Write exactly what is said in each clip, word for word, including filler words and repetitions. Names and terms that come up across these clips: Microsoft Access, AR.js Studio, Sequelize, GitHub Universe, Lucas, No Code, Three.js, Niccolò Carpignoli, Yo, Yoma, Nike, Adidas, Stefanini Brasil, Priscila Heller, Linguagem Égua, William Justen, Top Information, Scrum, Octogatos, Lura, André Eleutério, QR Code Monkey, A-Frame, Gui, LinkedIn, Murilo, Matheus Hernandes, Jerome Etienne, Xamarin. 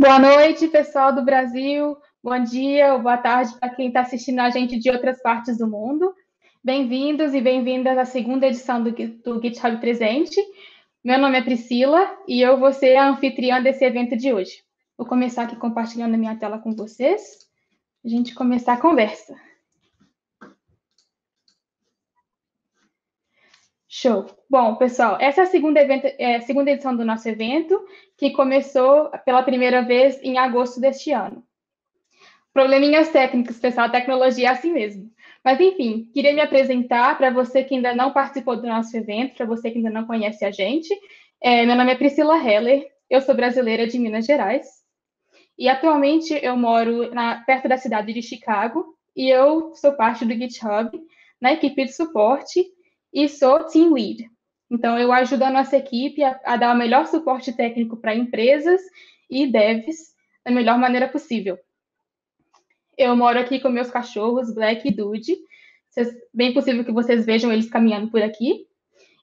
Boa noite, pessoal do Brasil. Bom dia ou boa tarde para quem está assistindo a gente de outras partes do mundo. Bem-vindos e bem-vindas à segunda edição do, do GitHub Presente. Meu nome é Priscila e eu vou ser a anfitriã desse evento de hoje. Vou começar aqui compartilhando a minha tela com vocês. A gente começar a conversa. Show. Bom, pessoal, essa é a segunda, evento, é, segunda edição do nosso evento, que começou pela primeira vez em agosto deste ano. Probleminhas técnicos, pessoal, a tecnologia é assim mesmo. Mas, enfim, queria me apresentar para você que ainda não participou do nosso evento, para você que ainda não conhece a gente. É, meu nome é Priscila Heller, eu sou brasileira de Minas Gerais e, atualmente, eu moro na, perto da cidade de Chicago e eu sou parte do GitHub, na equipe de suporte, e sou Team Lead. Então, eu ajudo a nossa equipe a, a dar o melhor suporte técnico para empresas e devs da melhor maneira possível. Eu moro aqui com meus cachorros, Black e Dude. Bem possível que vocês vejam eles caminhando por aqui.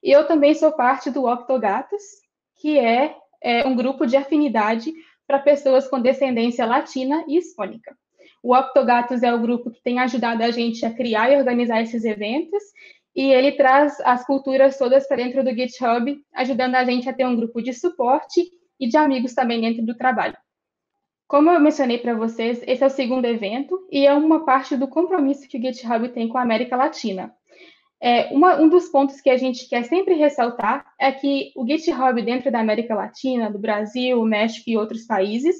E eu também sou parte do Octogatos, que é, é um grupo de afinidade para pessoas com descendência latina e hispânica. O Octogatos é o grupo que tem ajudado a gente a criar e organizar esses eventos, e ele traz as culturas todas para dentro do GitHub, ajudando a gente a ter um grupo de suporte e de amigos também dentro do trabalho. Como eu mencionei para vocês, esse é o segundo evento e é uma parte do compromisso que o GitHub tem com a América Latina. É, uma, um dos pontos que a gente quer sempre ressaltar é que o GitHub dentro da América Latina, do Brasil, México e outros países...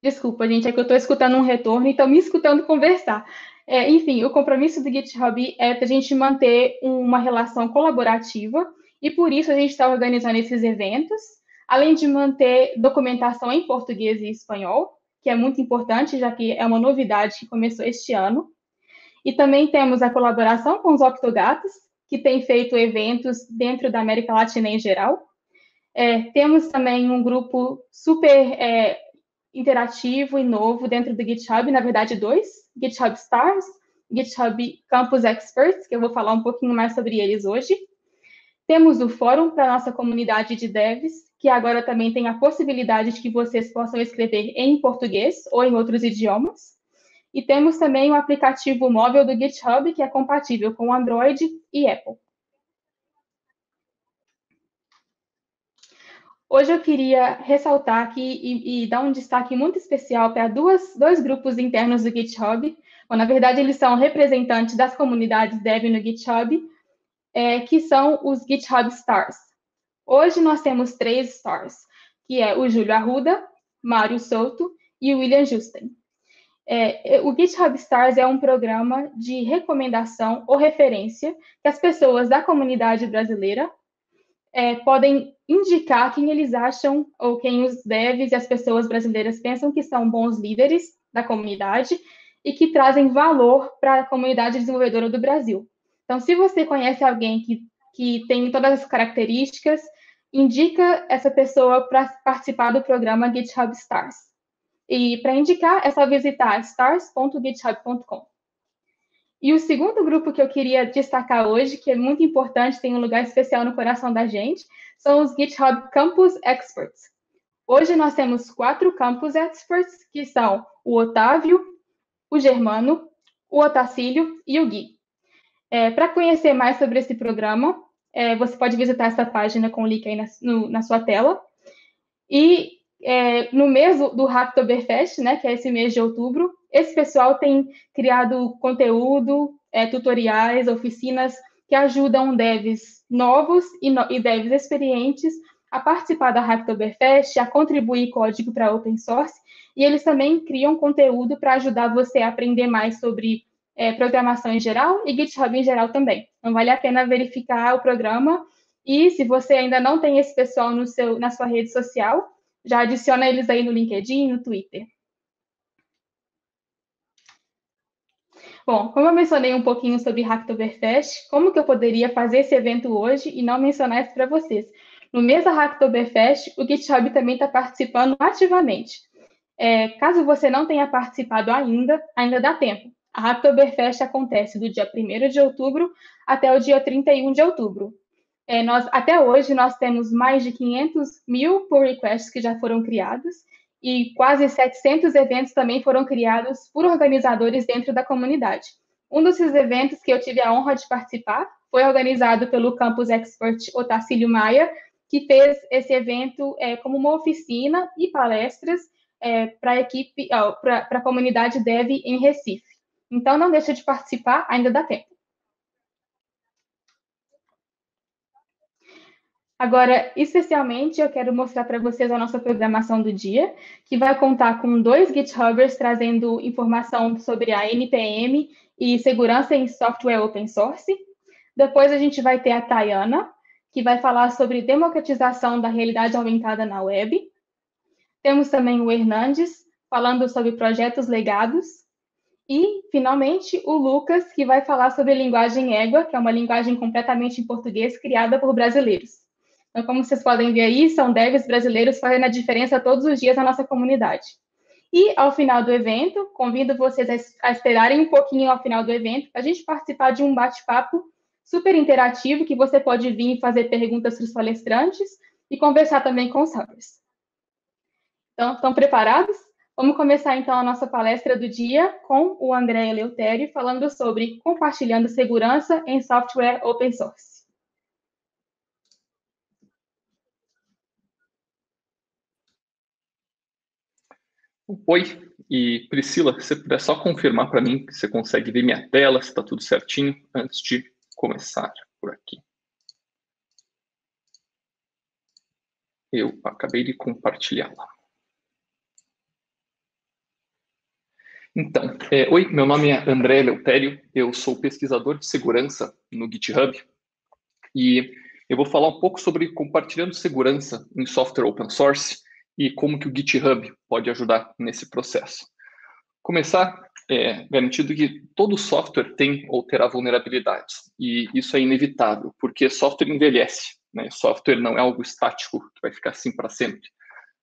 Desculpa, gente, é que eu estou escutando um retorno e estão me escutando conversar. É, enfim, o compromisso do GitHub é a gente manter uma relação colaborativa e por isso a gente está organizando esses eventos, além de manter documentação em português e espanhol, que é muito importante, já que é uma novidade que começou este ano. E também temos a colaboração com os Octogatos, que tem feito eventos dentro da América Latina em geral. É, temos também um grupo super... É, interativo e novo dentro do GitHub, na verdade dois, GitHub Stars, GitHub Campus Experts, que eu vou falar um pouquinho mais sobre eles hoje. Temos o fórum para a nossa comunidade de devs, que agora também tem a possibilidade de que vocês possam escrever em português ou em outros idiomas. E temos também o aplicativo móvel do GitHub, que é compatível com Android e Apple. Hoje eu queria ressaltar aqui e, e dar um destaque muito especial para duas, dois grupos internos do GitHub. Bom, na verdade, eles são representantes das comunidades dev no GitHub, é, que são os GitHub Stars. Hoje nós temos três Stars, que é o Júlio Arruda, Mário Souto e o William Justen. É, o GitHub Stars é um programa de recomendação ou referência que as pessoas da comunidade brasileira É, podem indicar quem eles acham ou quem os devs e as pessoas brasileiras pensam que são bons líderes da comunidade e que trazem valor para a comunidade desenvolvedora do Brasil. Então, se você conhece alguém que, que tem todas as características, indica essa pessoa para participar do programa GitHub Stars. E para indicar, é só visitar stars ponto github ponto com. E o segundo grupo que eu queria destacar hoje, que é muito importante, tem um lugar especial no coração da gente, são os GitHub Campus Experts. Hoje nós temos quatro Campus Experts, que são o Otávio, o Germano, o Otacílio e o Gui. É, para conhecer mais sobre esse programa, é, você pode visitar essa página com o link aí na, no, na sua tela. E é, no mês do Hacktoberfest, né, que é esse mês de outubro, esse pessoal tem criado conteúdo, é, tutoriais, oficinas que ajudam devs novos e, no, e devs experientes a participar da Hacktoberfest, a contribuir código para open source, e eles também criam conteúdo para ajudar você a aprender mais sobre é, programação em geral e GitHub em geral também. Então, vale a pena verificar o programa e, se você ainda não tem esse pessoal no seu, na sua rede social, já adiciona eles aí no LinkedIn, no Twitter. Bom, como eu mencionei um pouquinho sobre Hacktoberfest, como que eu poderia fazer esse evento hoje e não mencionar isso para vocês? No mês da Hacktoberfest, o GitHub também está participando ativamente. É, caso você não tenha participado ainda, ainda dá tempo. A Hacktoberfest acontece do dia primeiro de outubro até o dia trinta e um de outubro. É, nós, até hoje, nós temos mais de quinhentos mil pull requests que já foram criados, e quase setecentos eventos também foram criados por organizadores dentro da comunidade. Um desses eventos que eu tive a honra de participar foi organizado pelo Campus Expert Otacílio Maia, que fez esse evento é, como uma oficina e palestras é, para a equipe, para a comunidade Dev em Recife. Então, não deixa de participar, ainda dá tempo. Agora, especialmente, eu quero mostrar para vocês a nossa programação do dia, que vai contar com dois GitHubers trazendo informação sobre a N P M e segurança em software open source. Depois, a gente vai ter a Thayana, que vai falar sobre democratização da realidade aumentada na web. Temos também o Hernandes, falando sobre projetos legados. E, finalmente, o Lucas, que vai falar sobre linguagem égua, que é uma linguagem completamente em português criada por brasileiros. Então, como vocês podem ver aí, são devs brasileiros fazendo a diferença todos os dias na nossa comunidade. E, ao final do evento, convido vocês a esperarem um pouquinho ao final do evento para a gente participar de um bate-papo super interativo, que você pode vir e fazer perguntas para os palestrantes e conversar também com os hubs. Então, estão preparados? Vamos começar, então, a nossa palestra do dia com o André Eleutério, falando sobre compartilhando segurança em software open source. Oi, e Priscila, se você puder só confirmar para mim que você consegue ver minha tela, se está tudo certinho, antes de começar por aqui. Eu acabei de compartilhá-la. Então, é, oi, meu nome é André Eleutério, eu sou pesquisador de segurança no GitHub e eu vou falar um pouco sobre compartilhando segurança em software open source e como que o GitHub pode ajudar nesse processo. Começar é garantido que todo software tem ou terá vulnerabilidades e isso é inevitável, porque software envelhece, né? Software não é algo estático que vai ficar assim para sempre.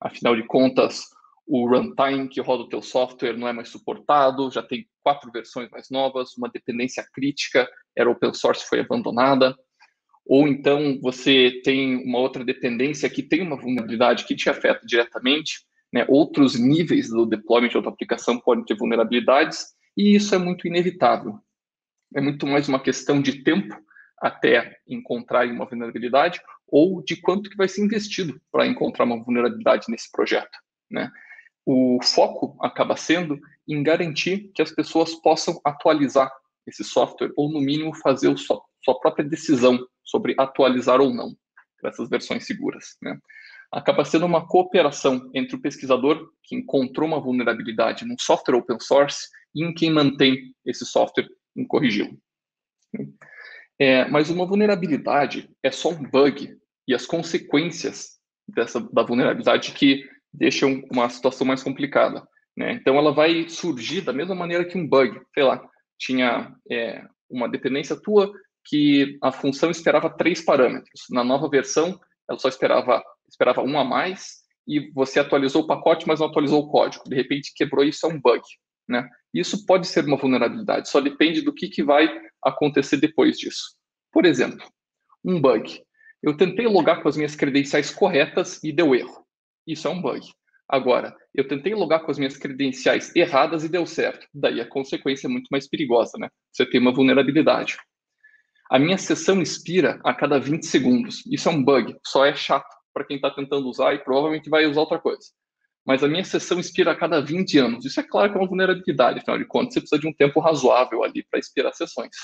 Afinal de contas, o runtime que roda o teu software não é mais suportado, já tem quatro versões mais novas, uma dependência crítica, era open source, foi abandonada. Ou então você tem uma outra dependência que tem uma vulnerabilidade que te afeta diretamente, né? Outros níveis do deployment da tua aplicação podem ter vulnerabilidades e isso é muito inevitável. É muito mais uma questão de tempo até encontrar uma vulnerabilidade ou de quanto que vai ser investido para encontrar uma vulnerabilidade nesse projeto, né? O foco acaba sendo em garantir que as pessoas possam atualizar esse software, ou no mínimo fazer a sua, sua própria decisão sobre atualizar ou não essas versões seguras, né? Acaba sendo uma cooperação entre o pesquisador que encontrou uma vulnerabilidade num software open source e em quem mantém esse software em corrigi-lo. É, mas uma vulnerabilidade é só um bug e as consequências dessa, da vulnerabilidade que deixam uma situação mais complicada, né? Então, ela vai surgir da mesma maneira que um bug. Sei lá, tinha é, uma dependência tua que a função esperava três parâmetros. Na nova versão, ela só esperava, esperava um a mais e você atualizou o pacote, mas não atualizou o código. De repente, quebrou isso, é um bug, né? Isso pode ser uma vulnerabilidade, só depende do que, que vai acontecer depois disso. Por exemplo, um bug. Eu tentei logar com as minhas credenciais corretas e deu erro. Isso é um bug. Agora, eu tentei logar com as minhas credenciais erradas e deu certo. Daí a consequência é muito mais perigosa, né? Você tem uma vulnerabilidade. A minha sessão expira a cada vinte segundos. Isso é um bug. Só é chato para quem está tentando usar e provavelmente vai usar outra coisa. Mas a minha sessão expira a cada vinte anos. Isso é claro que é uma vulnerabilidade. Afinal de contas, você precisa de um tempo razoável ali para expirar sessões.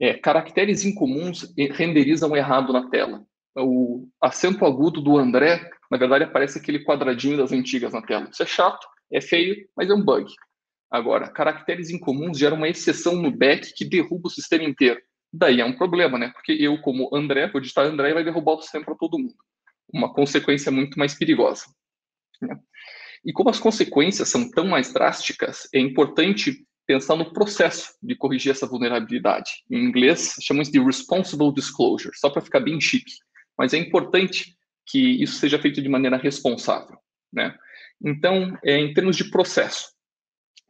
É, caracteres incomuns renderizam errado na tela. O acento agudo do André, na verdade, aparece aquele quadradinho das antigas na tela. Isso é chato, é feio, mas é um bug. Agora, caracteres incomuns geram uma exceção no back que derruba o sistema inteiro. Daí é um problema, né? Porque eu, como André, vou digitar André e vai derrubar o sistema para todo mundo. Uma consequência muito mais perigosa, né? E como as consequências são tão mais drásticas, é importante pensar no processo de corrigir essa vulnerabilidade. Em inglês, chamamos de responsible disclosure, só para ficar bem chique. Mas é importante que isso seja feito de maneira responsável, né? Então, é, em termos de processo,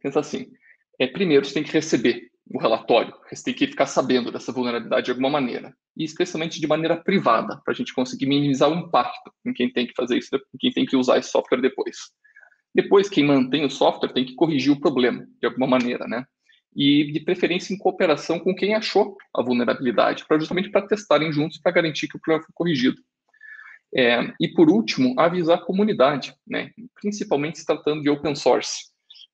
pensa assim, é, primeiro você tem que receber o relatório. Você tem que ficar sabendo dessa vulnerabilidade de alguma maneira, e especialmente de maneira privada, para a gente conseguir minimizar o impacto em quem tem que fazer isso, em quem tem que usar esse software depois. Depois, quem mantém o software tem que corrigir o problema, de alguma maneira, né? E, de preferência, em cooperação com quem achou a vulnerabilidade, pra, justamente para testarem juntos, para garantir que o problema foi corrigido. É, e, por último, avisar a comunidade, né? Principalmente se tratando de open source.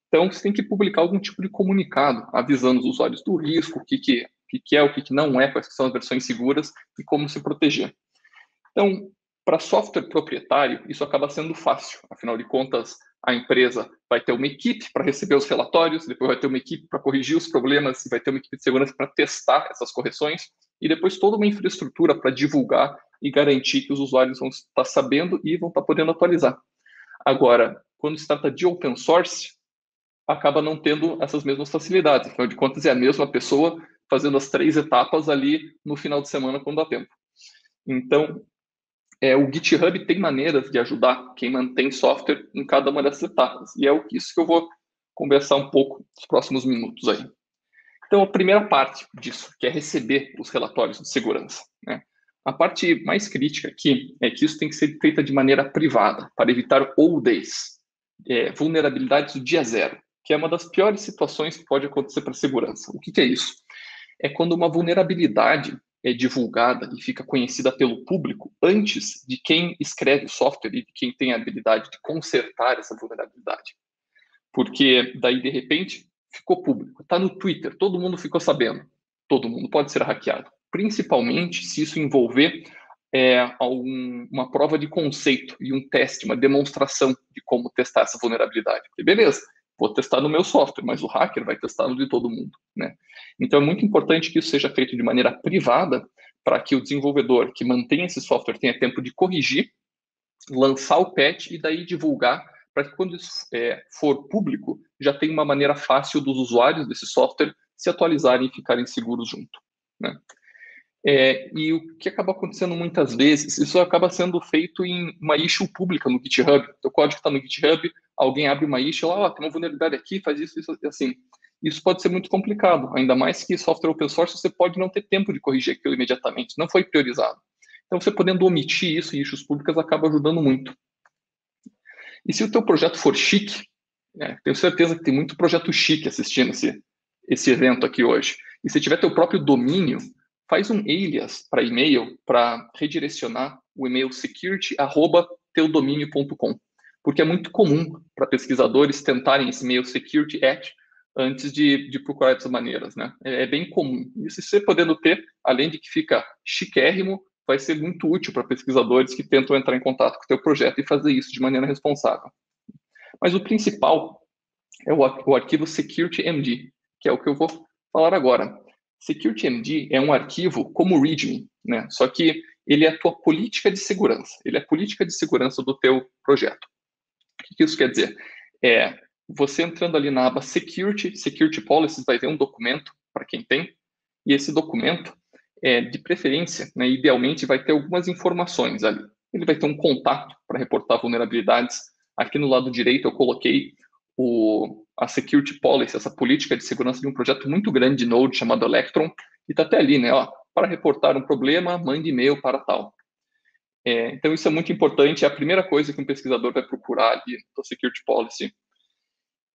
Então, você tem que publicar algum tipo de comunicado, avisando os usuários do risco, o que, que, que, que é, o que, que não é, quais são as versões seguras e como se proteger. Então, para software proprietário, isso acaba sendo fácil. Afinal de contas, a empresa vai ter uma equipe para receber os relatórios, depois vai ter uma equipe para corrigir os problemas, vai ter uma equipe de segurança para testar essas correções, e depois toda uma infraestrutura para divulgar e garantir que os usuários vão estar sabendo e vão estar podendo atualizar. Agora, quando se trata de open source, acaba não tendo essas mesmas facilidades. Afinal de contas, é a mesma pessoa fazendo as três etapas ali no final de semana, quando dá tempo. Então, É, o GitHub tem maneiras de ajudar quem mantém software em cada uma dessas etapas. E é isso que eu vou conversar um pouco nos próximos minutos aí. Então, a primeira parte disso, que é receber os relatórios de segurança, né? A parte mais crítica aqui é que isso tem que ser feita de maneira privada, para evitar old days, é, vulnerabilidades do dia zero, que é uma das piores situações que pode acontecer para a segurança. O que, que é isso? É quando uma vulnerabilidade é divulgada e fica conhecida pelo público antes de quem escreve o software e de quem tem a habilidade de consertar essa vulnerabilidade. Porque daí, de repente, ficou público. Está no Twitter, todo mundo ficou sabendo. Todo mundo pode ser hackeado. Principalmente se isso envolver é, algum, uma prova de conceito e um teste, uma demonstração de como testar essa vulnerabilidade. Porque beleza, vou testar no meu software, mas o hacker vai testar no de todo mundo, né? Então, é muito importante que isso seja feito de maneira privada para que o desenvolvedor que mantém esse software tenha tempo de corrigir, lançar o patch e daí divulgar para que quando isso é, for público, já tenha uma maneira fácil dos usuários desse software se atualizarem e ficarem seguros junto, né? É, e o que acaba acontecendo muitas vezes, isso acaba sendo feito em uma issue pública no GitHub. O código está no GitHub, alguém abre uma issue, lá, ó, tem uma vulnerabilidade aqui, faz isso, isso, assim. Isso pode ser muito complicado, ainda mais que software open source você pode não ter tempo de corrigir aquilo imediatamente, não foi priorizado. Então, você podendo omitir isso em issues públicas acaba ajudando muito. E se o teu projeto for chique, né, tenho certeza que tem muito projeto chique assistindo esse, esse evento aqui hoje, e se tiver teu próprio domínio, faz um alias para e-mail para redirecionar o e-mail security arroba teudomínio ponto com, porque é muito comum para pesquisadores tentarem esse e-mail security at antes de, de procurar essas maneiras, né? É, é bem comum. E se você podendo ter, além de que fica chiquérrimo, vai ser muito útil para pesquisadores que tentam entrar em contato com o teu projeto e fazer isso de maneira responsável. Mas o principal é o, o arquivo security m d, que é o que eu vou falar agora. security m d é um arquivo como o readme, né? Só que ele é a tua política de segurança. Ele é a política de segurança do teu projeto. O que isso quer dizer? É, você entrando ali na aba Security, Security Policies, vai ter um documento, para quem tem, e esse documento, é, de preferência, né, idealmente, vai ter algumas informações ali. Ele vai ter um contato para reportar vulnerabilidades. Aqui no lado direito eu coloquei O, a Security Policy, essa política de segurança de um projeto muito grande de Node chamado Electron, e está até ali, né? Ó, para reportar um problema, mande e-mail para tal. É, então, isso é muito importante, é a primeira coisa que um pesquisador vai procurar ali no Security Policy.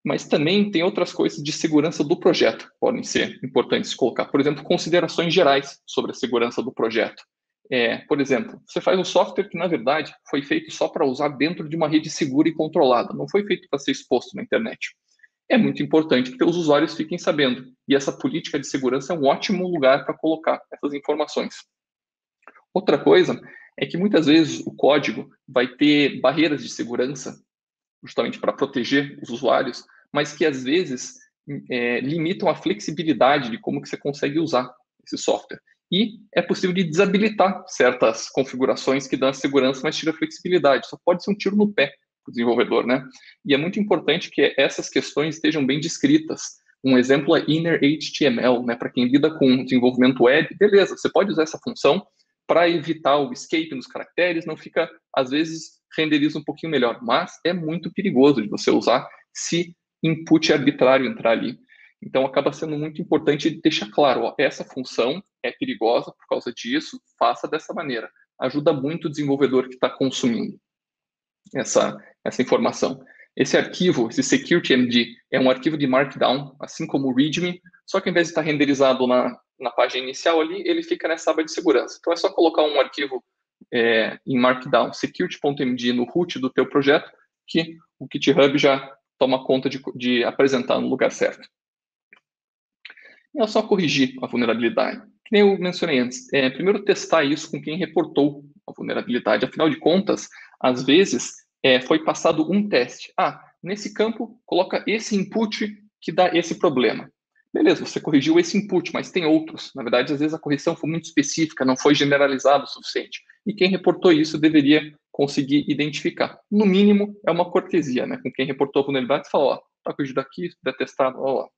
Mas também tem outras coisas de segurança do projeto que podem ser importantes colocar. Por exemplo, considerações gerais sobre a segurança do projeto. É, por exemplo, você faz um software que, na verdade, foi feito só para usar dentro de uma rede segura e controlada. Não foi feito para ser exposto na internet. É muito importante que os usuários fiquem sabendo. E essa política de segurança é um ótimo lugar para colocar essas informações. Outra coisa é que, muitas vezes, o código vai ter barreiras de segurança, justamente para proteger os usuários, mas que, às vezes, é, limitam a flexibilidade de como que você consegue usar esse software. E é possível de desabilitar certas configurações que dão segurança, mas tira flexibilidade. Só pode ser um tiro no pé para o desenvolvedor, né? E é muito importante que essas questões estejam bem descritas. Um exemplo é inner H T M L, né? Para quem lida com desenvolvimento web, beleza, você pode usar essa função para evitar o escape nos caracteres, não fica, às vezes, renderiza um pouquinho melhor, mas é muito perigoso de você usar se input arbitrário entrar ali. Então, acaba sendo muito importante deixar claro, ó, essa função é perigosa por causa disso, faça dessa maneira. Ajuda muito o desenvolvedor que está consumindo essa, essa informação. Esse arquivo, esse security M D, é um arquivo de markdown, assim como o readme, só que ao invés de estar renderizado na, na página inicial ali, ele fica nessa aba de segurança. Então, é só colocar um arquivo é, em markdown, security ponto M D, no root do teu projeto, que o GitHub já toma conta de, de apresentar no lugar certo. É só corrigir a vulnerabilidade. Que nem eu mencionei antes, é, primeiro testar isso com quem reportou a vulnerabilidade. Afinal de contas, às vezes, é, foi passado um teste. Ah, nesse campo, coloca esse input que dá esse problema. Beleza, você corrigiu esse input, mas tem outros. Na verdade, às vezes a correção foi muito específica, não foi generalizada o suficiente. E quem reportou isso deveria conseguir identificar. No mínimo, é uma cortesia, né? Com quem reportou a vulnerabilidade, fala, ó, tá corrigido aqui, tá testado, ó, ó.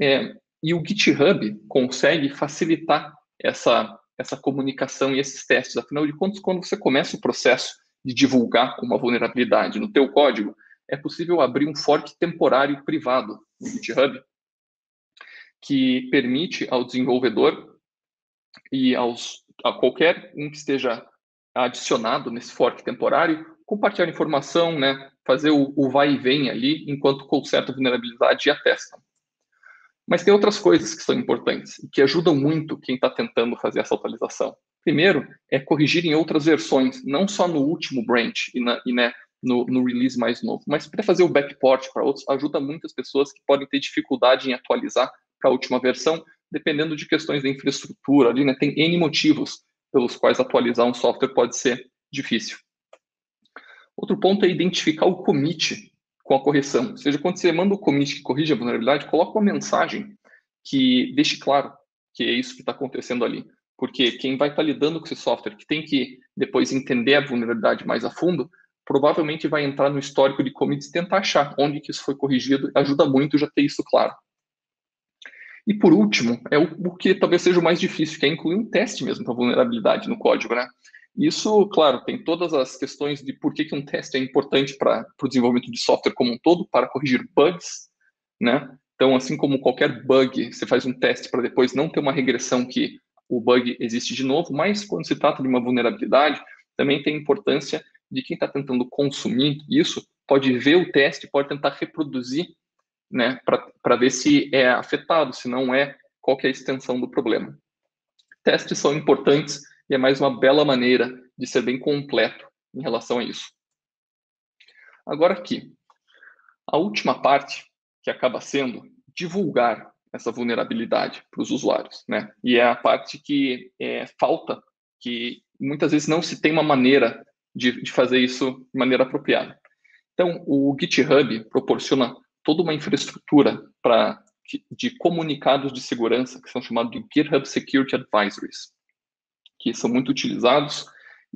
É, E o GitHub consegue facilitar essa, essa comunicação e esses testes. Afinal de contas, quando você começa o processo de divulgar uma vulnerabilidade no teu código, é possível abrir um fork temporário privado no GitHub que permite ao desenvolvedor e aos, a qualquer um que esteja adicionado nesse fork temporário compartilhar informação, né, fazer o, o vai e vem ali enquanto conserta a vulnerabilidade e a testa. Mas tem outras coisas que são importantes e que ajudam muito quem está tentando fazer essa atualização. Primeiro, é corrigir em outras versões, não só no último branch e, na, e né, no, no release mais novo, mas para fazer o backport para outros, ajuda muitas pessoas que podem ter dificuldade em atualizar para a última versão, dependendo de questões da infraestrutura. Ali, né, tem N motivos pelos quais atualizar um software pode ser difícil. Outro ponto é identificar o commit com a correção. Ou seja, quando você manda o commit que corrige a vulnerabilidade, coloca uma mensagem que deixe claro que é isso que está acontecendo ali. Porque quem vai estar tá lidando com esse software, que tem que depois entender a vulnerabilidade mais a fundo, provavelmente vai entrar no histórico de commits e tentar achar onde que isso foi corrigido. Ajuda muito já ter isso claro. E por último, é o que talvez seja o mais difícil, que é incluir um teste mesmo para vulnerabilidade no código, né? Isso, claro, tem todas as questões de por que, que um teste é importante para o desenvolvimento de software como um todo, para corrigir bugs, né? Então, assim como qualquer bug, você faz um teste para depois não ter uma regressão que o bug existe de novo, mas quando se trata de uma vulnerabilidade, também tem a importância de quem está tentando consumir isso, pode ver o teste, pode tentar reproduzir, né, para ver se é afetado, se não é, qual que é a extensão do problema. Testes são importantes, e é mais uma bela maneira de ser bem completo em relação a isso. Agora aqui, a última parte, que acaba sendo divulgar essa vulnerabilidade para os usuários, né? E é a parte que é, falta, que muitas vezes não se tem uma maneira de, de fazer isso de maneira apropriada. Então, o GitHub proporciona toda uma infraestrutura para, de, de comunicados de segurança, que são chamados de GitHub Security Advisories, que são muito utilizados,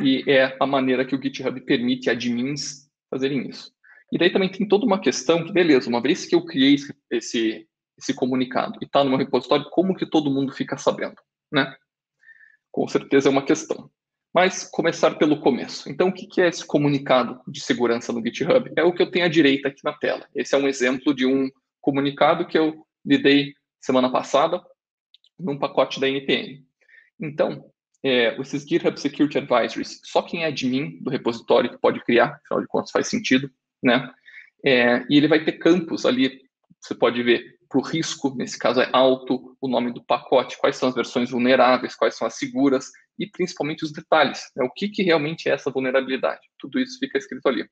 e é a maneira que o GitHub permite admins fazerem isso. E daí também tem toda uma questão que, beleza, uma vez que eu criei esse, esse comunicado e está no meu repositório, como que todo mundo fica sabendo, né? Com certeza é uma questão. Mas começar pelo começo. Então, o que é esse comunicado de segurança no GitHub? É o que eu tenho à direita aqui na tela. Esse é um exemplo de um comunicado que eu lidei semana passada num pacote da N P M. Então, É, esses GitHub Security Advisories, só quem é admin do repositório que pode criar, afinal de contas faz sentido, né? É, e ele vai ter campos ali, você pode ver, para o risco, nesse caso é alto, o nome do pacote, quais são as versões vulneráveis, quais são as seguras, e principalmente os detalhes, né? O que, que realmente é essa vulnerabilidade. Tudo isso fica escrito ali.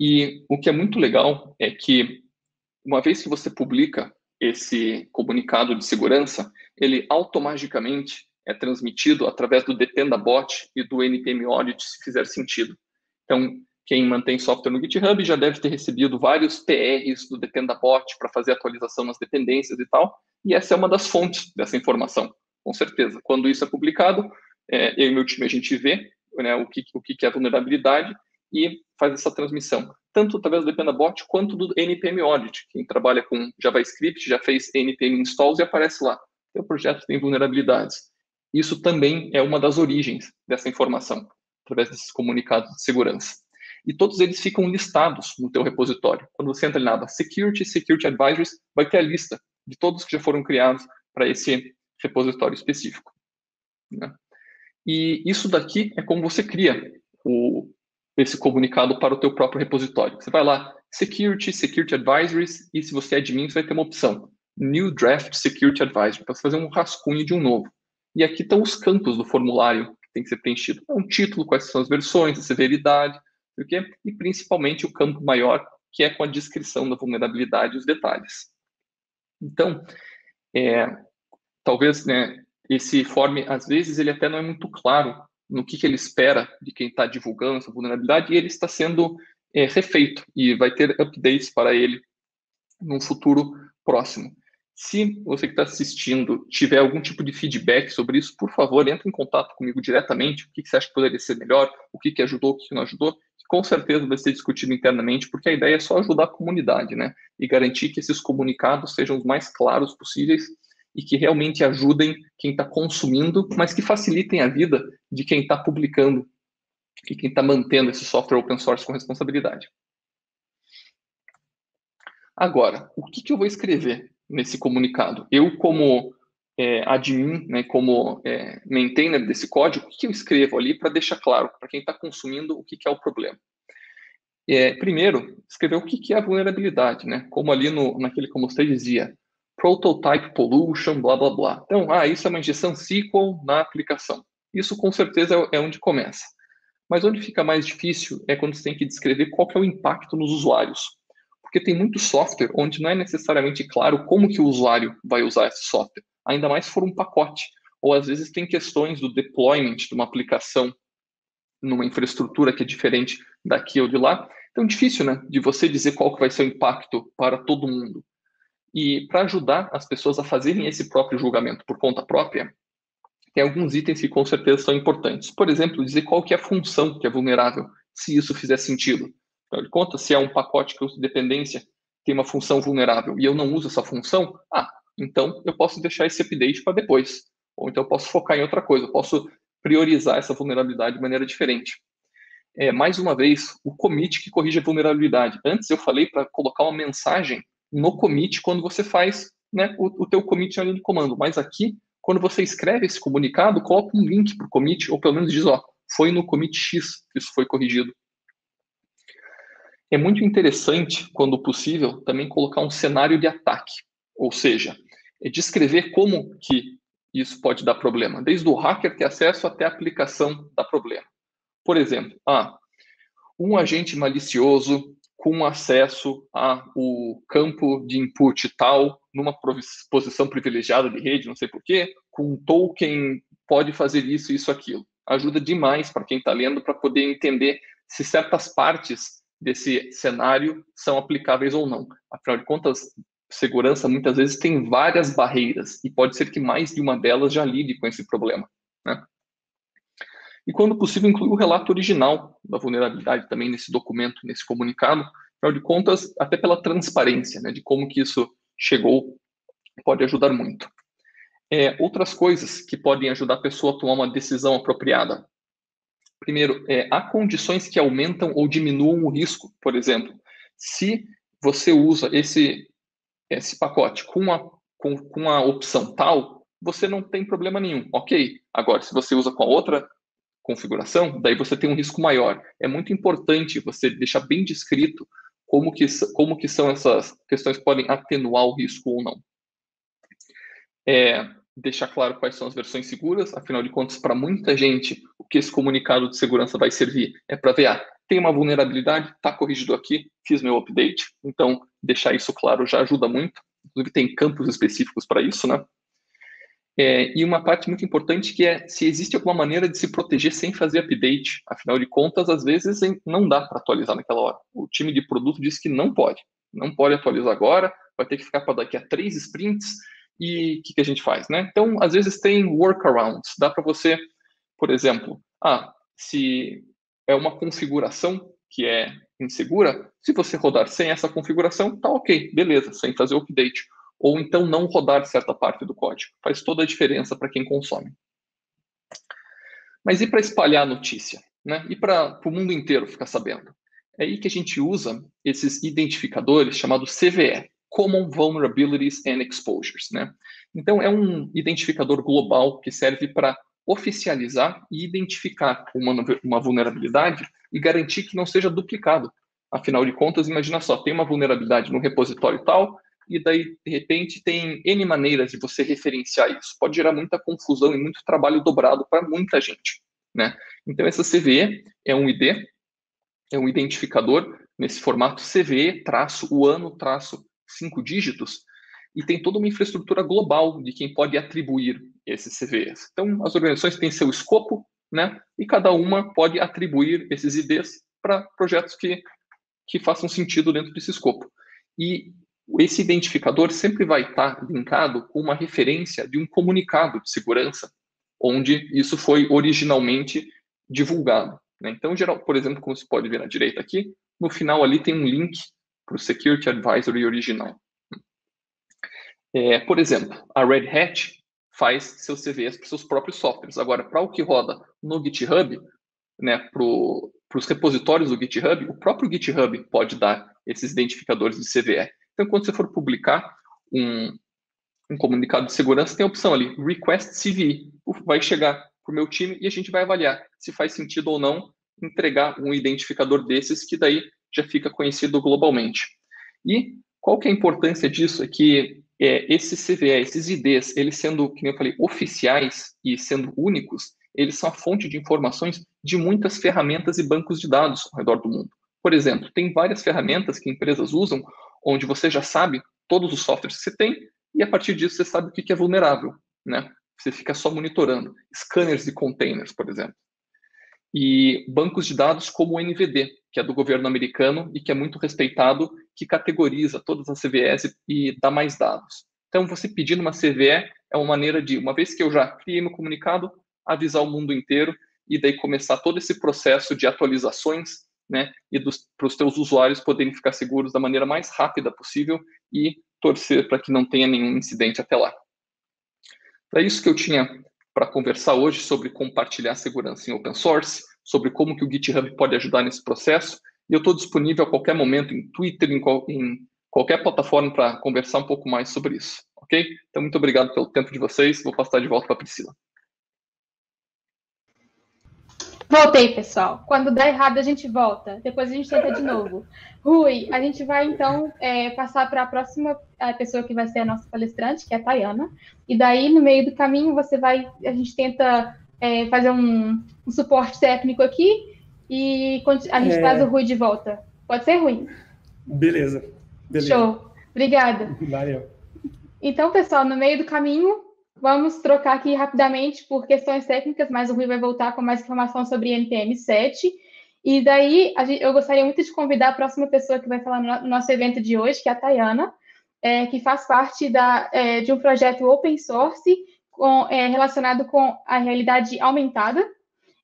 E o que é muito legal é que, uma vez que você publica esse comunicado de segurança, ele automaticamente é transmitido através do Dependabot e do N P M Audit, se fizer sentido. Então, quem mantém software no GitHub já deve ter recebido vários P Rs do Dependabot para fazer atualização nas dependências e tal, e essa é uma das fontes dessa informação, com certeza. Quando isso é publicado, é, eu e meu time, a gente vê, né, o que, o que é vulnerabilidade e faz essa transmissão, tanto através do Dependabot quanto do N P M Audit. Quem trabalha com JavaScript já fez N P M installs e aparece lá, teu projeto tem vulnerabilidades. Isso também é uma das origens dessa informação, através desses comunicados de segurança. e todos eles ficam listados no teu repositório. Quando você entra na aba Security, Security Advisories, vai ter a lista de todos que já foram criados para esse repositório específico, né? E isso daqui é como você cria o, esse comunicado para o teu próprio repositório. Você vai lá, Security, Security Advisories, e se você é admin, você vai ter uma opção, New Draft Security Advisory, para fazer um rascunho de um novo. E aqui estão os campos do formulário que tem que ser preenchido. Um título, quais são as versões, a severidade, o quê? E principalmente o campo maior, que é com a descrição da vulnerabilidade e os detalhes. Então, é, talvez, né, esse form, às vezes, ele até não é muito claro no que, que ele espera de quem está divulgando essa vulnerabilidade, e ele está sendo é, refeito, e vai ter updates para ele num futuro próximo. Se você que está assistindo tiver algum tipo de feedback sobre isso, por favor, entre em contato comigo diretamente, o que, que você acha que poderia ser melhor, o que, que ajudou, o que, que não ajudou, que com certeza vai ser discutido internamente, porque a ideia é só ajudar a comunidade, né? E garantir que esses comunicados sejam os mais claros possíveis e que realmente ajudem quem está consumindo, mas que facilitem a vida de quem está publicando e quem está mantendo esse software open source com responsabilidade. Agora, o que, que eu vou escrever nesse comunicado? Eu, como é, admin, né, como é, maintainer desse código, o que, que eu escrevo ali para deixar claro para quem está consumindo o que, que é o problema? É, primeiro, escrever o que, que é a vulnerabilidade, né? Como ali no, naquele que eu mostrei dizia, prototype pollution, blá, blá, blá. Então, ah, isso é uma injeção S Q L na aplicação. Isso, com certeza, é onde começa. Mas onde fica mais difícil é quando você tem que descrever qual que é o impacto nos usuários. Porque tem muito software onde não é necessariamente claro como que o usuário vai usar esse software, ainda mais se for um pacote. Ou, às vezes, tem questões do deployment de uma aplicação numa infraestrutura que é diferente daqui ou de lá. Então, difícil, né, de você dizer qual que vai ser o impacto para todo mundo. E para ajudar as pessoas a fazerem esse próprio julgamento por conta própria, tem alguns itens que com certeza são importantes. Por exemplo, dizer qual que é a função que é vulnerável, se isso fizer sentido. Afinal de contas, se é um pacote que eu uso de dependência, tem uma função vulnerável e eu não uso essa função, ah, então eu posso deixar esse update para depois. Ou então eu posso focar em outra coisa, eu posso priorizar essa vulnerabilidade de maneira diferente. É, mais uma vez, o commit que corrige a vulnerabilidade. Antes eu falei para colocar uma mensagem no commit quando você faz, né, o, o teu commit na linha de comando. Mas aqui, quando você escreve esse comunicado, coloca um link para o commit, ou pelo menos diz, ó, foi no commit X que isso foi corrigido. É muito interessante, quando possível, também colocar um cenário de ataque, ou seja, é descrever como que isso pode dar problema, desde o hacker ter acesso até a aplicação dar problema. Por exemplo, ah, um agente malicioso com acesso ao campo de input tal, numa posição privilegiada de rede, não sei porquê, com um token pode fazer isso, isso, aquilo. Ajuda demais para quem está lendo para poder entender se certas partes desse cenário são aplicáveis ou não. Afinal de contas, segurança muitas vezes tem várias barreiras e pode ser que mais de uma delas já lide com esse problema, né? E, quando possível, incluir o relato original da vulnerabilidade também nesse documento, nesse comunicado. Afinal de contas, até pela transparência, né, de como que isso chegou, pode ajudar muito. É, outras coisas que podem ajudar a pessoa a tomar uma decisão apropriada. Primeiro, é, há condições que aumentam ou diminuam o risco. Por exemplo, se você usa esse, esse pacote com a, com, com a opção tal, você não tem problema nenhum. Ok, agora, se você usa com a outra configuração, daí você tem um risco maior. É muito importante você deixar bem descrito como que, como que são essas questões que podem atenuar o risco ou não. É, deixar claro quais são as versões seguras, afinal de contas, para muita gente, o que esse comunicado de segurança vai servir é para ver, ah, tem uma vulnerabilidade, está corrigido aqui, fiz meu update, então deixar isso claro já ajuda muito, inclusive tem campos específicos para isso, né? É, e uma parte muito importante que é se existe alguma maneira de se proteger sem fazer update. Afinal de contas, às vezes não dá para atualizar naquela hora. O time de produto diz que não pode. Não pode atualizar agora, vai ter que ficar para daqui a três sprints. E o que, que a gente faz, né? Então, às vezes tem workarounds. Dá para você, por exemplo, ah, se é uma configuração que é insegura, se você rodar sem essa configuração, tá ok, beleza, sem fazer o update. Ou então não rodar certa parte do código. Faz toda a diferença para quem consome. Mas e para espalhar a notícia, né? E para o mundo inteiro ficar sabendo? É aí que a gente usa esses identificadores chamados C V E, Common Vulnerabilities and Exposures, né? Então, é um identificador global que serve para oficializar e identificar uma, uma vulnerabilidade e garantir que não seja duplicado. Afinal de contas, imagina só, tem uma vulnerabilidade no repositório tal, e daí, de repente, tem N maneiras de você referenciar isso. Pode gerar muita confusão e muito trabalho dobrado para muita gente, né? Então, essa C V E é um I D, é um identificador nesse formato C V E, traço, o ano, traço, cinco dígitos, e tem toda uma infraestrutura global de quem pode atribuir esses C V Es. Então, as organizações têm seu escopo, né? E cada uma pode atribuir esses I Ds para projetos que, que façam sentido dentro desse escopo. E esse identificador sempre vai estar linkado com uma referência de um comunicado de segurança, onde isso foi originalmente divulgado, né? Então, geral, por exemplo, como você pode ver à direita aqui, no final ali tem um link para o Security Advisory original. É, por exemplo, a Red Hat faz seus C V Es para seus próprios softwares. Agora, para o que roda no GitHub, né, para os repositórios do GitHub, o próprio GitHub pode dar esses identificadores de C V E. Então, quando você for publicar um, um comunicado de segurança, tem a opção ali, Request C V E. Vai chegar para o meu time e a gente vai avaliar se faz sentido ou não entregar um identificador desses, que daí já fica conhecido globalmente. E qual que é a importância disso? É que é, esses C V E, esses I Ds, eles sendo, como eu falei, oficiais e sendo únicos, eles são a fonte de informações de muitas ferramentas e bancos de dados ao redor do mundo. Por exemplo, tem várias ferramentas que empresas usam, onde você já sabe todos os softwares que você tem, e a partir disso você sabe o que é vulnerável, né? Você fica só monitorando. Scanners de containers, por exemplo. E bancos de dados como o N V D, que é do governo americano e que é muito respeitado, que categoriza todas as C V Es e dá mais dados. Então, você pedindo uma C V E é uma maneira de, uma vez que eu já criei meu comunicado, avisar o mundo inteiro e daí começar todo esse processo de atualizações, né, e para os teus usuários poderem ficar seguros da maneira mais rápida possível e torcer para que não tenha nenhum incidente até lá. Era isso que eu tinha para conversar hoje sobre compartilhar segurança em open source, sobre como que o GitHub pode ajudar nesse processo. E eu estou disponível a qualquer momento em Twitter, em, qual, em qualquer plataforma para conversar um pouco mais sobre isso, ok? Então, muito obrigado pelo tempo de vocês. Vou passar de volta para a Priscila. Voltei, pessoal. Quando der errado, a gente volta. Depois a gente tenta de novo. Rui, a gente vai, então, é, passar para a próxima a pessoa que vai ser a nossa palestrante, que é a Thayana. E daí, no meio do caminho, você vai... A gente tenta é, fazer um, um suporte técnico aqui e a gente é... traz o Rui de volta. Pode ser, Rui? Beleza. Beleza. Show. Obrigada. Valeu. Então, pessoal, no meio do caminho... Vamos trocar aqui rapidamente por questões técnicas, mas o Rui vai voltar com mais informação sobre N P M sete. E daí, a gente, eu gostaria muito de convidar a próxima pessoa que vai falar no nosso evento de hoje, que é a Thayana, é, que faz parte da, é, de um projeto open source com, é, relacionado com a realidade aumentada.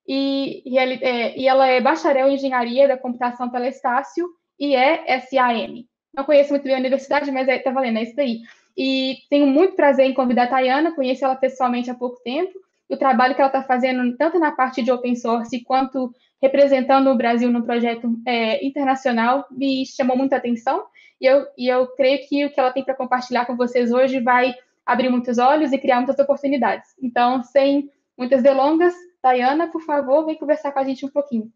E, e, ela, é, e ela é bacharel em engenharia da computação pela Estácio e é S A M. Não conheço muito bem a universidade, mas está é, valendo, é isso daí. E tenho muito prazer em convidar a Thayana, conheço ela pessoalmente há pouco tempo. O trabalho que ela está fazendo, tanto na parte de open source, quanto representando o Brasil no projeto é, internacional, me chamou muita atenção. E eu, e eu creio que o que ela tem para compartilhar com vocês hoje vai abrir muitos olhos e criar muitas oportunidades. Então, sem muitas delongas, Thayana, por favor, vem conversar com a gente um pouquinho.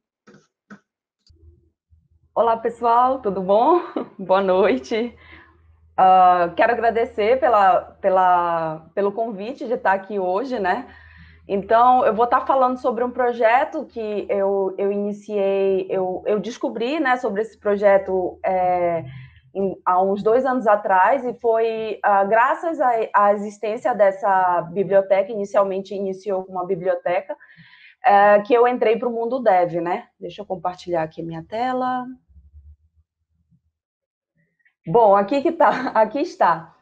Olá, pessoal, tudo bom? Boa noite. Uh, quero agradecer pela, pela, pelo convite de estar aqui hoje, né? Então, eu vou estar falando sobre um projeto que eu, eu iniciei, eu, eu descobri, né, sobre esse projeto é, em, há uns dois anos atrás, e foi uh, graças à existência dessa biblioteca, inicialmente iniciou uma biblioteca, uh, que eu entrei para o mundo dev, né? Deixa eu compartilhar aqui minha tela... Bom, aqui, que tá, aqui está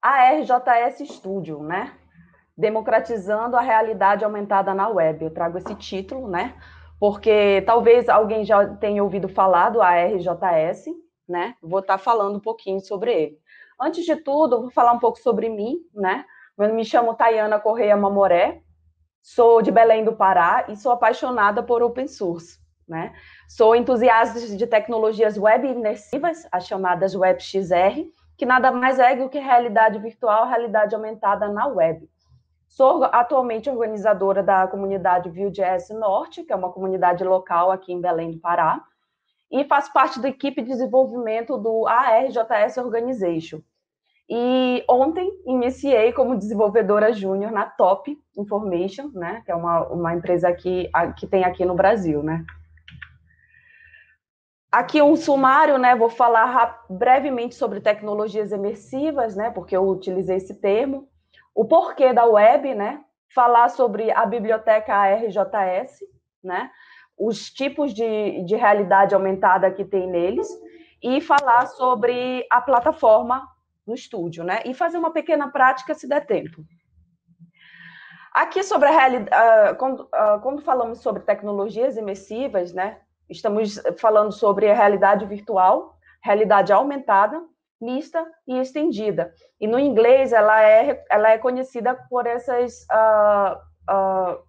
a A R.jota esse Studio, né? Democratizando a realidade aumentada na web. Eu trago esse título, né? Porque talvez alguém já tenha ouvido falar do A R.jota esse, né? Vou estar falando um pouquinho sobre ele. Antes de tudo, eu vou falar um pouco sobre mim, né? Eu me chamo Thayana Corrêa Mamoré, sou de Belém do Pará e sou apaixonada por open source. Né? Sou entusiasta de tecnologias web imersivas, as chamadas WebXR, que nada mais é do que realidade virtual, realidade aumentada na web. Sou atualmente organizadora da comunidade Vue.js Norte, que é uma comunidade local aqui em Belém do Pará, e faço parte da equipe de desenvolvimento do A R.js Organization. E ontem iniciei como desenvolvedora júnior na Top Information, né, que é uma, uma empresa aqui, que tem aqui no Brasil, né. Aqui um sumário, né, vou falar brevemente sobre tecnologias imersivas, né, porque eu utilizei esse termo, o porquê da web, né, falar sobre a biblioteca A R.js, né, os tipos de, de realidade aumentada que tem neles, e falar sobre a plataforma do estúdio, né, e fazer uma pequena prática se der tempo. Aqui sobre a realidade, uh, quando, uh, quando falamos sobre tecnologias imersivas, né, estamos falando sobre a realidade virtual, realidade aumentada, mista e estendida. E no inglês ela é, ela é conhecida por essas uh, uh,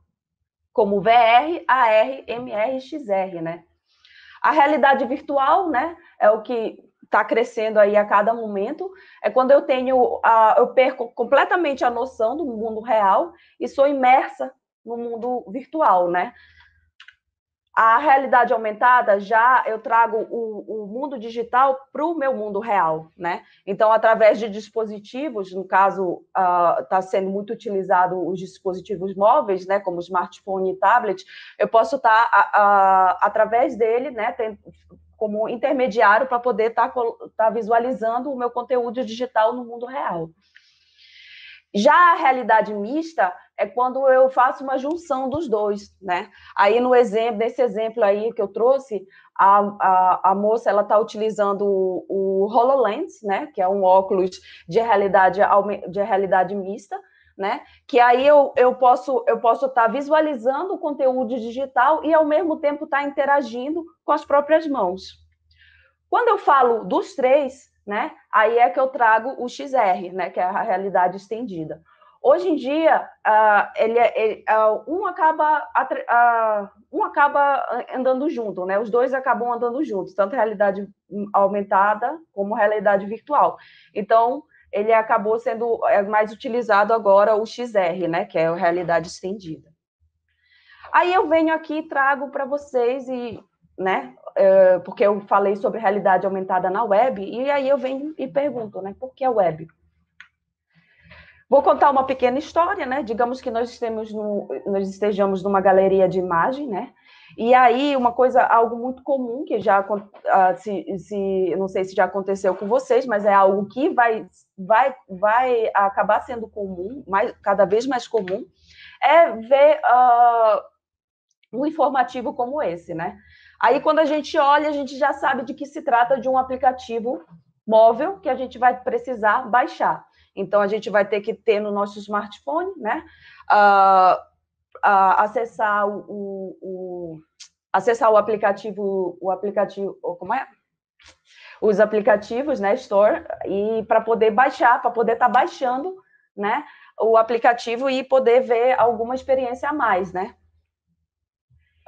como V R, A R, M R, X R, né? A realidade virtual, né, é o que está crescendo aí a cada momento. É quando eu tenho a, eu perco completamente a noção do mundo real e sou imersa no mundo virtual, né? A realidade aumentada, já eu trago o, o mundo digital para o meu mundo real, né? Então, através de dispositivos, no caso, está uh, sendo muito utilizado os dispositivos móveis, né? Como smartphone e tablet, eu posso estar, tá, uh, uh, através dele, né? Tem, como intermediário para poder estar tá, tá visualizando o meu conteúdo digital no mundo real. Já a realidade mista é quando eu faço uma junção dos dois, né? Aí, no exemplo, nesse exemplo aí que eu trouxe, a, a, a moça, ela está utilizando o, o HoloLens, né? Que é um óculos de realidade, de realidade mista, né? Que aí eu, eu posso eu posso estar visualizando o conteúdo digital e, ao mesmo tempo, estar interagindo com as próprias mãos. Quando eu falo dos três, né? Aí é que eu trago o X R, né? Que é a realidade estendida. Hoje em dia, uh, ele, ele, uh, um, acaba, uh, um acaba andando junto, né? Os dois acabam andando juntos, tanto a realidade aumentada como a realidade virtual. Então, ele acabou sendo mais utilizado agora o X R, né? Que é a realidade estendida. Aí eu venho aqui e trago para vocês e... Né? Porque eu falei sobre realidade aumentada na web, e aí eu venho e pergunto, né? Por que a web? Vou contar uma pequena história, né? Digamos que nós, temos no, nós estejamos numa galeria de imagem, né? E aí uma coisa, algo muito comum, que já, se, se, não sei se já aconteceu com vocês, mas é algo que vai, vai, vai acabar sendo comum, mais, cada vez mais comum, é ver uh, um informativo como esse, né? Aí, quando a gente olha, a gente já sabe de que se trata de um aplicativo móvel que a gente vai precisar baixar. Então, a gente vai ter que ter no nosso smartphone, né? Uh, uh, acessar o, o, o acessar o aplicativo, o aplicativo, como é? Os aplicativos, né? Store, e para poder baixar, para poder estar tá baixando, né? O aplicativo e poder ver alguma experiência a mais, né?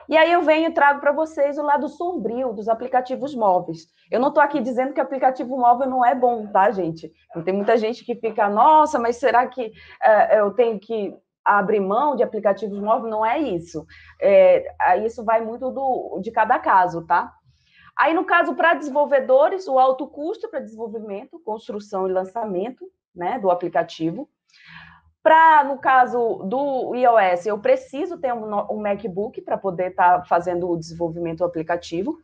E aí eu venho e trago para vocês o lado sombrio dos aplicativos móveis. Eu não estou aqui dizendo que aplicativo móvel não é bom, tá, gente? Tem muita gente que fica, nossa, mas será que uh, eu tenho que abrir mão de aplicativos móveis? Não é isso. É, isso vai muito do, de cada caso, tá? Aí, no caso, para desenvolvedores, o alto custo para desenvolvimento, construção e lançamento, né, do aplicativo. Para, no caso do iOS, eu preciso ter um, um MacBook para poder estar tá fazendo o desenvolvimento do aplicativo,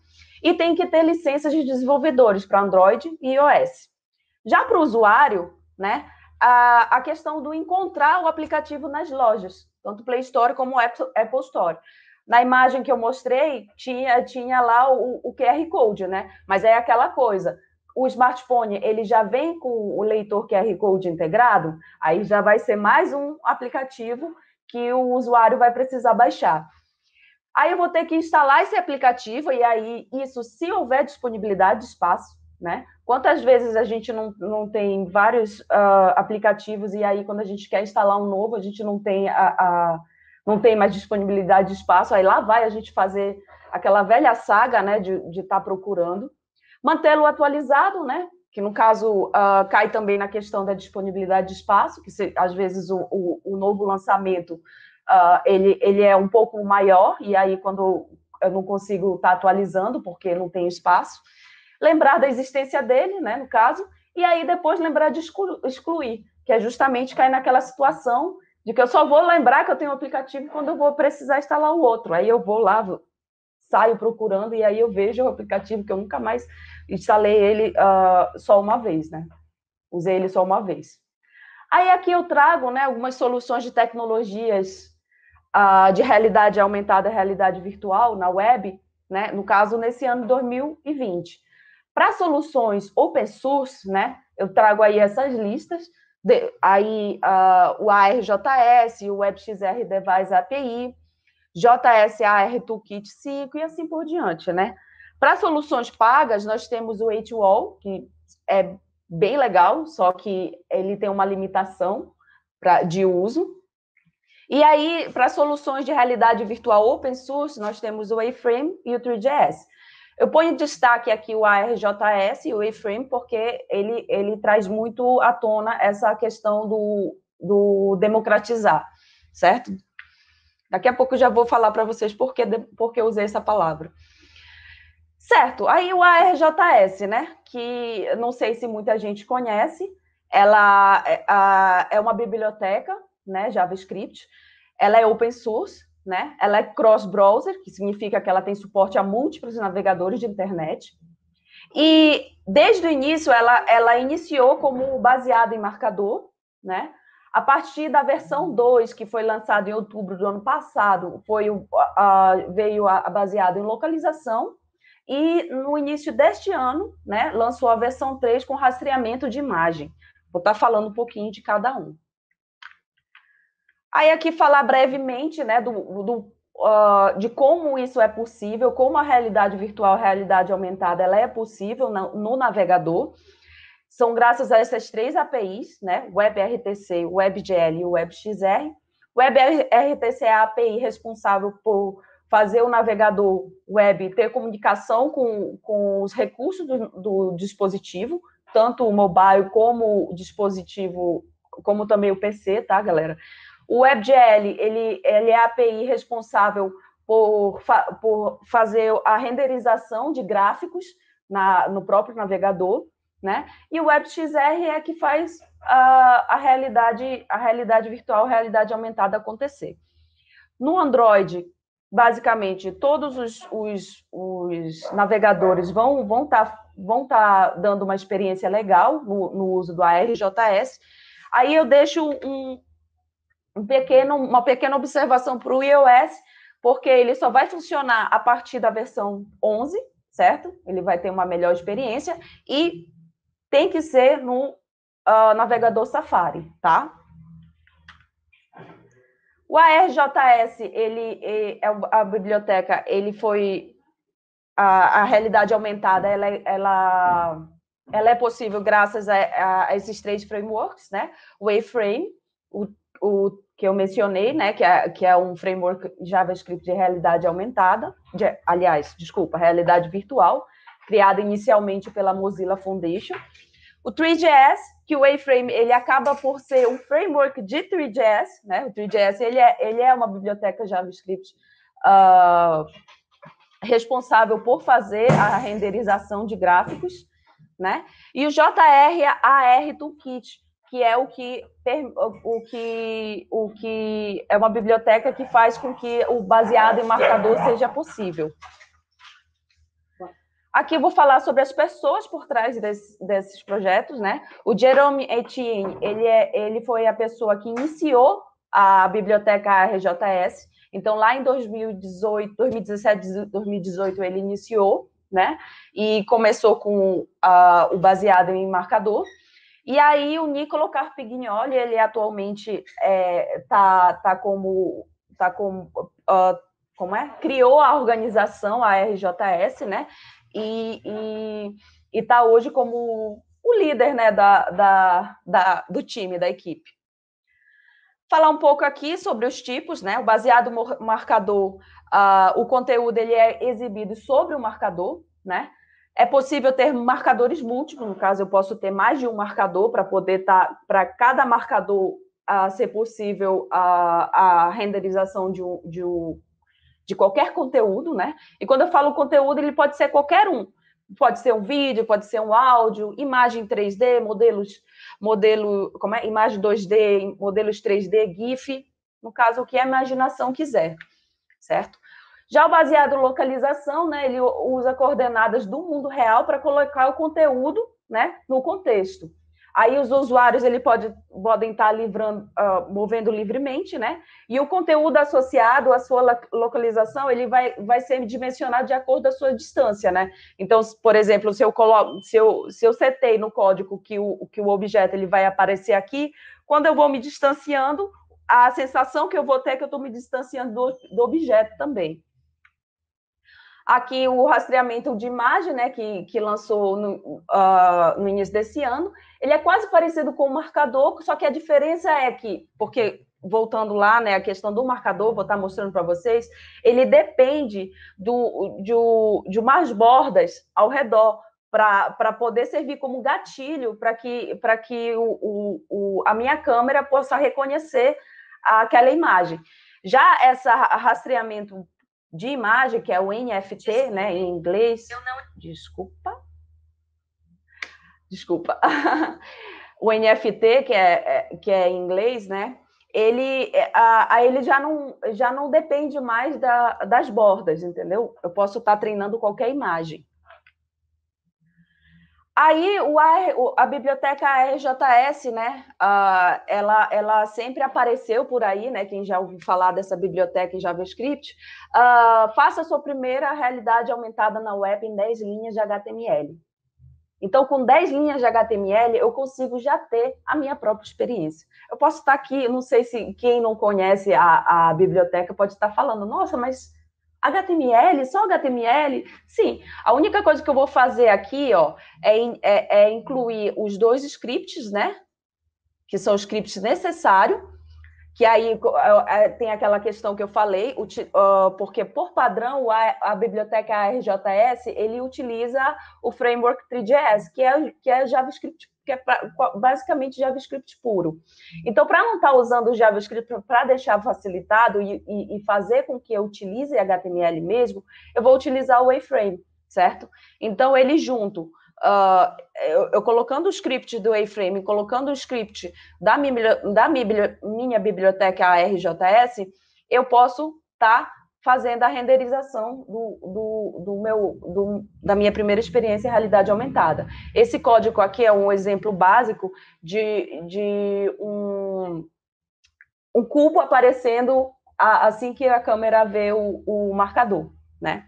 e tem que ter licenças de desenvolvedores para Android e iOS. Já para o usuário, né, a, a questão do encontrar o aplicativo nas lojas, tanto Play Store como Apple Store. Na imagem que eu mostrei, tinha, tinha lá o, o Q R Code, né? Mas é aquela coisa... O smartphone, ele já vem com o leitor Q R Code integrado, aí já vai ser mais um aplicativo que o usuário vai precisar baixar. Aí eu vou ter que instalar esse aplicativo, e aí isso se houver disponibilidade de espaço, né? Quantas vezes a gente não, não tem vários uh, aplicativos, e aí quando a gente quer instalar um novo, a gente não tem, a, a, não tem mais disponibilidade de espaço, aí lá vai a gente fazer aquela velha saga, né, de estar tá procurando, mantê-lo atualizado, né, que no caso uh, cai também na questão da disponibilidade de espaço, que se, às vezes o, o, o novo lançamento uh, ele, ele é um pouco maior, e aí quando eu não consigo estar tá atualizando, porque não tem espaço, lembrar da existência dele, né, no caso, e aí depois lembrar de exclu excluir, que é justamente cair naquela situação de que eu só vou lembrar que eu tenho um aplicativo quando eu vou precisar instalar o outro. Aí eu vou lá, saio procurando, e aí eu vejo o aplicativo que eu nunca mais instalei ele uh, só uma vez, né? Usei ele só uma vez. Aí aqui eu trago, né, algumas soluções de tecnologias uh, de realidade aumentada, realidade virtual na web, né? No caso, nesse ano dois mil e vinte. Para soluções open source, né, eu trago aí essas listas, de, aí uh, o A R.js, o WebXR Device A P I, J S A R Toolkit cinco e assim por diante, né? Para soluções pagas, nós temos o eight wall, que é bem legal, só que ele tem uma limitação pra, de uso. E aí, para soluções de realidade virtual open source, nós temos o A-Frame e o Three.js. Eu ponho em destaque aqui o A R.js e o A-Frame, porque ele, ele traz muito à tona essa questão do, do democratizar, certo? Daqui a pouco eu já vou falar para vocês por que, por que eu usei essa palavra. Certo, aí o A R.js, né? Que não sei se muita gente conhece, ela é uma biblioteca, né? JavaScript, ela é open source, né? Ela é cross-browser, que significa que ela tem suporte a múltiplos navegadores de internet. E desde o início, ela, ela iniciou como baseada em marcador, né? A partir da versão dois, que foi lançada em outubro do ano passado, foi, uh, veio a, a baseado em localização, e no início deste ano, né, lançou a versão três com rastreamento de imagem. Vou estar falando um pouquinho de cada um. Aí aqui falar brevemente, né, do, do, uh, de como isso é possível, como a realidade virtual, a realidade aumentada, ela é possível no, no navegador. São graças a essas três A P Is, né? WebRTC, WebGL e o WebXR. WebRTC é a API responsável por fazer o navegador web ter comunicação com, com os recursos do, do dispositivo, tanto o mobile como o dispositivo, como também o P C, tá, galera? O WebGL, ele, ele é a API responsável por, por fazer a renderização de gráficos na, no próprio navegador, né? E o WebXR é que faz a, a, realidade, a realidade virtual, a realidade aumentada acontecer. No Android, basicamente, todos os, os, os navegadores vão vão tá, vão tá dando uma experiência legal no, no uso do A R.js. Aí eu deixo um, um pequeno, uma pequena observação para o iOS, porque ele só vai funcionar a partir da versão onze, certo? Ele vai ter uma melhor experiência e tem que ser no uh, navegador Safari, tá? O A R.js, ele, ele, a biblioteca, ele foi... A, a realidade aumentada, ela, ela, ela é possível graças a, a esses três frameworks, né? O A-Frame, o, o que eu mencionei, né? Que é, que é um framework JavaScript de realidade aumentada, de, aliás, desculpa, realidade virtual, criada inicialmente pela Mozilla Foundation. O Three.js, que o A-Frame, ele acaba por ser um framework de Three.js, né? O Three.js, ele é, ele é uma biblioteca JavaScript uh, responsável por fazer a renderização de gráficos, né? E o J R A R Toolkit, que é o que, o que, o que é uma biblioteca que faz com que o baseado em marcador seja possível. Aqui eu vou falar sobre as pessoas por trás desse, desses projetos, né? O Jerome Etienne, ele, é, ele foi a pessoa que iniciou a biblioteca A R.js. Então, lá em dois mil e dezoito, dois mil e dezessete, dois mil e dezoito, ele iniciou, né? E começou com uh, o baseado em marcador. E aí, o Niccolò Carpignoli, ele atualmente é, tá, tá como... Tá como, uh, como é? Criou a organização, a A R.js, né? E está hoje como o líder, né, da, da, da, do time, da equipe. Falar um pouco aqui sobre os tipos, né? O baseado marcador, uh, o conteúdo ele é exibido sobre o marcador, né? É possível ter marcadores múltiplos, no caso eu posso ter mais de um marcador para poder tá, para cada marcador uh, ser possível uh, a renderização de um, de um de qualquer conteúdo, né? E quando eu falo conteúdo, ele pode ser qualquer um. Pode ser um vídeo, pode ser um áudio, imagem três D, modelos, modelo, como é? Imagem dois D, modelos três D, GIF, no caso, o que a imaginação quiser, certo? Já o baseado localização, né, ele usa coordenadas do mundo real para colocar o conteúdo, né, no contexto. Aí os usuários ele pode, podem estar livrando, uh, movendo livremente, né? E o conteúdo associado à sua localização ele vai, vai ser dimensionado de acordo com a sua distância, né? Então, por exemplo, se eu, colo se eu, se eu setei no código que o, que o objeto ele vai aparecer aqui, quando eu vou me distanciando, a sensação que eu vou ter é que eu estou me distanciando do, do objeto também. Aqui o rastreamento de imagem, né, que, que lançou no, uh, no início desse ano, ele é quase parecido com o marcador, só que a diferença é que, porque, voltando lá, né, a questão do marcador, vou estar mostrando para vocês, ele depende do, de, de umas bordas ao redor, para poder servir como gatilho, para que, para que o, o, a minha câmera possa reconhecer aquela imagem. Já esse rastreamento de imagem, que é o N F T, desculpa, né, em inglês. Eu não... Desculpa. Desculpa. O N F T, que é, que é em inglês, né, ele, a, a ele já, não, já não depende mais da, das bordas, entendeu? Eu posso estar treinando qualquer imagem. Aí, o A R, a biblioteca A R.js, né, uh, ela, ela sempre apareceu por aí, né, quem já ouviu falar dessa biblioteca em JavaScript, uh, faça a sua primeira realidade aumentada na web em dez linhas de H T M L. Então, com dez linhas de H T M L, eu consigo já ter a minha própria experiência. Eu posso estar aqui, não sei se quem não conhece a, a biblioteca pode estar falando, nossa, mas H T M L? Só H T M L? Sim, a única coisa que eu vou fazer aqui, ó, é, é, é incluir os dois scripts, né? Que são os scripts necessários, que aí tem aquela questão que eu falei, porque, por padrão, a, a biblioteca A R.js, ele utiliza o framework Three.js, que é, que é JavaScript, que é basicamente JavaScript puro. Então, para não estar usando o JavaScript, para deixar facilitado e, e, e fazer com que eu utilize H T M L mesmo, eu vou utilizar o A-Frame, certo? Então, ele junto... Uh, eu, eu colocando o script do A-Frame, colocando o script da, da minha biblioteca A R.js, eu posso estar tá fazendo a renderização do, do, do meu, do, da minha primeira experiência em realidade aumentada. Esse código aqui é um exemplo básico de, de um, um cubo aparecendo a, assim que a câmera vê o, o marcador, né?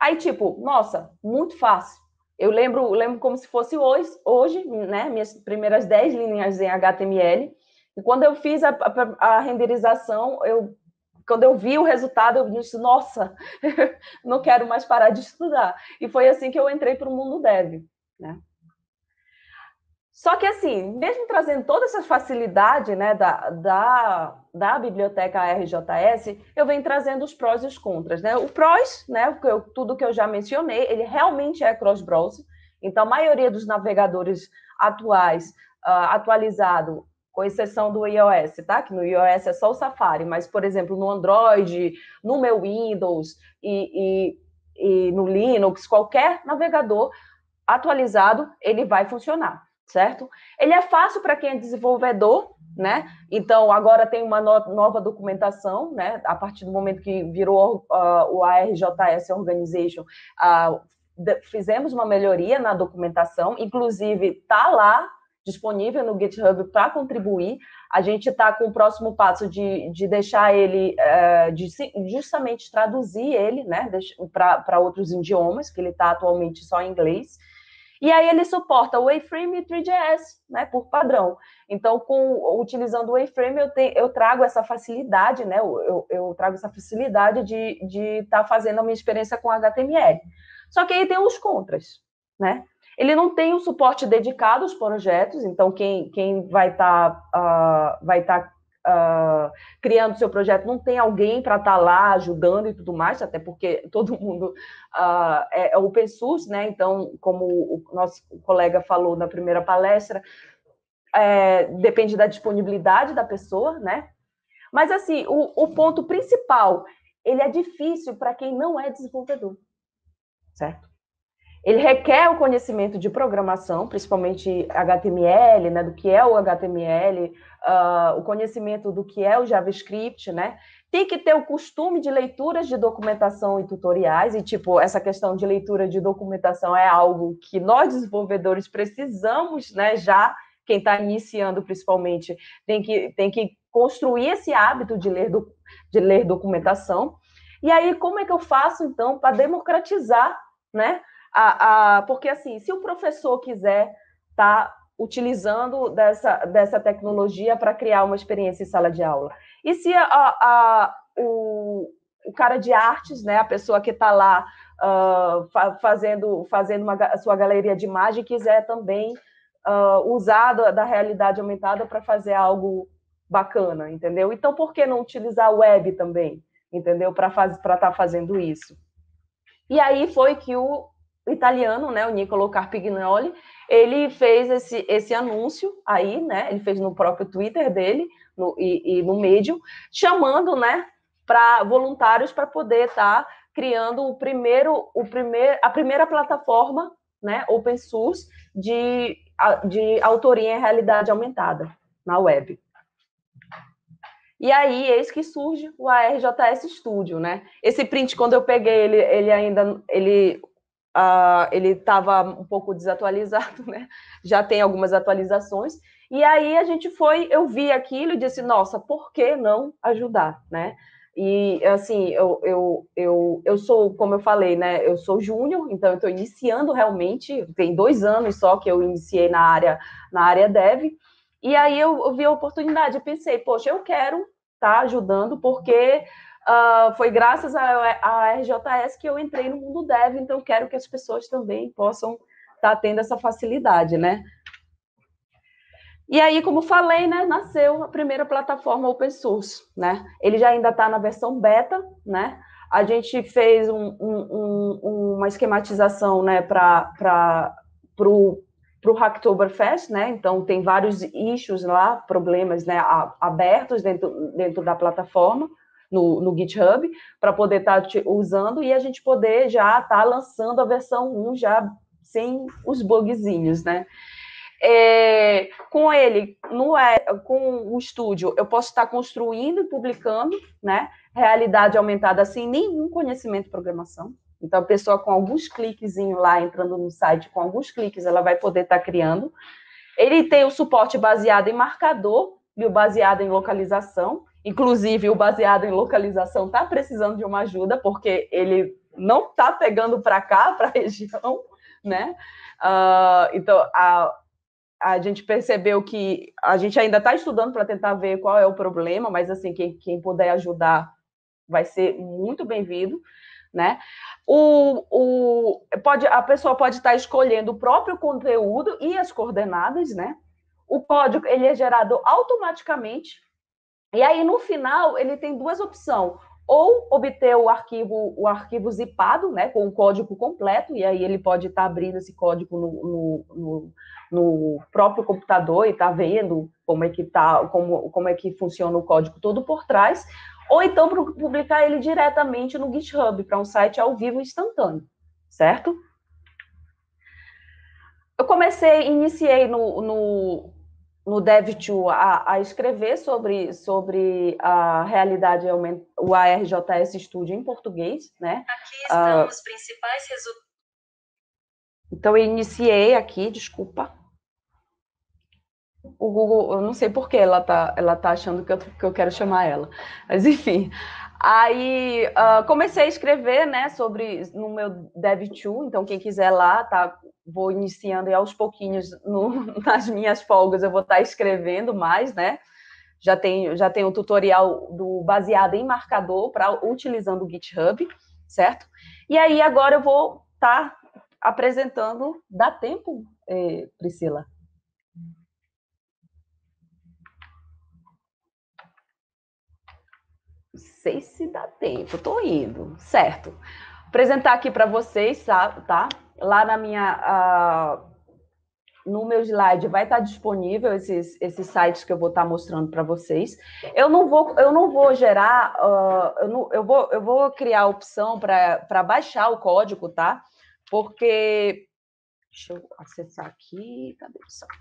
Aí, tipo, nossa, muito fácil. Eu lembro, lembro como se fosse hoje, hoje, né? Minhas primeiras dez linhas em H T M L. E quando eu fiz a, a, a renderização, eu, quando eu vi o resultado, eu disse, nossa, não quero mais parar de estudar. E foi assim que eu entrei para o mundo dev, né? Só que assim, mesmo trazendo toda essa facilidade, né, da, da, da biblioteca A R.js, eu venho trazendo os prós e os contras, né? O prós, né, eu, tudo que eu já mencionei, ele realmente é cross-browser, então a maioria dos navegadores atuais, uh, atualizado, com exceção do iOS, tá? Que no iOS é só o Safari, mas, por exemplo, no Android, no meu Windows e, e, e no Linux, qualquer navegador atualizado, ele vai funcionar. Certo? Ele é fácil para quem é desenvolvedor, né? Então, agora tem uma no nova documentação, né? A partir do momento que virou uh, o A R.js Organization, uh, fizemos uma melhoria na documentação, inclusive está lá disponível no GitHub para contribuir. A gente está com o próximo passo de, de deixar ele, uh, de justamente traduzir ele, né? Para outros idiomas, que ele está atualmente só em inglês. E aí ele suporta o A-Frame e o Three.js, né, por padrão. Então, com, utilizando o A-Frame, eu, te, eu trago essa facilidade, né, eu, eu trago essa facilidade de estar tá fazendo a minha experiência com H T M L. Só que aí tem os contras, né? Ele não tem um suporte dedicado aos projetos, então quem, quem vai estar tá, uh, vai tá uh, criando seu projeto, não tem alguém para estar tá lá ajudando e tudo mais, até porque todo mundo uh, é, é open source, né? Então, como o nosso colega falou na primeira palestra, é, depende da disponibilidade da pessoa, né? Mas, assim, o, o ponto principal, ele é difícil para quem não é desenvolvedor, certo? Ele requer o conhecimento de programação, principalmente H T M L, né, do que é o H T M L, uh, o conhecimento do que é o JavaScript, né? Tem que ter o costume de leituras de documentação e tutoriais, e, tipo, essa questão de leitura de documentação é algo que nós, desenvolvedores, precisamos, né, já, quem está iniciando, principalmente, tem que, tem que construir esse hábito de ler, do, de ler documentação. E aí, como é que eu faço, então, para democratizar, né? A, a, porque, assim, se o professor quiser estar tá utilizando dessa, dessa tecnologia para criar uma experiência em sala de aula, e se a, a, o, o cara de artes, né, a pessoa que está lá uh, fa, fazendo, fazendo uma, a sua galeria de imagem, quiser também uh, usar da, da realidade aumentada para fazer algo bacana, entendeu? Então, por que não utilizar a web também, entendeu? Para faz, para estar tá fazendo isso. E aí foi que o italiano, né, o Niccolò Carpignoli, ele fez esse, esse anúncio aí, né, ele fez no próprio Twitter dele, no, e, e no Medium, chamando, né, para voluntários para poder estar tá criando o primeiro, o primeir, a primeira plataforma, né, open source de, de autoria em realidade aumentada na web. E aí, eis que surge o A R.js Studio, né, esse print, quando eu peguei, ele, ele ainda, ele... Uh, ele estava um pouco desatualizado, né? Já tem algumas atualizações, e aí a gente foi, eu vi aquilo e disse, nossa, por que não ajudar, né? E, assim, eu, eu, eu, eu sou, como eu falei, né? Eu sou júnior, então eu estou iniciando realmente, tem dois anos só que eu iniciei na área, na área dev, e aí eu, eu vi a oportunidade, eu pensei, poxa, eu quero estar ajudando, porque... Uh, foi graças à R J S que eu entrei no mundo dev, então quero que as pessoas também possam estar tá tendo essa facilidade, né? E aí, como falei, né, nasceu a primeira plataforma open source, né? Ele já ainda está na versão beta, né? A gente fez um, um, um, uma esquematização, né, para pro para o Hacktoberfest, né? Então tem vários issues lá, problemas, né, abertos dentro, dentro da plataforma, No, no GitHub, para poder estar tá usando e a gente poder já estar tá lançando a versão um já sem os bugzinhos, né? É, com ele, no, com o estúdio, eu posso estar tá construindo e publicando, né? Realidade aumentada sem nenhum conhecimento de programação. Então, a pessoa com alguns cliquezinhos lá, entrando no site, com alguns cliques, ela vai poder estar tá criando. Ele tem o suporte baseado em marcador e o baseado em localização. Inclusive, o baseado em localização está precisando de uma ajuda, porque ele não está pegando para cá, para a região, né? Uh, então, a, a gente percebeu que a gente ainda está estudando para tentar ver qual é o problema, mas, assim, quem, quem puder ajudar vai ser muito bem-vindo, né? O, o, pode, a pessoa pode estar escolhendo o próprio conteúdo e as coordenadas, né? O código, ele é gerado automaticamente. E aí, no final, ele tem duas opções, ou obter o arquivo, o arquivo zipado, né, com o código completo, e aí ele pode estar tá abrindo esse código no, no, no, no próprio computador e estar tá vendo como é, que tá, como, como é que funciona o código todo por trás, ou então publicar ele diretamente no GitHub, para um site ao vivo instantâneo, certo? Eu comecei, iniciei no... no no Dev dois a, a escrever sobre, sobre a realidade, o A R.js Studio em português, né? Aqui estão uh, os principais resultados. Então, eu iniciei aqui, desculpa. O Google, eu não sei por que ela tá, ela tá achando que eu, que eu quero chamar ela. Mas, enfim. Aí, uh, comecei a escrever, né, sobre, no meu Dev dois, então, quem quiser lá, tá... Vou iniciando e aos pouquinhos, no, nas minhas folgas, eu vou estar escrevendo mais, né? Já tem, já tem um tutorial do, baseado em marcador, pra, utilizando o GitHub, certo? E aí, agora eu vou estar apresentando... Dá tempo, eh, Priscila? sei se dá tempo, tô indo, certo? Vou apresentar aqui para vocês, tá? Lá na minha, uh, no meu slide vai estar disponível esses, esses sites que eu vou estar mostrando para vocês. Eu não vou, eu não vou gerar, uh, eu, não, eu, vou, eu vou criar a opção para baixar o código, tá? Porque, deixa eu acessar aqui, cadê o site?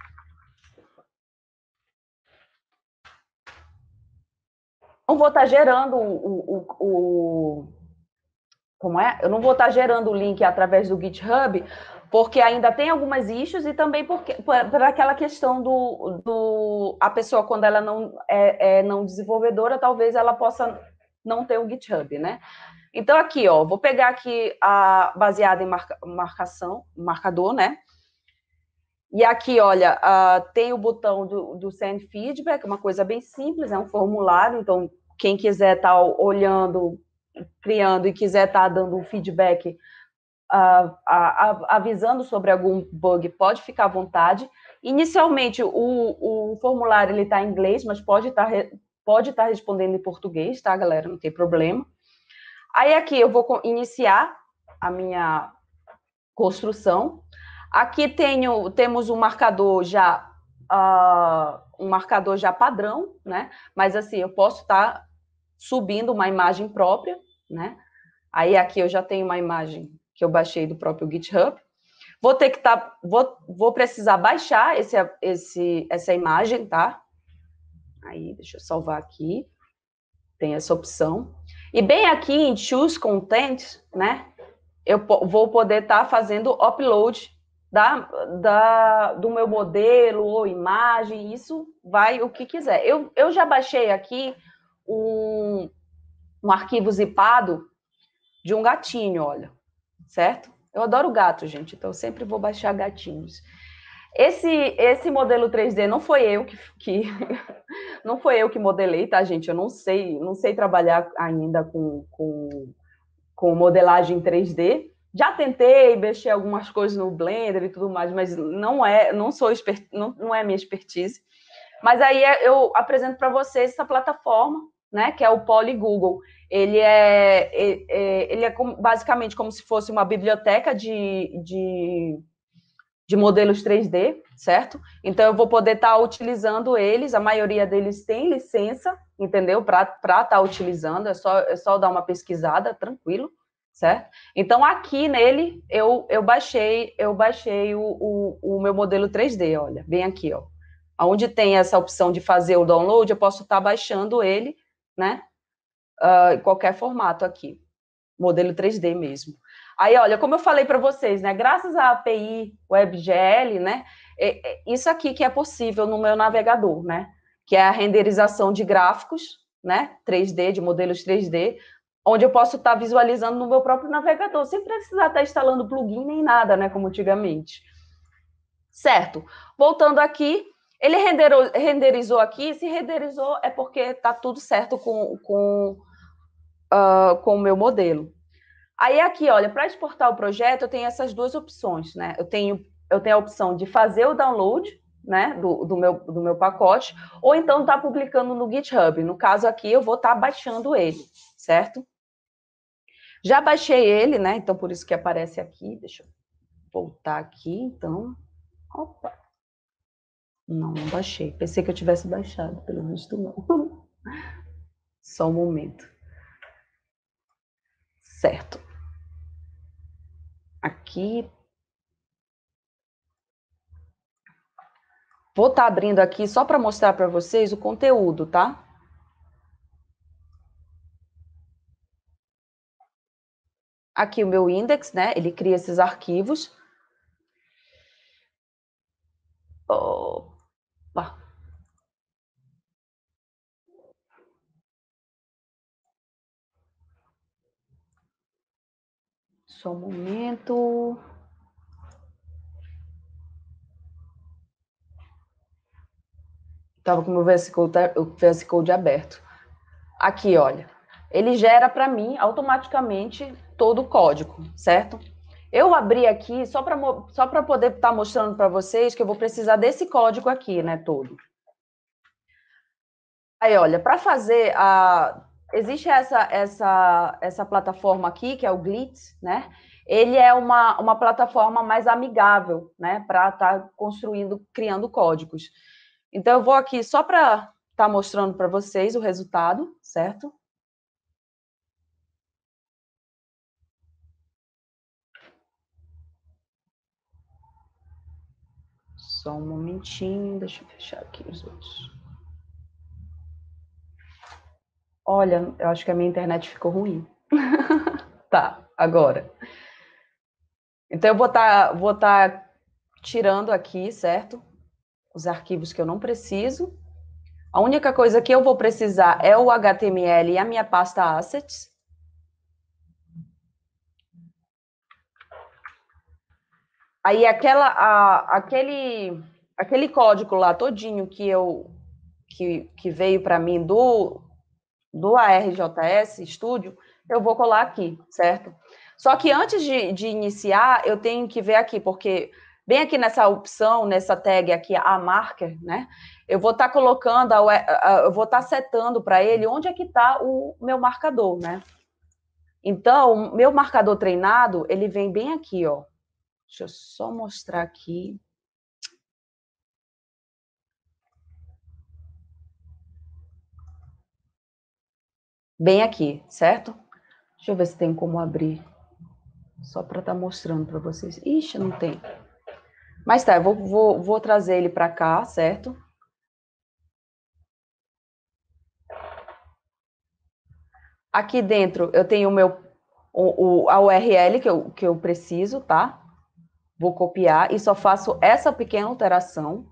Não vou estar gerando o, o, o... Como é? Eu não vou estar gerando o link através do GitHub, porque ainda tem algumas issues e também porque, por aquela questão do, do... A pessoa, quando ela não é, é não desenvolvedora, talvez ela possa não ter o GitHub, né? Então, aqui, ó, vou pegar aqui a baseada em marca, marcação, marcador, né? E aqui, olha, uh, tem o botão do, do Send Feedback, uma coisa bem simples, é um formulário, então quem quiser estar olhando, criando e quiser estar dando um feedback, uh, uh, avisando sobre algum bug, pode ficar à vontade. Inicialmente, o, o formulário está em inglês, mas pode estar pode estar respondendo em português, tá, galera? Não tem problema. Aí aqui eu vou iniciar a minha construção. Aqui tenho, temos um marcador já uh, um marcador já padrão, né? Mas assim, eu posso estar subindo uma imagem própria, né? Aí aqui eu já tenho uma imagem que eu baixei do próprio GitHub. Vou ter que tá, vou, vou precisar baixar esse, esse, essa imagem, tá? Aí, deixa eu salvar aqui. Tem essa opção. E bem aqui em Choose Content, né? Eu vou poder estar fazendo upload Da, da, do meu modelo ou imagem, isso vai o que quiser. Eu, eu já baixei aqui um, um arquivo zipado de um gatinho, olha, certo? Eu adoro gato, gente, então eu sempre vou baixar gatinhos. Esse, esse modelo três D não foi eu que, que não foi eu que modelei, tá, gente? Eu não sei, não sei trabalhar ainda com, com, com modelagem três D. Já tentei mexer algumas coisas no Blender e tudo mais, mas não é, não sou expert, não, não é minha expertise. Mas aí eu apresento para vocês essa plataforma, né? Que é o PolyGoogle. Ele é, ele é basicamente como se fosse uma biblioteca de, de, de modelos três D, certo? Então eu vou poder estar utilizando eles. A maioria deles tem licença, entendeu? Para estar utilizando, é só, é só dar uma pesquisada, tranquilo. Certo? Então, aqui nele, eu, eu baixei, eu baixei o, o, o meu modelo três D, olha, bem aqui, ó. Onde tem essa opção de fazer o download, eu posso estar baixando ele, né? Uh, em qualquer formato aqui, modelo três D mesmo. Aí, olha, como eu falei para vocês, né? Graças à A P I WebGL, né? É, é isso aqui que é possível no meu navegador, né? Que é a renderização de gráficos, né? três D, de modelos três D, onde eu posso estar visualizando no meu próprio navegador, sem precisar estar instalando plugin nem nada, né, como antigamente. Certo. Voltando aqui, ele renderou, renderizou aqui, se renderizou é porque está tudo certo com, com, uh, com o meu modelo. Aí aqui, olha, para exportar o projeto, eu tenho essas duas opções, né? Eu tenho, eu tenho a opção de fazer o download, né, do, do, meu, do meu pacote, ou então estar publicando no GitHub. No caso aqui, eu vou estar baixando ele, certo? Já baixei ele, né? Então, por isso que aparece aqui. Deixa eu voltar aqui, então. Opa! Não, não baixei. Pensei que eu tivesse baixado, pelo visto não. Só um momento. Certo. Aqui. Vou estar abrindo aqui só para mostrar para vocês o conteúdo, tá? Aqui o meu index, né? Ele cria esses arquivos. Opa. Só um momento. Estava com o meu V S Code, o V S Code aberto. Aqui, olha. Ele gera para mim automaticamente todo o código, certo? Eu abri aqui só para só para poder estar mostrando para vocês que eu vou precisar desse código aqui, né, todo. Aí, olha, para fazer a existe essa, essa, essa plataforma aqui, que é o Glitz, né? Ele é uma, uma plataforma mais amigável, né? Para estar tá construindo, criando códigos. Então, eu vou aqui só para estar tá mostrando para vocês o resultado, certo? Só um momentinho, deixa eu fechar aqui os outros. Olha, eu acho que a minha internet ficou ruim. Tá, agora. Então, eu vou estar vou tá tirando aqui, certo? Os arquivos que eu não preciso. A única coisa que eu vou precisar é o H T M L e a minha pasta Assets. Aí, aquela, a, aquele, aquele código lá todinho que, eu, que, que veio para mim do... do A R.js Studio, eu vou colar aqui, certo? Só que antes de, de iniciar, eu tenho que ver aqui, porque bem aqui nessa opção, nessa tag aqui, a marker, né? Eu vou estar tá colocando, a, a, eu vou estar tá setando para ele onde é que está o meu marcador, né? Então, meu marcador treinado, ele vem bem aqui, ó. Deixa eu só mostrar aqui. Bem aqui, certo? Deixa eu ver se tem como abrir. Só para estar tá mostrando para vocês. Ixi, não tem. Mas tá, eu vou, vou, vou trazer ele para cá, certo? Aqui dentro eu tenho o meu, o, o, a U R L que eu, que eu preciso, tá? Vou copiar e só faço essa pequena alteração.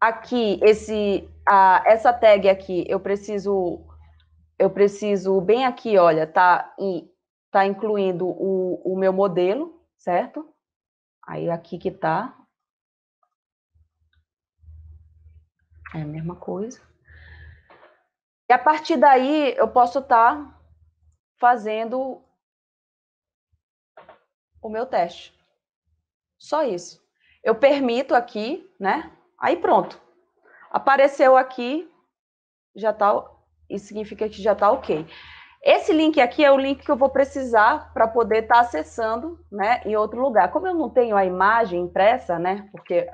Aqui, esse, a, essa tag aqui, eu preciso, eu preciso bem aqui, olha, tá, in, tá incluindo o, o meu modelo, certo? Aí aqui que tá. É a mesma coisa. E a partir daí, eu posso estar fazendo o meu teste. Só isso. Eu permito aqui, né? Aí pronto, apareceu aqui, já tá, isso significa que já tá ok. Esse link aqui é o link que eu vou precisar para poder estar tá acessando, né, em outro lugar. Como eu não tenho a imagem impressa, né, porque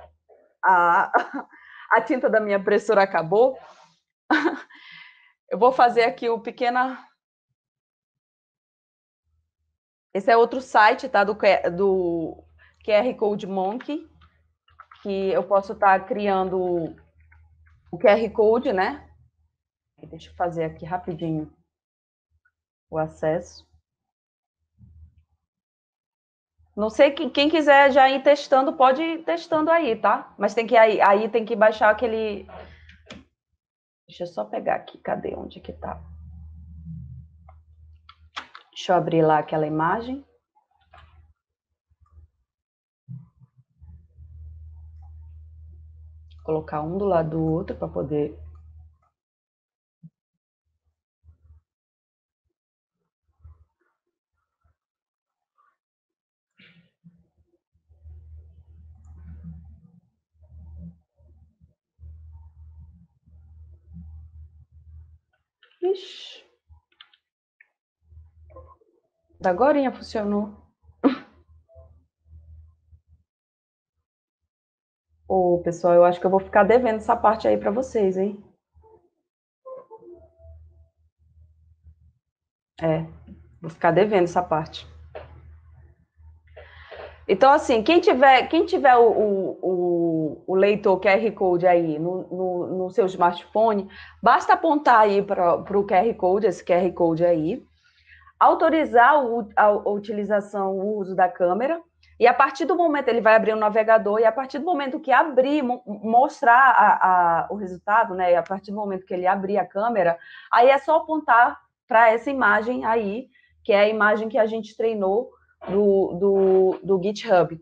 a, a tinta da minha impressora acabou, eu vou fazer aqui o pequena... Esse é outro site, tá, do, do Q R Code Monkey, que eu posso estar criando o Q R Code, né? Deixa eu fazer aqui rapidinho o acesso. Não sei, quem quiser já ir testando, pode ir testando aí, tá? Mas tem que aí, aí tem que baixar aquele... Deixa eu só pegar aqui, cadê? Onde que tá? Deixa eu abrir lá aquela imagem. Colocar um do lado do outro para poder... Ixi. Da agorinha funcionou. Ô, pessoal, eu acho que eu vou ficar devendo essa parte aí para vocês, hein? É, vou ficar devendo essa parte. Então, assim, quem tiver, quem tiver o, o, o leitor Q R Code aí no, no, no seu smartphone, basta apontar aí para o Q R Code, esse Q R Code aí, autorizar o, a, a utilização, o uso da câmera. E a partir do momento, ele vai abrir o navegador, e a partir do momento que abrir, mostrar a, a, o resultado, né? E a partir do momento que ele abrir a câmera, aí é só apontar para essa imagem aí, que é a imagem que a gente treinou do, do, do GitHub.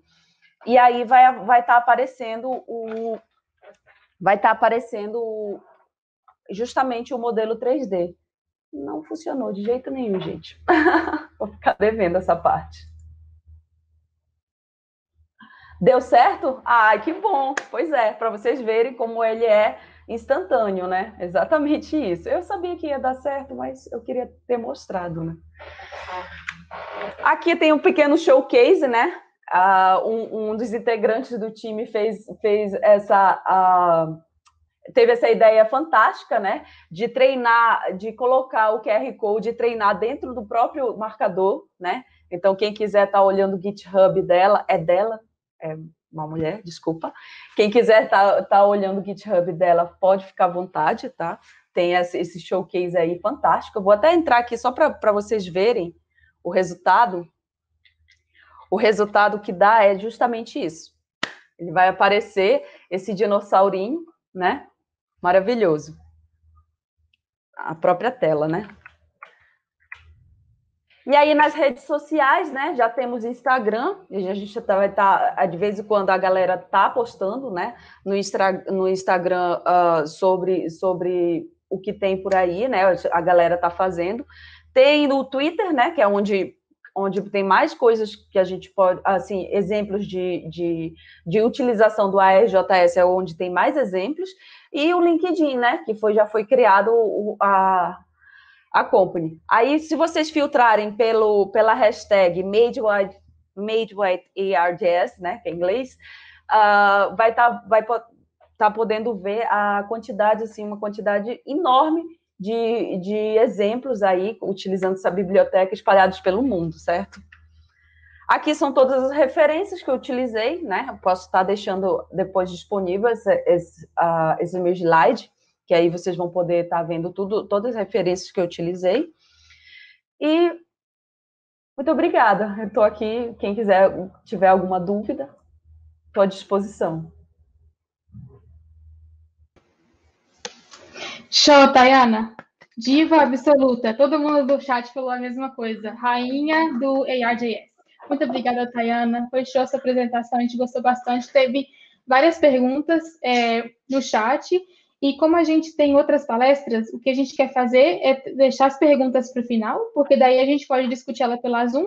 E aí vai vai tá aparecendo o... Vai estar tá aparecendo justamente o modelo três D. Não funcionou de jeito nenhum, gente. Vou ficar devendo essa parte. Deu certo? Ai, que bom! Pois é, para vocês verem como ele é instantâneo, né? Exatamente isso. Eu sabia que ia dar certo, mas eu queria ter mostrado, né? Aqui tem um pequeno showcase, né? Uh, um, um dos integrantes do time fez, fez essa... Uh, teve essa ideia fantástica, né? De treinar, de colocar o Q R Code, de treinar dentro do próprio marcador, né? Então, quem quiser estar tá olhando o GitHub dela, é dela, é uma mulher, desculpa. Quem quiser estar tá, tá olhando o GitHub dela, pode ficar à vontade, tá? Tem esse showcase aí fantástico. Eu vou até entrar aqui só para vocês verem o resultado. O resultado que dá é justamente isso. Ele vai aparecer, esse dinossaurinho, né? Maravilhoso. A própria tela, né? E aí, nas redes sociais, né? Já temos Instagram, e a gente vai estar, de vez em quando, a galera tá postando, né? No, Instra, no Instagram uh, sobre, sobre o que tem por aí, né? A galera tá fazendo. Tem no Twitter, né? Que é onde... onde tem mais coisas que a gente pode, assim, exemplos de, de, de utilização do A R.js, é onde tem mais exemplos, e o LinkedIn, né, que foi, já foi criado o, a, a company. Aí, se vocês filtrarem pelo, pela hashtag Made with, made with A R.js, né, que é em inglês, uh, vai estar tá, vai tá podendo ver a quantidade, assim, uma quantidade enorme De, de exemplos aí, utilizando essa biblioteca, espalhados pelo mundo, certo? Aqui são todas as referências que eu utilizei, né? Eu posso estar deixando depois disponível esse, esse, uh, esse meu slide, que aí vocês vão poder estar vendo tudo, todas as referências que eu utilizei. E muito obrigada. Eu estou aqui, quem quiser, tiver alguma dúvida, estou à disposição. Show, Thayana. Diva absoluta. Todo mundo do chat falou a mesma coisa. Rainha do A R.js. Muito obrigada, Thayana. Foi show a sua apresentação. A gente gostou bastante. Teve várias perguntas é, no chat. E como a gente tem outras palestras, o que a gente quer fazer é deixar as perguntas para o final, porque daí a gente pode discutir ela pela Zoom.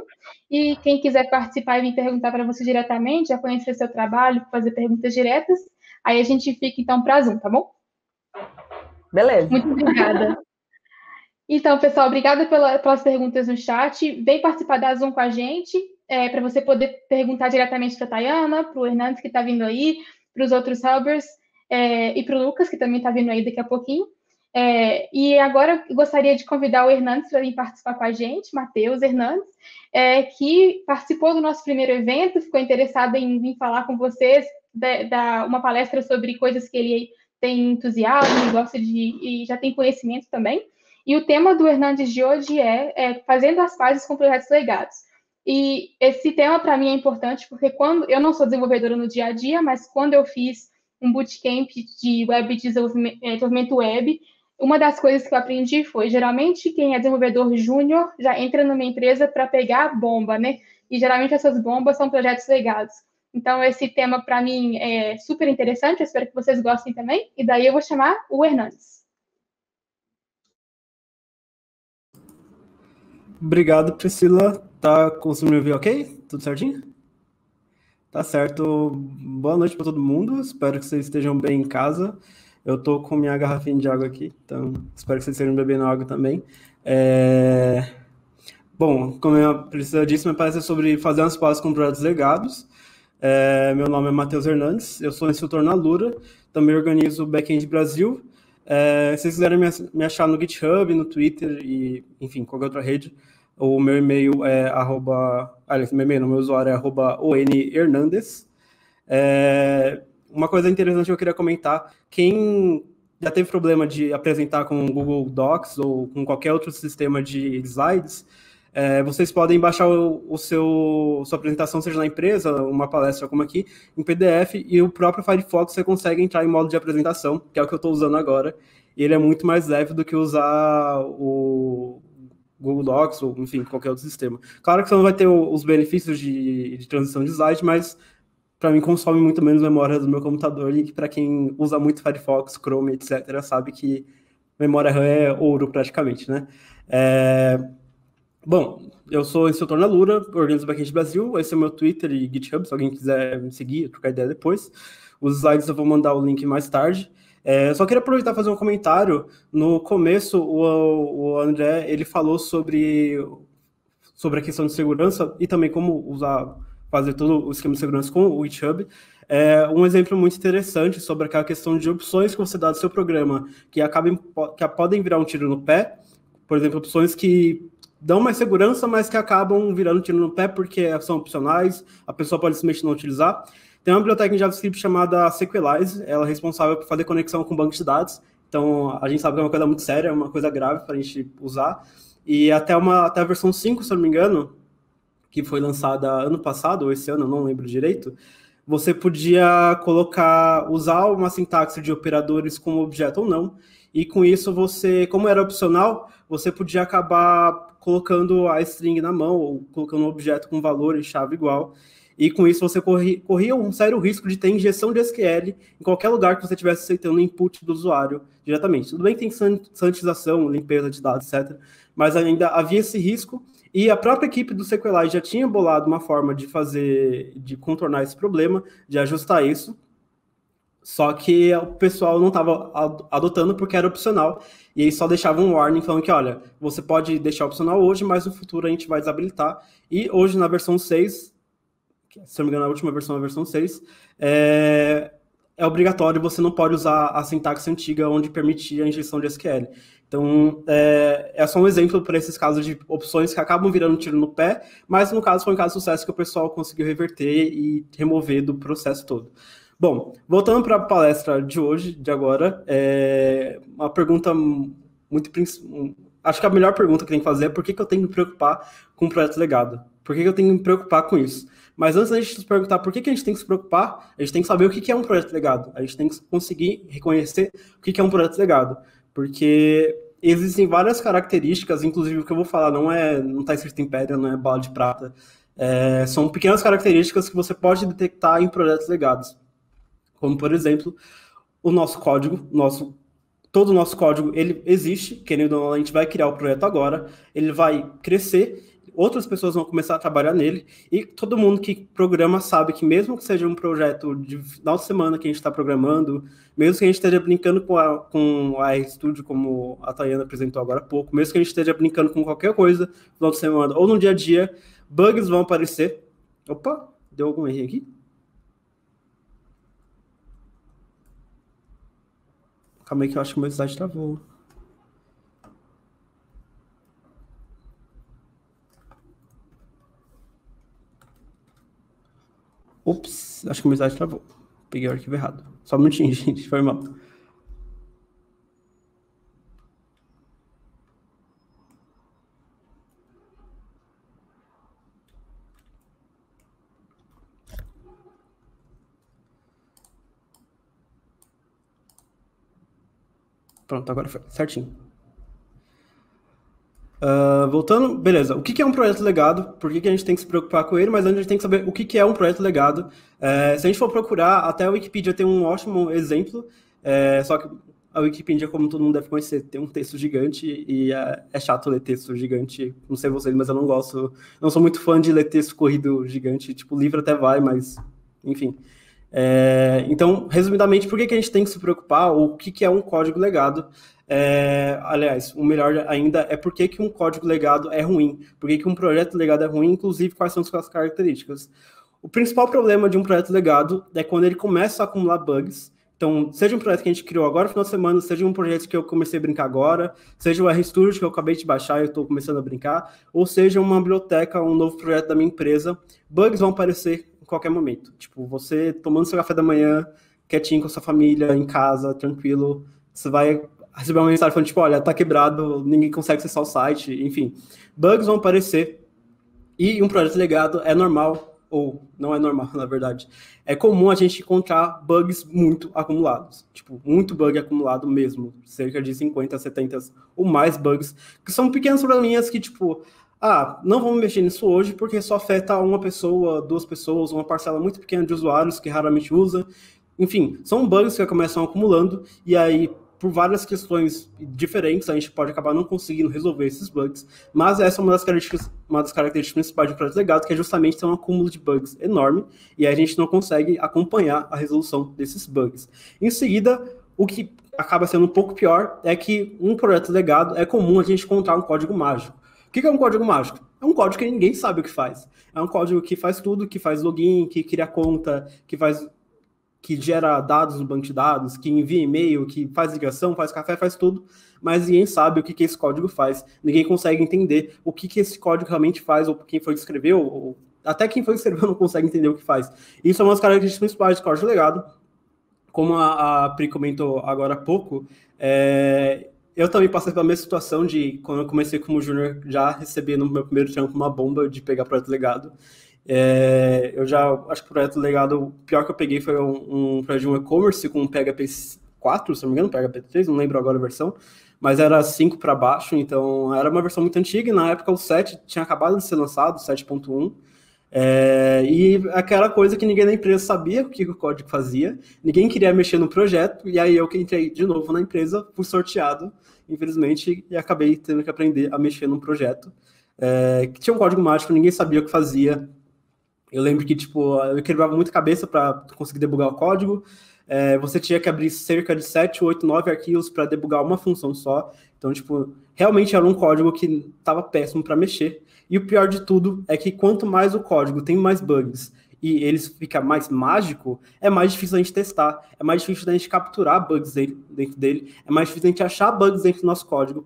E quem quiser participar e vir perguntar para você diretamente, já conhecer seu trabalho, fazer perguntas diretas, aí a gente fica, então, para a Zoom, tá bom? Beleza. Muito obrigada. Então, pessoal, obrigada pela, pelas perguntas no chat. Vem participar da Zoom com a gente, é, para você poder perguntar diretamente para a Thayana, para o Hernandes, que está vindo aí, para os outros Hubbers, é, e para o Lucas, que também está vindo aí daqui a pouquinho. É, e agora, eu gostaria de convidar o Hernandes para vir participar com a gente, Matheus Hernandes, é, que participou do nosso primeiro evento, ficou interessado em vir falar com vocês, dar uma palestra sobre coisas que ele... tem entusiasmo, gosta de e já tem conhecimento também. E o tema do Hernandes de hoje é, é fazendo as pazes com projetos legados. E esse tema, para mim, é importante, porque quando eu não sou desenvolvedora no dia a dia, mas quando eu fiz um bootcamp de web desenvolvimento, desenvolvimento web, uma das coisas que eu aprendi foi, geralmente, quem é desenvolvedor júnior já entra numa empresa para pegar a bomba, né? E, geralmente, essas bombas são projetos legados. Então, esse tema, para mim, é super interessante. Eu espero que vocês gostem também. E daí eu vou chamar o Hernandes. Obrigado, Priscila. Tá conseguindo me ouvir ok? Tudo certinho? Tá certo. Boa noite para todo mundo. Espero que vocês estejam bem em casa. Eu tô com minha garrafinha de água aqui. Então, espero que vocês estejam bebendo água também. É... Bom, como a Priscila disse, minha palestra é sobre fazer as pazes com projetos legados. É, meu nome é Matheus Hernandes, eu sou instrutor na Lura, também organizo o Backend Brasil. É, se vocês quiserem me achar no GitHub, no Twitter e, enfim, qualquer outra rede, o meu e-mail é arroba, aliás, meu e-mail, meu usuário é arroba onhernandes. É, uma coisa interessante que eu queria comentar, quem já teve problema de apresentar com o Google Docs ou com qualquer outro sistema de slides, É, vocês podem baixar o, o seu, sua apresentação, seja na empresa, uma palestra como aqui, em P D F, e o próprio Firefox você consegue entrar em modo de apresentação, que é o que eu estou usando agora, e ele é muito mais leve do que usar o Google Docs ou, enfim, qualquer outro sistema. Claro que você não vai ter o, os benefícios de, de transição de slide, mas para mim consome muito menos memória do meu computador, e para quem usa muito Firefox, Chrome, etcétera, sabe que memória RAM é ouro praticamente, né? É... Bom, eu sou instrutor na Lura, organizo o Backend Brasil, esse é o meu Twitter e GitHub, se alguém quiser me seguir, trocar ideia depois. Os slides eu vou mandar o link mais tarde. É, só queria aproveitar e fazer um comentário. No começo, o, o André ele falou sobre, sobre a questão de segurança e também como usar, fazer todo o esquema de segurança com o GitHub. É um exemplo muito interessante sobre aquela questão de opções que você dá do seu programa, que, acabem, que podem virar um tiro no pé. Por exemplo, opções que dão mais segurança, mas que acabam virando tiro no pé porque são opcionais, a pessoa pode simplesmente não utilizar. Tem uma biblioteca em JavaScript chamada Sequelize, ela é responsável por fazer conexão com banco de dados. Então, a gente sabe que é uma coisa muito séria, é uma coisa grave para a gente usar. E até, uma, até a versão cinco, se eu não me engano, que foi lançada ano passado, ou esse ano, eu não lembro direito, você podia colocar, usar uma sintaxe de operadores como objeto ou não, e com isso você, como era opcional, você podia acabar colocando a string na mão, ou colocando um objeto com valor e chave igual, e com isso você corria, corria um sério risco de ter injeção de S Q L em qualquer lugar que você estivesse aceitando o input do usuário diretamente. Tudo bem que tem sanitização, limpeza de dados, etcétera, mas ainda havia esse risco, e a própria equipe do Sequelize já tinha bolado uma forma de fazer, de contornar esse problema, de ajustar isso, só que o pessoal não estava adotando porque era opcional, e aí só deixava um warning falando que, olha, você pode deixar opcional hoje, mas no futuro a gente vai desabilitar. E hoje na versão seis, se não me engano a última versão é a versão seis, é, é obrigatório, você não pode usar a sintaxe antiga onde permitia a injeção de S Q L. Então, é, é só um exemplo para esses casos de opções que acabam virando um tiro no pé, mas no caso foi um caso de sucesso que o pessoal conseguiu reverter e remover do processo todo. Bom, voltando para a palestra de hoje, de agora, é uma pergunta muito... Acho que a melhor pergunta que tem que fazer é por que, que eu tenho que me preocupar com o projeto legado? Por que, que eu tenho que me preocupar com isso? Mas antes da gente se perguntar por que, que a gente tem que se preocupar, a gente tem que saber o que, que é um projeto legado. A gente tem que conseguir reconhecer o que, que é um projeto legado. Porque existem várias características, inclusive o que eu vou falar não é, não está escrito em pedra, não é bala de prata. É, são pequenas características que você pode detectar em projetos legados. Como, por exemplo, o nosso código, nosso, todo o nosso código, ele existe, querendo ou não, a gente vai criar o projeto agora, ele vai crescer, outras pessoas vão começar a trabalhar nele, e todo mundo que programa sabe que mesmo que seja um projeto de final de semana que a gente está programando, mesmo que a gente esteja brincando com a, com a AR Studio, como a Thayana apresentou agora há pouco, mesmo que a gente esteja brincando com qualquer coisa, no final de semana ou no dia a dia, bugs vão aparecer. Opa, deu algum erro aqui? Calma aí que eu acho que o meu slide travou. Ops, acho que o meu slide travou. Peguei o arquivo errado. Só um minutinho, gente, foi mal. Pronto, agora foi certinho. Uh, voltando, beleza. O que, que é um projeto legado? Por que, que a gente tem que se preocupar com ele? Mas antes a gente tem que saber o que, que é um projeto legado. É, se a gente for procurar, até a Wikipedia tem um ótimo exemplo, é, só que a Wikipedia, como todo mundo deve conhecer, tem um texto gigante e é, é chato ler texto gigante. Não sei vocês, mas eu não gosto, não sou muito fã de ler texto corrido gigante. Tipo, livro até vai, mas enfim... É, então, resumidamente, por que, que a gente tem que se preocupar, ou o que, que é um código legado? É, aliás, o melhor ainda é por que, que um código legado é ruim, por que, que um projeto legado é ruim, inclusive quais são suas características. O principal problema de um projeto legado é quando ele começa a acumular bugs. Então, seja um projeto que a gente criou agora no final de semana, seja um projeto que eu comecei a brincar agora, seja o R Studio que eu acabei de baixar e eu estou começando a brincar, ou seja uma biblioteca, um novo projeto da minha empresa, bugs vão aparecer em qualquer momento. Tipo, você tomando seu café da manhã, quietinho com a sua família, em casa, tranquilo, você vai receber uma mensagem falando, tipo, olha, tá quebrado, ninguém consegue acessar o site, enfim. Bugs vão aparecer e um projeto legado é normal, ou não é normal, na verdade, é comum a gente encontrar bugs muito acumulados, tipo, muito bug acumulado mesmo, cerca de cinquenta, setenta ou mais bugs, que são pequenos probleminhas que, tipo, ah, não vamos mexer nisso hoje porque só afeta uma pessoa, duas pessoas, uma parcela muito pequena de usuários que raramente usa, enfim, são bugs que começam acumulando e aí, por várias questões diferentes, a gente pode acabar não conseguindo resolver esses bugs, mas essa é uma das características, uma das características principais de um projeto legado, que é justamente ter um acúmulo de bugs enorme, e a gente não consegue acompanhar a resolução desses bugs. Em seguida, O que acaba sendo um pouco pior é que um projeto legado é comum a gente encontrar um código mágico. O que é um código mágico? É um código que ninguém sabe o que faz. É um código que faz tudo, que faz login, que cria conta, que faz, que gera dados no banco de dados, que envia e-mail, que faz ligação, faz café, faz tudo, mas ninguém sabe o que, que esse código faz. Ninguém consegue entender o que, que esse código realmente faz, ou quem foi que escreveu, ou até quem foi que escreveu não consegue entender o que faz. Isso é uma das características principais de código legado. Como a, a Pri comentou agora há pouco, é, eu também passei pela mesma situação de, quando eu comecei como júnior, já recebi no meu primeiro trampo uma bomba de pegar projeto legado. É, eu já, acho que o projeto legado, o pior que eu peguei foi um, um projeto de um e-commerce com um P H P quatro, se não me engano, P H P três, não lembro agora a versão, mas era cinco para baixo, então era uma versão muito antiga, e na época o sete tinha acabado de ser lançado, sete ponto um. É, e aquela coisa que ninguém na empresa sabia o que o código fazia, ninguém queria mexer no projeto, e aí eu que entrei de novo na empresa, fui sorteado, infelizmente, e acabei tendo que aprender a mexer num projeto, é, que tinha um código mágico, ninguém sabia o que fazia. Eu lembro que, tipo, eu quebrava muito a cabeça para conseguir debugar o código. É, você tinha que abrir cerca de sete, oito, nove arquivos para debugar uma função só. Então, tipo, realmente era um código que estava péssimo para mexer. E o pior de tudo é que quanto mais o código tem mais bugs e ele fica mais mágico, é mais difícil a gente testar, é mais difícil a gente capturar bugs dentro dele, é mais difícil a gente achar bugs dentro do nosso código.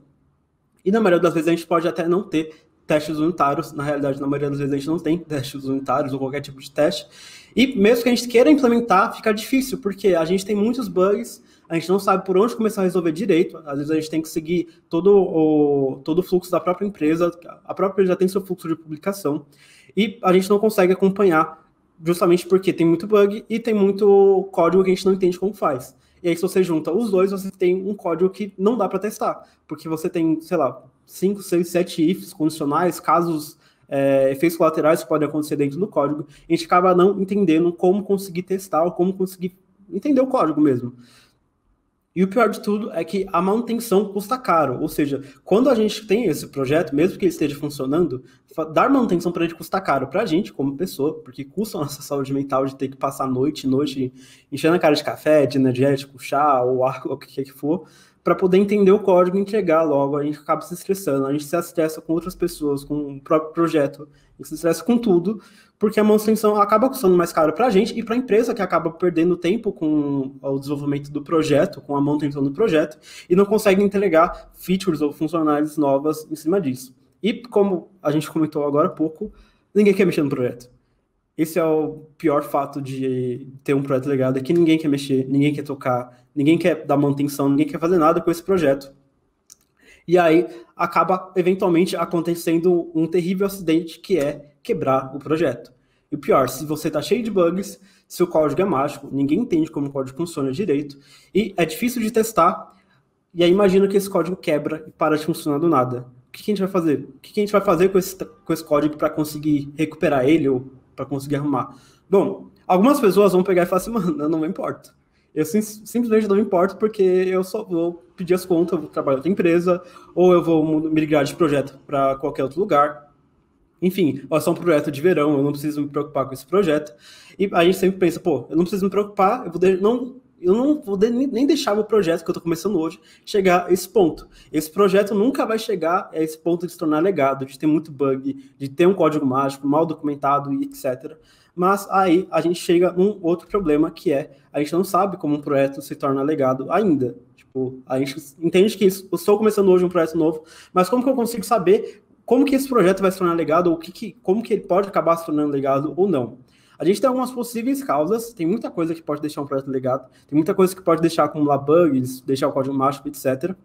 E na maioria das vezes a gente pode até não ter testes unitários. Na realidade, na maioria das vezes a gente não tem testes unitários ou qualquer tipo de teste. E mesmo que a gente queira implementar, fica difícil, porque a gente tem muitos bugs, a gente não sabe por onde começar a resolver direito. Às vezes a gente tem que seguir todo o, todo o fluxo da própria empresa, a própria empresa já tem seu fluxo de publicação, e a gente não consegue acompanhar justamente porque tem muito bug e tem muito código que a gente não entende como faz. E aí, se você junta os dois, você tem um código que não dá para testar, porque você tem, sei lá, cinco, seis, sete ifs condicionais, casos, é, efeitos colaterais que podem acontecer dentro do código. A gente acaba não entendendo como conseguir testar ou como conseguir entender o código mesmo. E o pior de tudo é que a manutenção custa caro, ou seja, quando a gente tem esse projeto, mesmo que ele esteja funcionando, dar manutenção para ele custa caro para a gente como pessoa, porque custa a nossa saúde mental de ter que passar noite e noite enchendo a cara de café, de energético, chá ou água, o que quer que for, para poder entender o código e entregar logo. A gente acaba se estressando, a gente se estressa com outras pessoas, com o próprio projeto, a gente se estressa com tudo, porque a manutenção acaba custando mais caro para a gente e para a empresa, que acaba perdendo tempo com o desenvolvimento do projeto, com a manutenção do projeto, e não consegue entregar features ou funcionalidades novas em cima disso. E como a gente comentou agora há pouco, ninguém quer mexer no projeto. Esse é o pior fato de ter um projeto legado, é que ninguém quer mexer, ninguém quer tocar, ninguém quer dar manutenção, ninguém quer fazer nada com esse projeto. E aí acaba, eventualmente, acontecendo um terrível acidente, que é quebrar o projeto. E o pior, se você está cheio de bugs, seu código é mágico, ninguém entende como o código funciona direito, e é difícil de testar, e aí imagina que esse código quebra e para de funcionar do nada. O que, que a gente vai fazer? O que, que a gente vai fazer com esse, com esse código para conseguir recuperar ele, ou para conseguir arrumar? Bom, algumas pessoas vão pegar e falar assim, mano, eu não me importo. Eu sim, simplesmente não me importo, porque eu só vou pedir as contas, eu vou trabalhar em outra empresa, ou eu vou migrar de projeto para qualquer outro lugar. Enfim, é só um projeto de verão, eu não preciso me preocupar com esse projeto. E a gente sempre pensa, pô, eu não preciso me preocupar, eu, vou de... não, eu não vou de... nem deixar o projeto que eu estou começando hoje chegar a esse ponto. Esse projeto nunca vai chegar a esse ponto de se tornar legado, de ter muito bug, de ter um código mágico, mal documentado e et cetera. Mas aí a gente chega num outro problema, que é, a gente não sabe como um projeto se torna legado ainda. Tipo, a gente entende que isso, eu estou começando hoje um projeto novo, mas como que eu consigo saber como que esse projeto vai se tornar legado, ou que, que, como que ele pode acabar se tornando legado ou não? A gente tem algumas possíveis causas, tem muita coisa que pode deixar um projeto legado, tem muita coisa que pode deixar acumular bugs, deixar o código mágico, et cetera.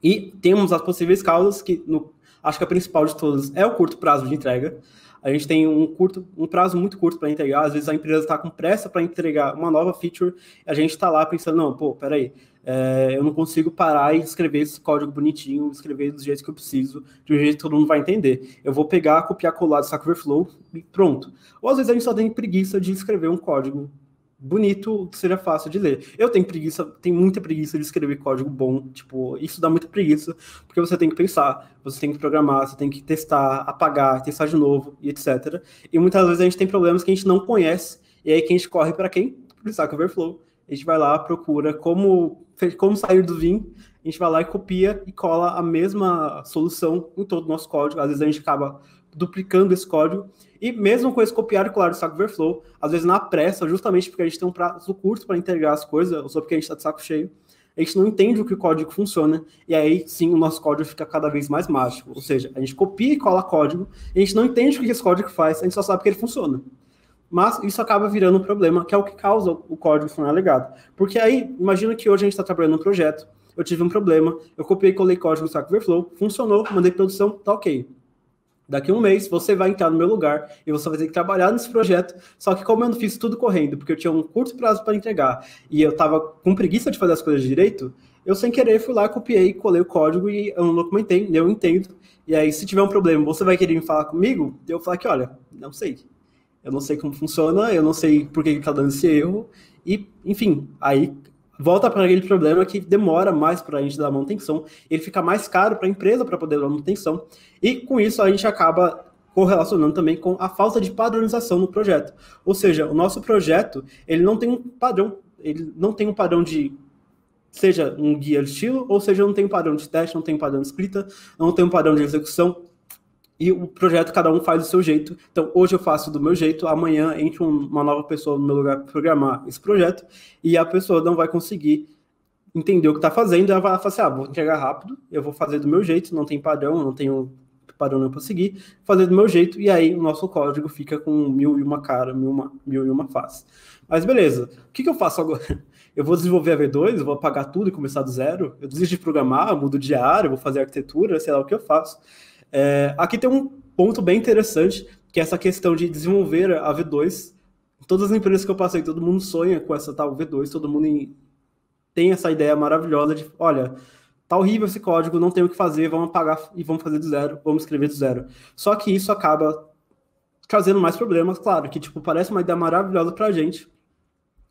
E temos as possíveis causas, que no, acho que a principal de todas é o curto prazo de entrega. A gente tem um, curto, um prazo muito curto para entregar, às vezes a empresa está com pressa para entregar uma nova feature, e a gente está lá pensando, não, pô, peraí, É, eu não consigo parar e escrever esse código bonitinho, escrever do jeito que eu preciso, de um jeito que todo mundo vai entender. Eu vou pegar, copiar, colar do Stack Overflow e pronto. Ou às vezes a gente só tem preguiça de escrever um código bonito, que seja fácil de ler. Eu tenho preguiça, tenho muita preguiça de escrever código bom, tipo, isso dá muita preguiça, porque você tem que pensar, você tem que programar, você tem que testar, apagar, testar de novo, e et cetera. E muitas vezes a gente tem problemas que a gente não conhece, e aí que a gente corre para quem? Para o Stack Overflow. a gente vai lá, procura como, como sair do Vim, a gente vai lá e copia e cola a mesma solução em todo o nosso código. Às vezes a gente acaba duplicando esse código. E mesmo com esse copiar e colar do Stack Overflow, às vezes na pressa, justamente porque a gente tem um prazo curto para integrar as coisas, ou só porque a gente está de saco cheio, a gente não entende o que o código funciona, e aí sim o nosso código fica cada vez mais mágico. Ou seja, a gente copia e cola código, e a gente não entende o que esse código faz, a gente só sabe que ele funciona. Mas isso acaba virando um problema, que é o que causa o código funcionar alegado. Porque aí, imagina que hoje a gente está trabalhando num projeto, eu tive um problema, eu copiei e colei código no Stack Overflow, funcionou, mandei produção, tá ok. Daqui a um mês, você vai entrar no meu lugar e você vai ter que trabalhar nesse projeto, só que como eu não fiz tudo correndo, porque eu tinha um curto prazo para entregar e eu estava com preguiça de fazer as coisas direito, eu sem querer fui lá, copiei, colei o código e eu não documentei, eu entendo. E aí, se tiver um problema, você vai querer me falar comigo? Eu vou falar que, olha, não sei. Eu não sei como funciona, eu não sei por que está dando esse erro. E, enfim, aí volta para aquele problema que demora mais para a gente dar manutenção, ele fica mais caro para a empresa para poder dar manutenção, e com isso a gente acaba correlacionando também com a falta de padronização no projeto. Ou seja, o nosso projeto, ele não tem um padrão, ele não tem um padrão de, seja um guia de estilo, ou seja, não tem um padrão de teste, não tem um padrão de escrita, não tem um padrão de execução. E o projeto, cada um faz do seu jeito. Então, hoje eu faço do meu jeito, amanhã entra uma nova pessoa no meu lugar para programar esse projeto, e a pessoa não vai conseguir entender o que está fazendo, ela vai falar assim, ah, vou entregar rápido, eu vou fazer do meu jeito, não tem padrão, não tenho padrão para seguir, fazer do meu jeito, e aí o nosso código fica com mil e uma cara, mil, uma, mil e uma face. Mas beleza, o que, que eu faço agora? Eu vou desenvolver a V dois, eu vou apagar tudo e começar do zero? Eu desisto de programar, eu mudo de área, eu vou fazer arquitetura, sei lá o que eu faço. É, aqui tem um ponto bem interessante, que é essa questão de desenvolver a V dois. Todas as empresas que eu passei, todo mundo sonha com essa tal V dois, todo mundo tem essa ideia maravilhosa de, olha, tá horrível esse código, não tem o que fazer, vamos apagar e vamos fazer do zero, vamos escrever do zero. Só que isso acaba trazendo mais problemas, claro, que tipo, parece uma ideia maravilhosa pra gente,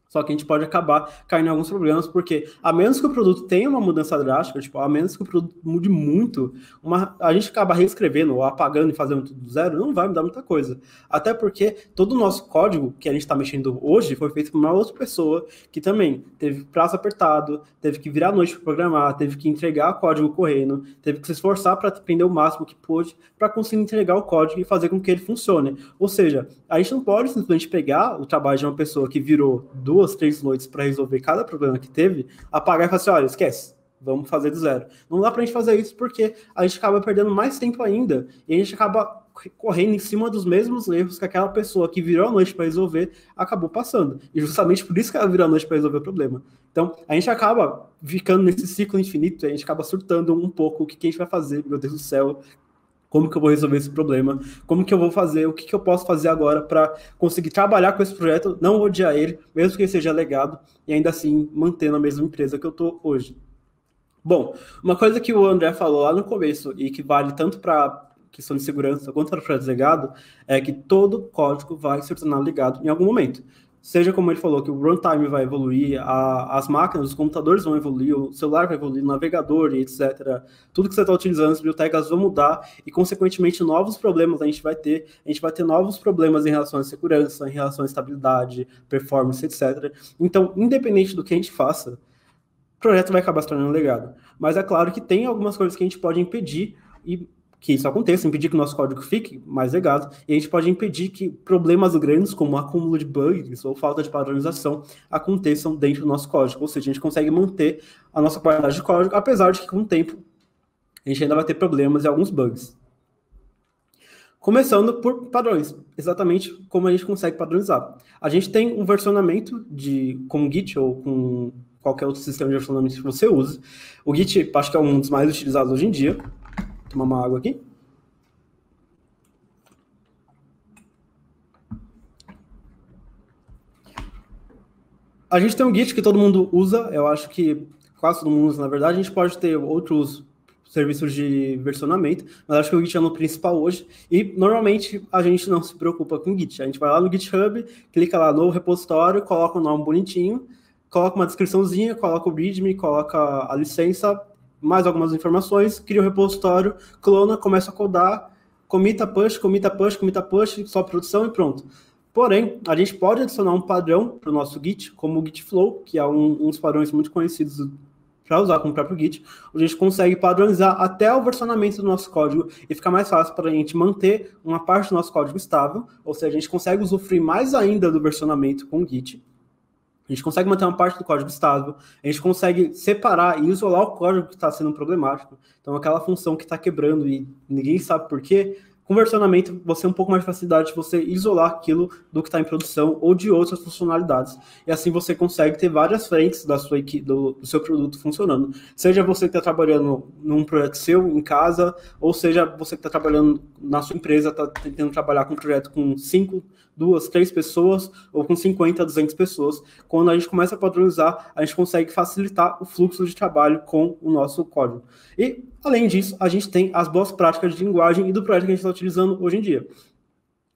só que a gente pode acabar caindo em alguns problemas, porque a menos que o produto tenha uma mudança drástica, tipo, a menos que o produto mude muito, uma, a gente acaba reescrevendo ou apagando e fazendo tudo do zero, não vai mudar muita coisa. Até porque todo o nosso código que a gente está mexendo hoje foi feito por uma outra pessoa que também teve prazo apertado, teve que virar à noite para programar, teve que entregar o código correndo, teve que se esforçar para aprender o máximo que pôde para conseguir entregar o código e fazer com que ele funcione. Ou seja, a gente não pode simplesmente pegar o trabalho de uma pessoa que virou duas duas, três noites para resolver cada problema que teve, apagar e falar assim, olha, esquece, vamos fazer do zero. Não dá para a gente fazer isso porque a gente acaba perdendo mais tempo ainda e a gente acaba correndo em cima dos mesmos erros que aquela pessoa que virou a noite para resolver acabou passando. E justamente por isso que ela virou a noite para resolver o problema. Então, a gente acaba ficando nesse ciclo infinito, a gente acaba surtando um pouco o que, que a gente vai fazer, meu Deus do céu, como que eu vou resolver esse problema, como que eu vou fazer, o que, que eu posso fazer agora para conseguir trabalhar com esse projeto, não odiar ele, mesmo que ele seja legado, e ainda assim mantendo a mesma empresa que eu estou hoje. Bom, uma coisa que o André falou lá no começo, e que vale tanto para questão de segurança quanto para projeto legado, é que todo código vai se tornar legado em algum momento. Seja como ele falou, que o runtime vai evoluir, a, as máquinas, os computadores vão evoluir, o celular vai evoluir, o navegador, etcétera. Tudo que você está utilizando, as bibliotecas vão mudar e, consequentemente, novos problemas a gente vai ter. A gente vai ter novos problemas em relação à segurança, em relação à estabilidade, performance, etcétera. Então, independente do que a gente faça, o projeto vai acabar se tornando legado. Mas é claro que tem algumas coisas que a gente pode impedir e que isso aconteça, impedir que o nosso código fique mais legado, e a gente pode impedir que problemas grandes, como o acúmulo de bugs ou falta de padronização, aconteçam dentro do nosso código. Ou seja, a gente consegue manter a nossa qualidade de código, apesar de que, com o tempo, a gente ainda vai ter problemas e alguns bugs. Começando por padrões, exatamente como a gente consegue padronizar. A gente tem um versionamento de, com Git ou com qualquer outro sistema de versionamento que você use. O Git, acho que é um dos mais utilizados hoje em dia. Tomar uma água aqui. A gente tem um Git que todo mundo usa, eu acho que quase todo mundo usa, na verdade. A gente pode ter outros serviços de versionamento, mas acho que o Git é o principal hoje. E, normalmente, a gente não se preocupa com o Git. A gente vai lá no GitHub, clica lá no repositório, coloca o nome bonitinho, coloca uma descriçãozinha, coloca o readme, coloca a licença, mais algumas informações, cria o repositório, clona, começa a codar, comita push, comita push, comita push, só produção e pronto. Porém, a gente pode adicionar um padrão para o nosso Git, como o Git Flow, que é um, uns padrões muito conhecidos para usar com o próprio Git. A gente consegue padronizar até o versionamento do nosso código e fica mais fácil para a gente manter uma parte do nosso código estável, ou seja, a gente consegue usufruir mais ainda do versionamento com o Git. A gente consegue manter uma parte do código estável, a gente consegue separar e isolar o código que está sendo problemático. Então, aquela função que está quebrando e ninguém sabe por quê, com versionamento, você tem um pouco mais de facilidade de você isolar aquilo do que está em produção ou de outras funcionalidades. E assim você consegue ter várias frentes da sua, do, do seu produto funcionando. Seja você que está trabalhando num projeto seu, em casa, ou seja você que está trabalhando na sua empresa, está tentando trabalhar com um projeto com cinco, duas, três pessoas, ou com cinquenta, duzentas pessoas. Quando a gente começa a padronizar, a gente consegue facilitar o fluxo de trabalho com o nosso código. E, além disso, a gente tem as boas práticas de linguagem e do projeto que a gente está utilizando hoje em dia.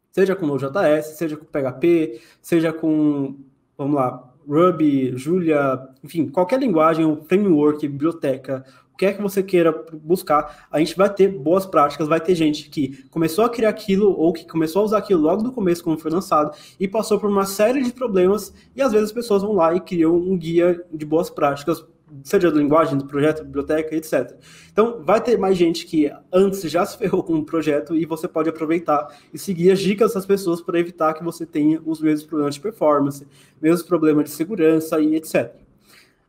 Seja com Node.js, seja com P H P, seja com, vamos lá, Ruby, Julia, enfim, qualquer linguagem, framework, biblioteca, o que é que você queira buscar, a gente vai ter boas práticas, vai ter gente que começou a criar aquilo ou que começou a usar aquilo logo do começo, quando foi lançado, e passou por uma série de problemas, e às vezes as pessoas vão lá e criam um guia de boas práticas, seja da linguagem, do projeto, biblioteca, etcétera. Então, vai ter mais gente que antes já se ferrou com um projeto e você pode aproveitar e seguir as dicas das pessoas para evitar que você tenha os mesmos problemas de performance, mesmos problemas de segurança e etcétera.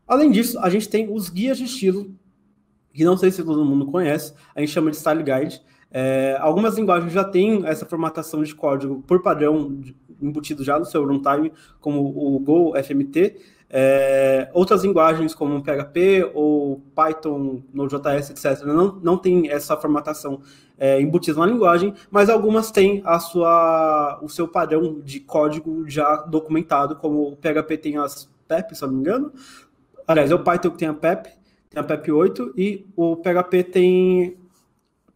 Além disso, a gente tem os guias de estilo, que não sei se todo mundo conhece, a gente chama de Style Guide. É, algumas linguagens já têm essa formatação de código por padrão embutido já no seu runtime, como o Go, F M T, É, outras linguagens como P H P ou Python, Node.js, etcétera, não, não tem essa formatação é, embutida na linguagem, mas algumas têm a sua, o seu padrão de código já documentado, como o P H P tem as P E P, se eu não me engano. Aliás, é o Python que tem a P E P, tem a P E P oito, e o P H P tem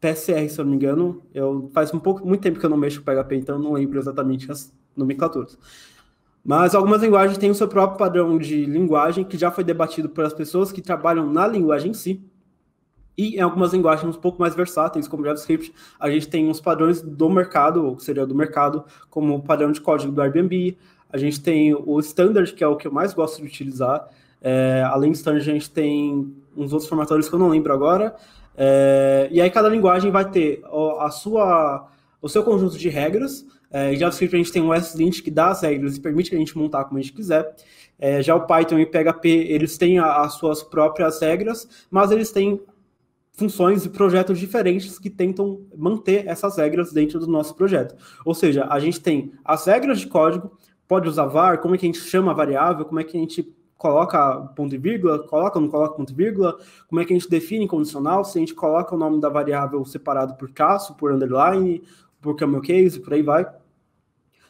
P S R, se eu não me engano. Eu, faz um pouco, muito tempo que eu não mexo com P H P, então não lembro exatamente as nomenclaturas. Mas algumas linguagens têm o seu próprio padrão de linguagem, que já foi debatido pelas pessoas que trabalham na linguagem em si. E em algumas linguagens um pouco mais versáteis, como JavaScript, a gente tem os padrões do mercado, ou que seria do mercado, como o padrão de código do Airbnb. A gente tem o standard, que é o que eu mais gosto de utilizar. É, além do standard, a gente tem uns outros formatadores que eu não lembro agora. É, e aí cada linguagem vai ter a sua, o seu conjunto de regras. É, em JavaScript a gente tem um S lint que dá as regras e permite que a gente montar como a gente quiser. É, já o Python e o P H P, eles têm a, as suas próprias regras, mas eles têm funções e projetos diferentes que tentam manter essas regras dentro do nosso projeto. Ou seja, a gente tem as regras de código, pode usar var, como é que a gente chama a variável, como é que a gente coloca ponto e vírgula, coloca ou não coloca ponto e vírgula, como é que a gente define condicional, se a gente coloca o nome da variável separado por traço, por underline, por camel case, por aí vai.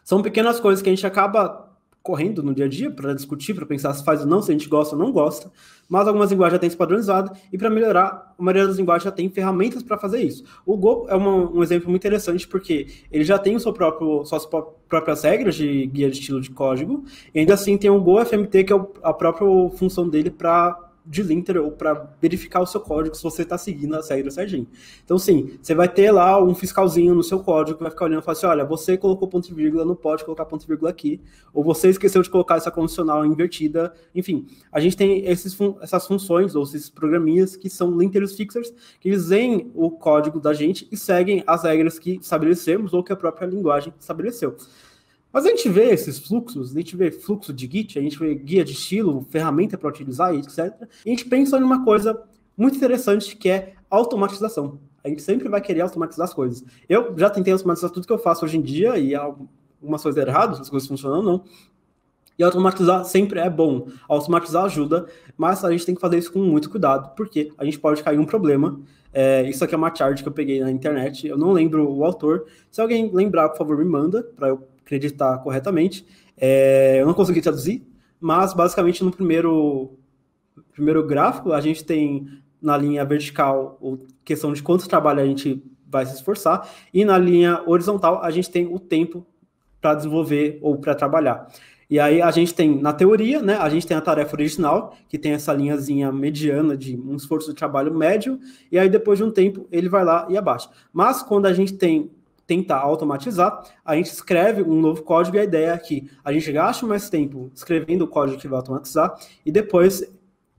São pequenas coisas que a gente acaba correndo no dia a dia para discutir, para pensar se faz ou não, se a gente gosta ou não gosta, mas algumas linguagens já têm isso padronizado, e para melhorar, a maioria das linguagens já tem ferramentas para fazer isso. O Go é uma, um exemplo muito interessante, porque ele já tem o seu próprio, suas próprias regras de guia de estilo de código, e ainda assim tem o Go F M T, que é a própria função dele para delinter ou para verificar o seu código se você está seguindo a regra certinho. Então, sim, você vai ter lá um fiscalzinho no seu código que vai ficar olhando e falar assim, olha, você colocou ponto e vírgula, não pode colocar ponto e vírgula aqui, ou você esqueceu de colocar essa condicional invertida. Enfim, a gente tem esses fun essas funções ou esses programinhas que são linters fixers, que eles veem o código da gente e seguem as regras que estabelecemos ou que a própria linguagem estabeleceu. Mas a gente vê esses fluxos, a gente vê fluxo de Git, a gente vê guia de estilo, ferramenta para utilizar, etcétera. E a gente pensa em uma coisa muito interessante, que é automatização. A gente sempre vai querer automatizar as coisas. Eu já tentei automatizar tudo que eu faço hoje em dia, e algumas coisas erradas, outras coisas funcionam não. E automatizar sempre é bom. Automatizar ajuda, mas a gente tem que fazer isso com muito cuidado, porque a gente pode cair em um problema. É, isso aqui é uma charge que eu peguei na internet, eu não lembro o autor. Se alguém lembrar, por favor, me manda, para eu acreditar corretamente. É, eu não consegui traduzir, mas basicamente no primeiro, primeiro gráfico a gente tem na linha vertical a questão de quanto trabalho a gente vai se esforçar, e na linha horizontal a gente tem o tempo para desenvolver ou para trabalhar. E aí a gente tem, na teoria, né, a gente tem a tarefa original, que tem essa linhazinha mediana de um esforço de trabalho médio, e aí depois de um tempo ele vai lá e abaixa. Mas quando a gente tem tenta automatizar, a gente escreve um novo código e a ideia é que a gente gaste mais tempo escrevendo o código que vai automatizar e depois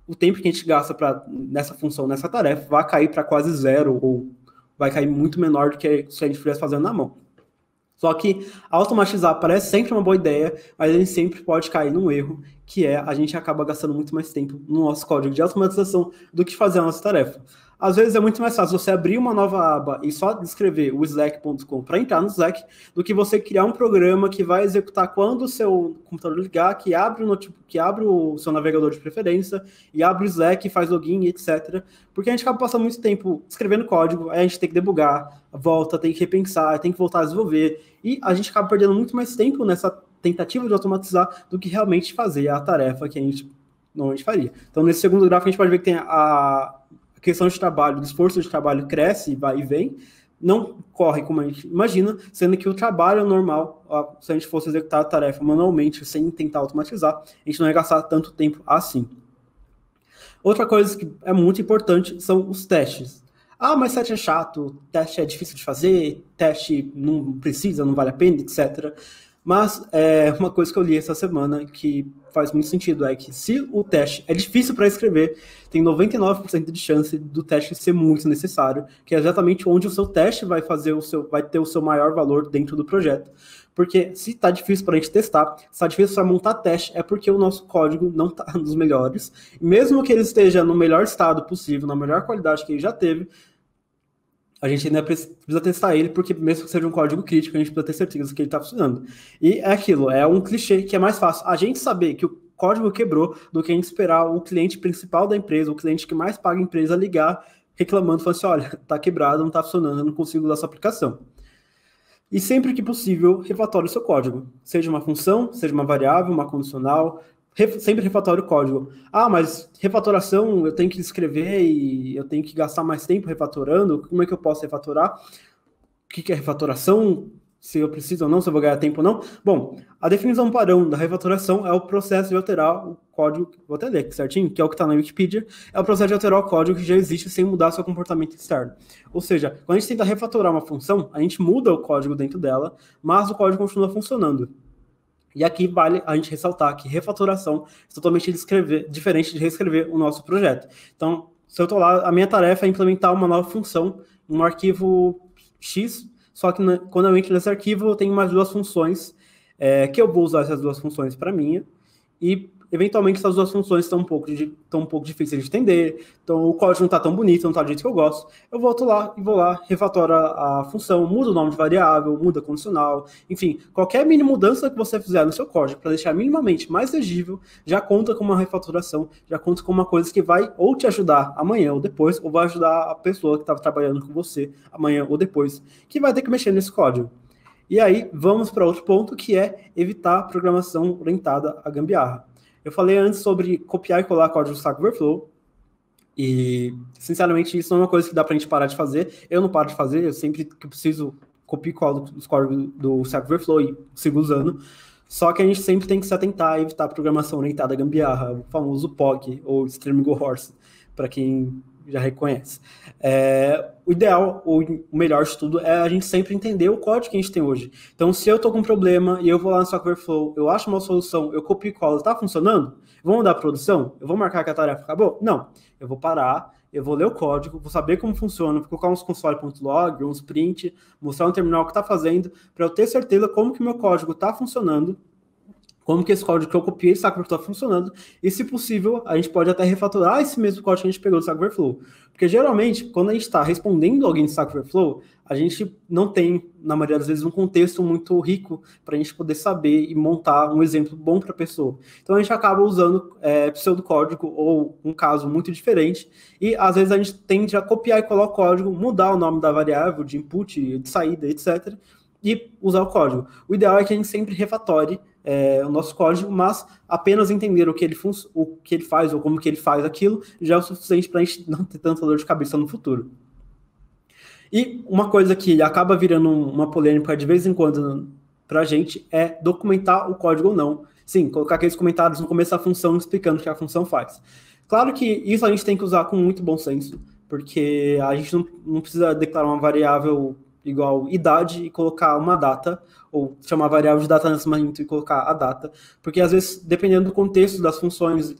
o tempo que a gente gasta pra, nessa função, nessa tarefa, vai cair para quase zero ou vai cair muito menor do que se a gente estivesse fazendo na mão. Só que automatizar parece sempre uma boa ideia, mas a gente sempre pode cair num erro, que é a gente acaba gastando muito mais tempo no nosso código de automatização do que fazer a nossa tarefa. Às vezes é muito mais fácil você abrir uma nova aba e só escrever o slack ponto com para entrar no Slack, do que você criar um programa que vai executar quando o seu computador ligar, que abre o, notebook, que abre o seu navegador de preferência, e abre o Slack, faz login, etcétera. Porque a gente acaba passando muito tempo escrevendo código, aí a gente tem que debugar, volta, tem que repensar, tem que voltar a desenvolver, e a gente acaba perdendo muito mais tempo nessa tentativa de automatizar do que realmente fazer a tarefa que a gente normalmente faria. Então, nesse segundo gráfico, a gente pode ver que tem a questão de trabalho, o esforço de trabalho cresce, vai e vem, não corre como a gente imagina, sendo que o trabalho normal, se a gente fosse executar a tarefa manualmente, sem tentar automatizar, a gente não ia gastar tanto tempo assim. Outra coisa que é muito importante são os testes. Ah, mas teste é chato, teste é difícil de fazer, teste não precisa, não vale a pena, etcétera. Mas é uma coisa que eu li essa semana que faz muito sentido, é que se o teste é difícil para escrever, tem noventa e nove por cento de chance do teste ser muito necessário, que é exatamente onde o seu teste vai, fazer o seu, vai ter o seu maior valor dentro do projeto. Porque se está difícil para a gente testar, se está difícil para montar teste, é porque o nosso código não está nos melhores. Mesmo que ele esteja no melhor estado possível, na melhor qualidade que ele já teve, a gente ainda precisa testar ele, porque mesmo que seja um código crítico, a gente precisa ter certeza que ele está funcionando. E é aquilo, é um clichê que é mais fácil a gente saber que o código quebrou do que a gente esperar o cliente principal da empresa, o cliente que mais paga a empresa, ligar reclamando, falando assim, olha, está quebrado, não está funcionando, eu não consigo usar essa aplicação. E sempre que possível, refatore o seu código. Seja uma função, seja uma variável, uma condicional, sempre refatore o código. Ah, mas refatoração eu tenho que escrever e eu tenho que gastar mais tempo refatorando? Como é que eu posso refatorar? O que é refatoração? Se eu preciso ou não, se eu vou ganhar tempo ou não? Bom, a definição padrão da refatoração é o processo de alterar o código, vou até ler aqui certinho, que é o que está na Wikipedia, é o processo de alterar o código que já existe sem mudar seu comportamento externo. Ou seja, quando a gente tenta refatorar uma função, a gente muda o código dentro dela, mas o código continua funcionando. E aqui vale a gente ressaltar que refatoração é totalmente diferente de reescrever o nosso projeto. Então, se eu estou lá, a minha tarefa é implementar uma nova função, um arquivo X, só que quando eu entro nesse arquivo, eu tenho mais duas funções, é, que eu vou usar essas duas funções para minha, e eventualmente essas duas funções estão um pouco, de, estão um pouco difíceis de entender, então o código não está tão bonito, não está do jeito que eu gosto, eu volto lá e vou lá, refatoro a, a função, mudo o nome de variável, muda a condicional, enfim, qualquer mínima mudança que você fizer no seu código para deixar minimamente mais legível, já conta com uma refatoração, já conta com uma coisa que vai ou te ajudar amanhã ou depois, ou vai ajudar a pessoa que estava trabalhando com você amanhã ou depois, que vai ter que mexer nesse código. E aí, vamos para outro ponto, que é evitar programação orientada à gambiarra. Eu falei antes sobre copiar e colar código do Stack Overflow, e, sinceramente, isso não é uma coisa que dá pra gente parar de fazer. Eu não paro de fazer, eu sempre que preciso copio e colo os códigos do Stack Overflow e sigo usando. Só que a gente sempre tem que se atentar a evitar a programação orientada à gambiarra, o famoso P O G, ou Extreme Go Horse, para quem já reconhece. É, o ideal, ou o melhor de tudo, é a gente sempre entender o código que a gente tem hoje. Então, se eu estou com um problema e eu vou lá no Stack Overflow, eu acho uma solução, eu copio e colo, está funcionando? Vou mudar a produção? Eu vou marcar que a tarefa acabou? Não. Eu vou parar, eu vou ler o código, vou saber como funciona, vou colocar uns console ponto log, uns print, mostrar no terminal o que está fazendo, para eu ter certeza como que meu código está funcionando, como que esse código que eu copiei do Stack Overflow está funcionando, e se possível, a gente pode até refatorar esse mesmo código que a gente pegou do Stack Overflow. Porque geralmente, quando a gente está respondendo alguém do Stack Overflow, a gente não tem, na maioria das vezes, um contexto muito rico para a gente poder saber e montar um exemplo bom para a pessoa. Então a gente acaba usando é, pseudocódigo ou um caso muito diferente, e às vezes a gente tende a copiar e colar o código, mudar o nome da variável de input, de saída, etcétera, e usar o código. O ideal é que a gente sempre refatore É, o nosso código, mas apenas entender o que ele o que ele faz ou como que ele faz aquilo já é o suficiente para a gente não ter tanta dor de cabeça no futuro. E uma coisa que acaba virando uma polêmica de vez em quando para a gente é documentar o código ou não. Sim, colocar aqueles comentários no começo da função explicando o que a função faz. Claro que isso a gente tem que usar com muito bom senso, porque a gente não, não precisa declarar uma variável igual idade e colocar uma data, ou chamar a variável de data nesse momento e colocar a data, porque às vezes, dependendo do contexto das funções,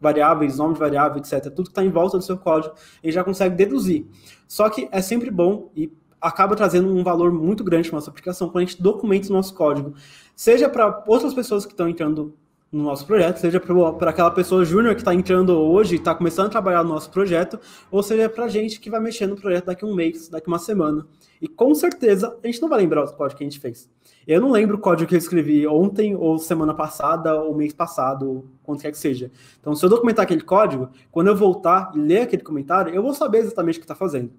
variáveis, nome de variável, etcétera, tudo que está em volta do seu código, ele já consegue deduzir. Só que é sempre bom e acaba trazendo um valor muito grande para a nossa aplicação quando a gente documenta o nosso código, seja para outras pessoas que estão entrando no nosso projeto, seja para aquela pessoa júnior que está entrando hoje e está começando a trabalhar no nosso projeto, ou seja, para a gente que vai mexer no projeto daqui a um mês, daqui a uma semana. E com certeza a gente não vai lembrar o código que a gente fez. Eu não lembro o código que eu escrevi ontem, ou semana passada, ou mês passado, ou quanto quer que seja. Então, se eu documentar aquele código, quando eu voltar e ler aquele comentário, eu vou saber exatamente o que está fazendo.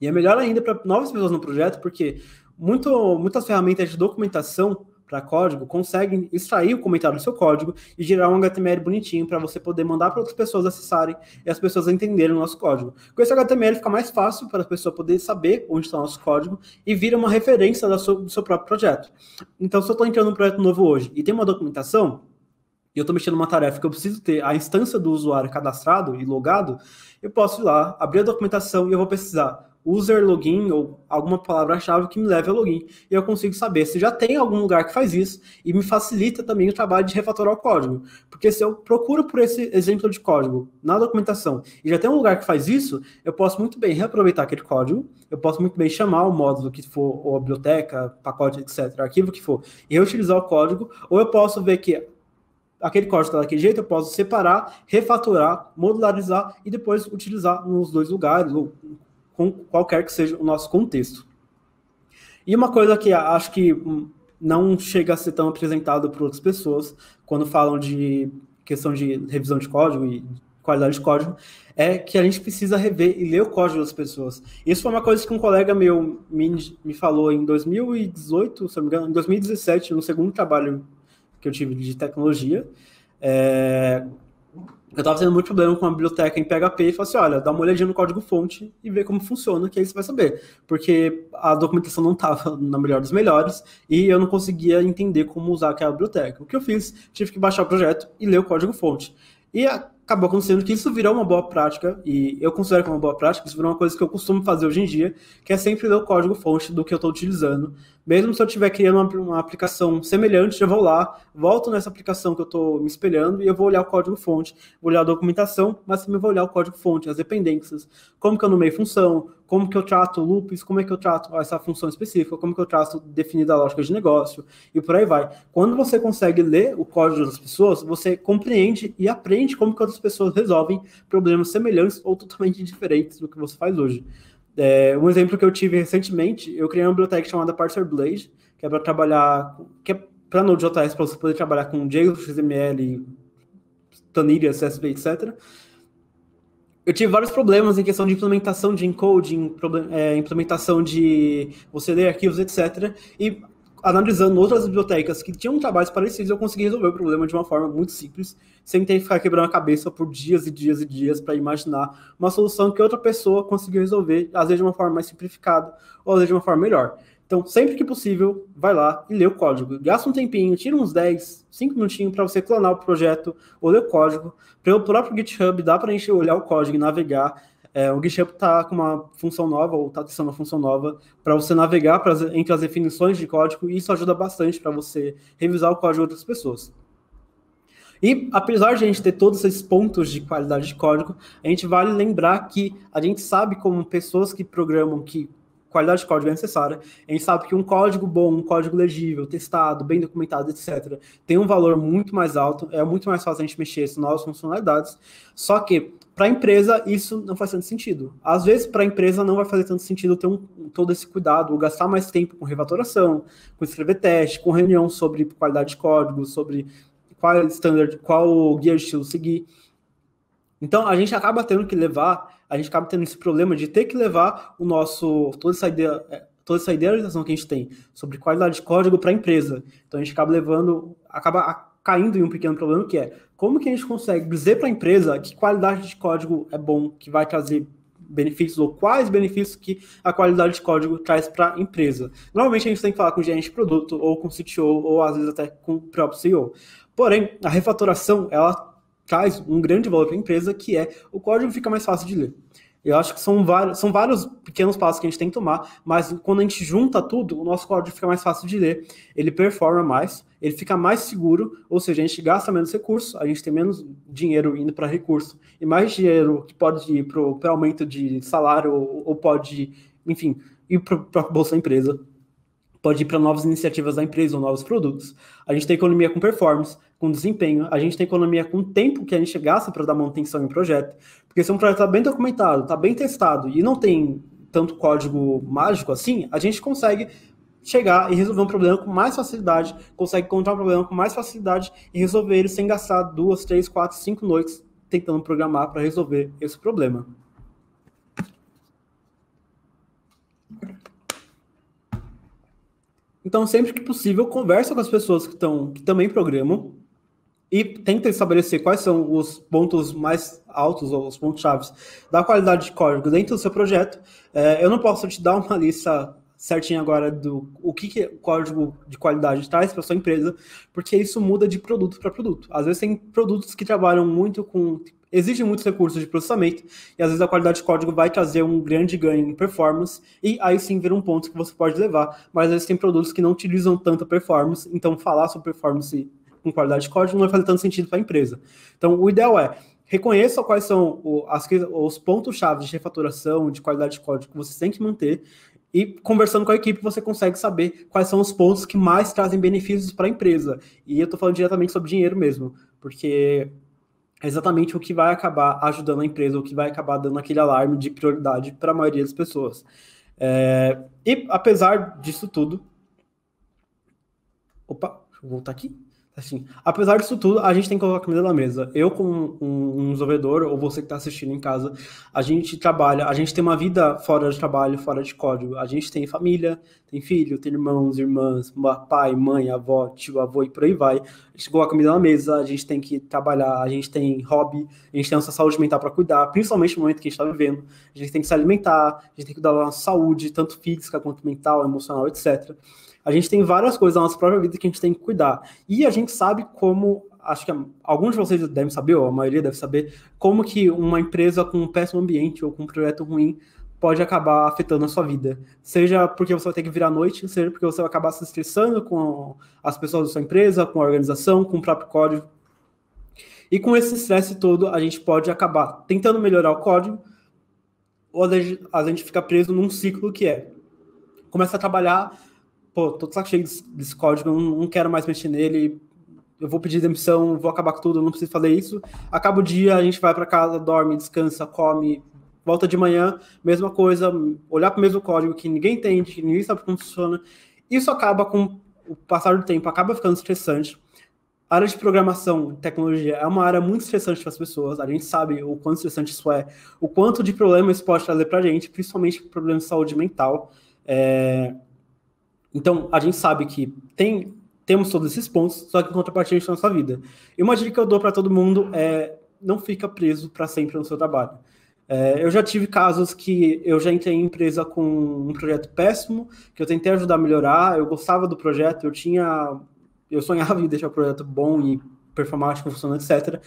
E é melhor ainda para novas pessoas no projeto, porque muito, muitas ferramentas de documentação para código conseguem extrair o comentário do seu código e gerar um H T M L bonitinho para você poder mandar para outras pessoas acessarem e as pessoas entenderem o nosso código. Com esse H T M L fica mais fácil para a pessoa poder saber onde está o nosso código e vira uma referência do seu, do seu próprio projeto. Então, se eu estou entrando num projeto novo hoje e tem uma documentação, e eu estou mexendo numa tarefa que eu preciso ter a instância do usuário cadastrado e logado, eu posso ir lá, abrir a documentação e eu vou pesquisar user login ou alguma palavra-chave que me leve ao login. E eu consigo saber se já tem algum lugar que faz isso e me facilita também o trabalho de refatorar o código. Porque se eu procuro por esse exemplo de código na documentação e já tem um lugar que faz isso, eu posso muito bem reaproveitar aquele código, eu posso muito bem chamar o módulo que for, ou a biblioteca, pacote, etcétera, arquivo que for, e reutilizar o código, ou eu posso ver que aquele código está daquele jeito, eu posso separar, refatorar, modularizar e depois utilizar nos dois lugares, ou com qualquer que seja o nosso contexto. E uma coisa que acho que não chega a ser tão apresentado por outras pessoas, quando falam de questão de revisão de código e qualidade de código, é que a gente precisa rever e ler o código das pessoas. Isso foi uma coisa que um colega meu me, me falou em dois mil e dezoito, se não me engano, em dois mil e dezessete, no segundo trabalho que eu tive de tecnologia, é... eu estava tendo muito problema com a biblioteca em P H P e falei assim, olha, dá uma olhadinha no código-fonte e vê como funciona, que aí você vai saber. Porque a documentação não estava na melhor dos melhores e eu não conseguia entender como usar aquela biblioteca. O que eu fiz? Tive que baixar o projeto e ler o código-fonte. E acabou acontecendo que isso virou uma boa prática, e eu considero que é uma boa prática, isso virou uma coisa que eu costumo fazer hoje em dia, que é sempre ler o código-fonte do que eu estou utilizando. Mesmo se eu estiver criando uma, uma aplicação semelhante, eu vou lá, volto nessa aplicação que eu estou me espelhando, e eu vou olhar o código-fonte, vou olhar a documentação, mas também vou olhar o código-fonte, as dependências, como que eu nomeio função, como que eu trato loops, como é que eu trato essa função específica, como que eu trato definida a lógica de negócio, e por aí vai. Quando você consegue ler o código das pessoas, você compreende e aprende como que outras pessoas resolvem problemas semelhantes ou totalmente diferentes do que você faz hoje. É, um exemplo que eu tive recentemente, eu criei uma biblioteca chamada ParserBlade, que é para trabalhar, que é para Node.js, para você poder trabalhar com JSON, X M L, planilhas, C S V, etcétera. Eu tive vários problemas em questão de implementação de encoding, implementação de você ler arquivos, etcétera. E analisando outras bibliotecas que tinham trabalhos parecidos, eu consegui resolver o problema de uma forma muito simples, sem ter que ficar quebrando a cabeça por dias e dias e dias para imaginar uma solução que outra pessoa conseguiu resolver, às vezes de uma forma mais simplificada, ou às vezes de uma forma melhor. Então, sempre que possível, vai lá e lê o código. Gasta um tempinho, tira uns dez, cinco minutinhos para você clonar o projeto ou ler o código. Pelo próprio GitHub, dá para a gente olhar o código e navegar. É, o GitHub está com uma função nova, ou está testando uma função nova, para você navegar pras, entre as definições de código, e isso ajuda bastante para você revisar o código de outras pessoas. E, apesar de a gente ter todos esses pontos de qualidade de código, a gente vale lembrar que a gente sabe como pessoas que programam, que qualidade de código é necessária, a gente sabe que um código bom, um código legível, testado, bem documentado, etcétera, tem um valor muito mais alto, é muito mais fácil a gente mexer nas novas funcionalidades, só que para a empresa isso não faz tanto sentido. Às vezes para a empresa não vai fazer tanto sentido ter um, todo esse cuidado, ou gastar mais tempo com refatoração, com escrever teste, com reunião sobre qualidade de código, sobre qual standard, qual guia de estilo seguir. Então, a gente acaba tendo que levar, a gente acaba tendo esse problema de ter que levar o nosso, toda essa ideia, toda essa idealização que a gente tem sobre qualidade de código para a empresa. Então, a gente acaba levando, acaba caindo em um pequeno problema que é, como que a gente consegue dizer para a empresa que qualidade de código é bom, que vai trazer benefícios, ou quais benefícios que a qualidade de código traz para a empresa. Normalmente, a gente tem que falar com o gerente de produto, ou com o C T O, ou às vezes até com o próprio C E O. Porém, a refatoração, ela traz um grande valor para a empresa, que é o código fica mais fácil de ler. Eu acho que são vários, são vários pequenos passos que a gente tem que tomar, mas quando a gente junta tudo, o nosso código fica mais fácil de ler, ele performa mais, ele fica mais seguro, ou seja, a gente gasta menos recursos, a gente tem menos dinheiro indo para recurso, e mais dinheiro que pode ir para aumento de salário, ou, ou pode, enfim, ir para a bolsa da empresa, pode ir para novas iniciativas da empresa ou novos produtos. A gente tem economia com performance, com desempenho, a gente tem economia com o tempo que a gente gasta para dar manutenção em projeto, porque se um projeto está bem documentado, está bem testado e não tem tanto código mágico assim, a gente consegue chegar e resolver um problema com mais facilidade, consegue encontrar um problema com mais facilidade e resolver ele sem gastar duas, três, quatro, cinco noites tentando programar para resolver esse problema. Então, sempre que possível, conversa com as pessoas que, tão, que também programam e tenta estabelecer quais são os pontos mais altos ou os pontos-chave da qualidade de código dentro do seu projeto. É, eu não posso te dar uma lista certinha agora do o que, que o código de qualidade traz para sua empresa, porque isso muda de produto para produto. Às vezes tem produtos que trabalham muito com... exigem muitos recursos de processamento e às vezes a qualidade de código vai trazer um grande ganho em performance e aí sim vira um ponto que você pode levar, mas às vezes tem produtos que não utilizam tanta performance, então falar sobre performance com qualidade de código não vai fazer tanto sentido para a empresa. Então o ideal é, reconheça quais são o, as, os pontos-chave de refatoração, de qualidade de código que você tem que manter e conversando com a equipe você consegue saber quais são os pontos que mais trazem benefícios para a empresa. E eu estou falando diretamente sobre dinheiro mesmo, porque... é exatamente o que vai acabar ajudando a empresa, o que vai acabar dando aquele alarme de prioridade para a maioria das pessoas. É, e apesar disso tudo... Opa, deixa eu voltar aqui. Assim, apesar disso tudo, a gente tem que colocar a comida na mesa. Eu, como um, um desenvolvedor, ou você que está assistindo em casa, a gente trabalha, a gente tem uma vida fora de trabalho, fora de código. A gente tem família, tem filho, tem irmãos, irmãs, pai, mãe, avó, tio, avô e por aí vai. A gente coloca a comida na mesa, a gente tem que trabalhar, a gente tem hobby, a gente tem a nossa saúde mental para cuidar, principalmente no momento que a gente está vivendo. A gente tem que se alimentar, a gente tem que cuidar da nossa saúde, tanto física quanto mental, emocional, etcétera. A gente tem várias coisas na nossa própria vida que a gente tem que cuidar. E a gente sabe como, acho que alguns de vocês devem saber, ou a maioria deve saber, como que uma empresa com um péssimo ambiente ou com um projeto ruim pode acabar afetando a sua vida. Seja porque você vai ter que virar à noite, seja porque você vai acabar se estressando com as pessoas da sua empresa, com a organização, com o próprio código. E com esse estresse todo, a gente pode acabar tentando melhorar o código, ou a gente fica preso num ciclo que é, começa a trabalhar... pô, tô de saco cheio desse código, eu não quero mais mexer nele, eu vou pedir demissão, vou acabar com tudo, eu não preciso fazer isso. Acaba o dia, a gente vai para casa, dorme, descansa, come, volta de manhã, mesma coisa, olhar para o mesmo código que ninguém entende, que ninguém sabe como funciona. Isso acaba com o passar do tempo, acaba ficando estressante. A área de programação e tecnologia é uma área muito estressante para as pessoas, a gente sabe o quanto estressante isso é, o quanto de problema isso pode trazer para a gente, principalmente problemas de saúde mental. É... Então, a gente sabe que tem, temos todos esses pontos, só que em contrapartida na nossa vida. E uma dica que eu dou para todo mundo é não fica preso para sempre no seu trabalho. É, eu já tive casos que eu já entrei em empresa com um projeto péssimo, que eu tentei ajudar a melhorar, eu gostava do projeto, eu tinha, eu sonhava em deixar o projeto bom e performático, funcionando, etcétera.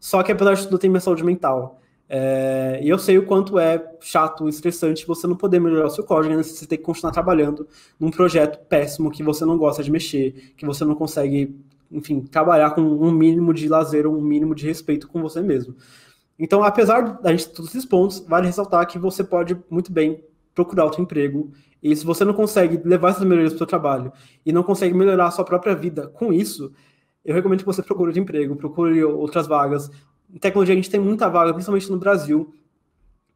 Só que, apesar de tudo, eu tenho minha saúde mental. É, e eu sei o quanto é chato, estressante você não poder melhorar o seu código, né? Você tem que continuar trabalhando num projeto péssimo que você não gosta de mexer, que você não consegue, enfim, trabalhar com um mínimo de lazer, um mínimo de respeito com você mesmo. Então, apesar da gente ter todos esses pontos, vale ressaltar que você pode muito bem procurar outro emprego, e se você não consegue levar essas melhorias para o seu trabalho e não consegue melhorar a sua própria vida com isso, eu recomendo que você procure outro emprego, procure outras vagas. Em tecnologia a gente tem muita vaga, principalmente no Brasil.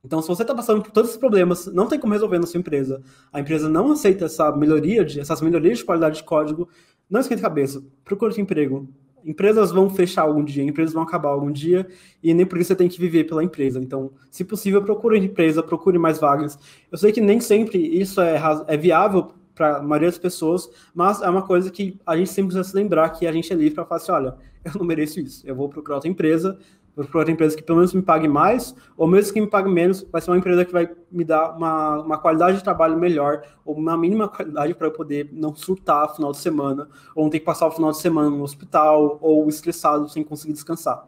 Então, se você está passando por todos esses problemas, não tem como resolver na sua empresa, a empresa não aceita essa melhoria de, essas melhorias de qualidade de código, não esquenta a cabeça, procura outro emprego. Empresas vão fechar algum dia, empresas vão acabar algum dia, e nem por isso você tem que viver pela empresa. Então, se possível, procure empresa, procure mais vagas. Eu sei que nem sempre isso é, é viável para a maioria das pessoas, mas é uma coisa que a gente sempre precisa se lembrar, que a gente é livre para falar assim, olha, eu não mereço isso, eu vou procurar outra empresa, vou procurar outra empresa que pelo menos me pague mais, ou mesmo que me pague menos, vai ser uma empresa que vai me dar uma, uma qualidade de trabalho melhor, ou uma mínima qualidade para eu poder não surtar no final de semana, ou não ter que passar o final de semana no hospital, ou estressado sem conseguir descansar.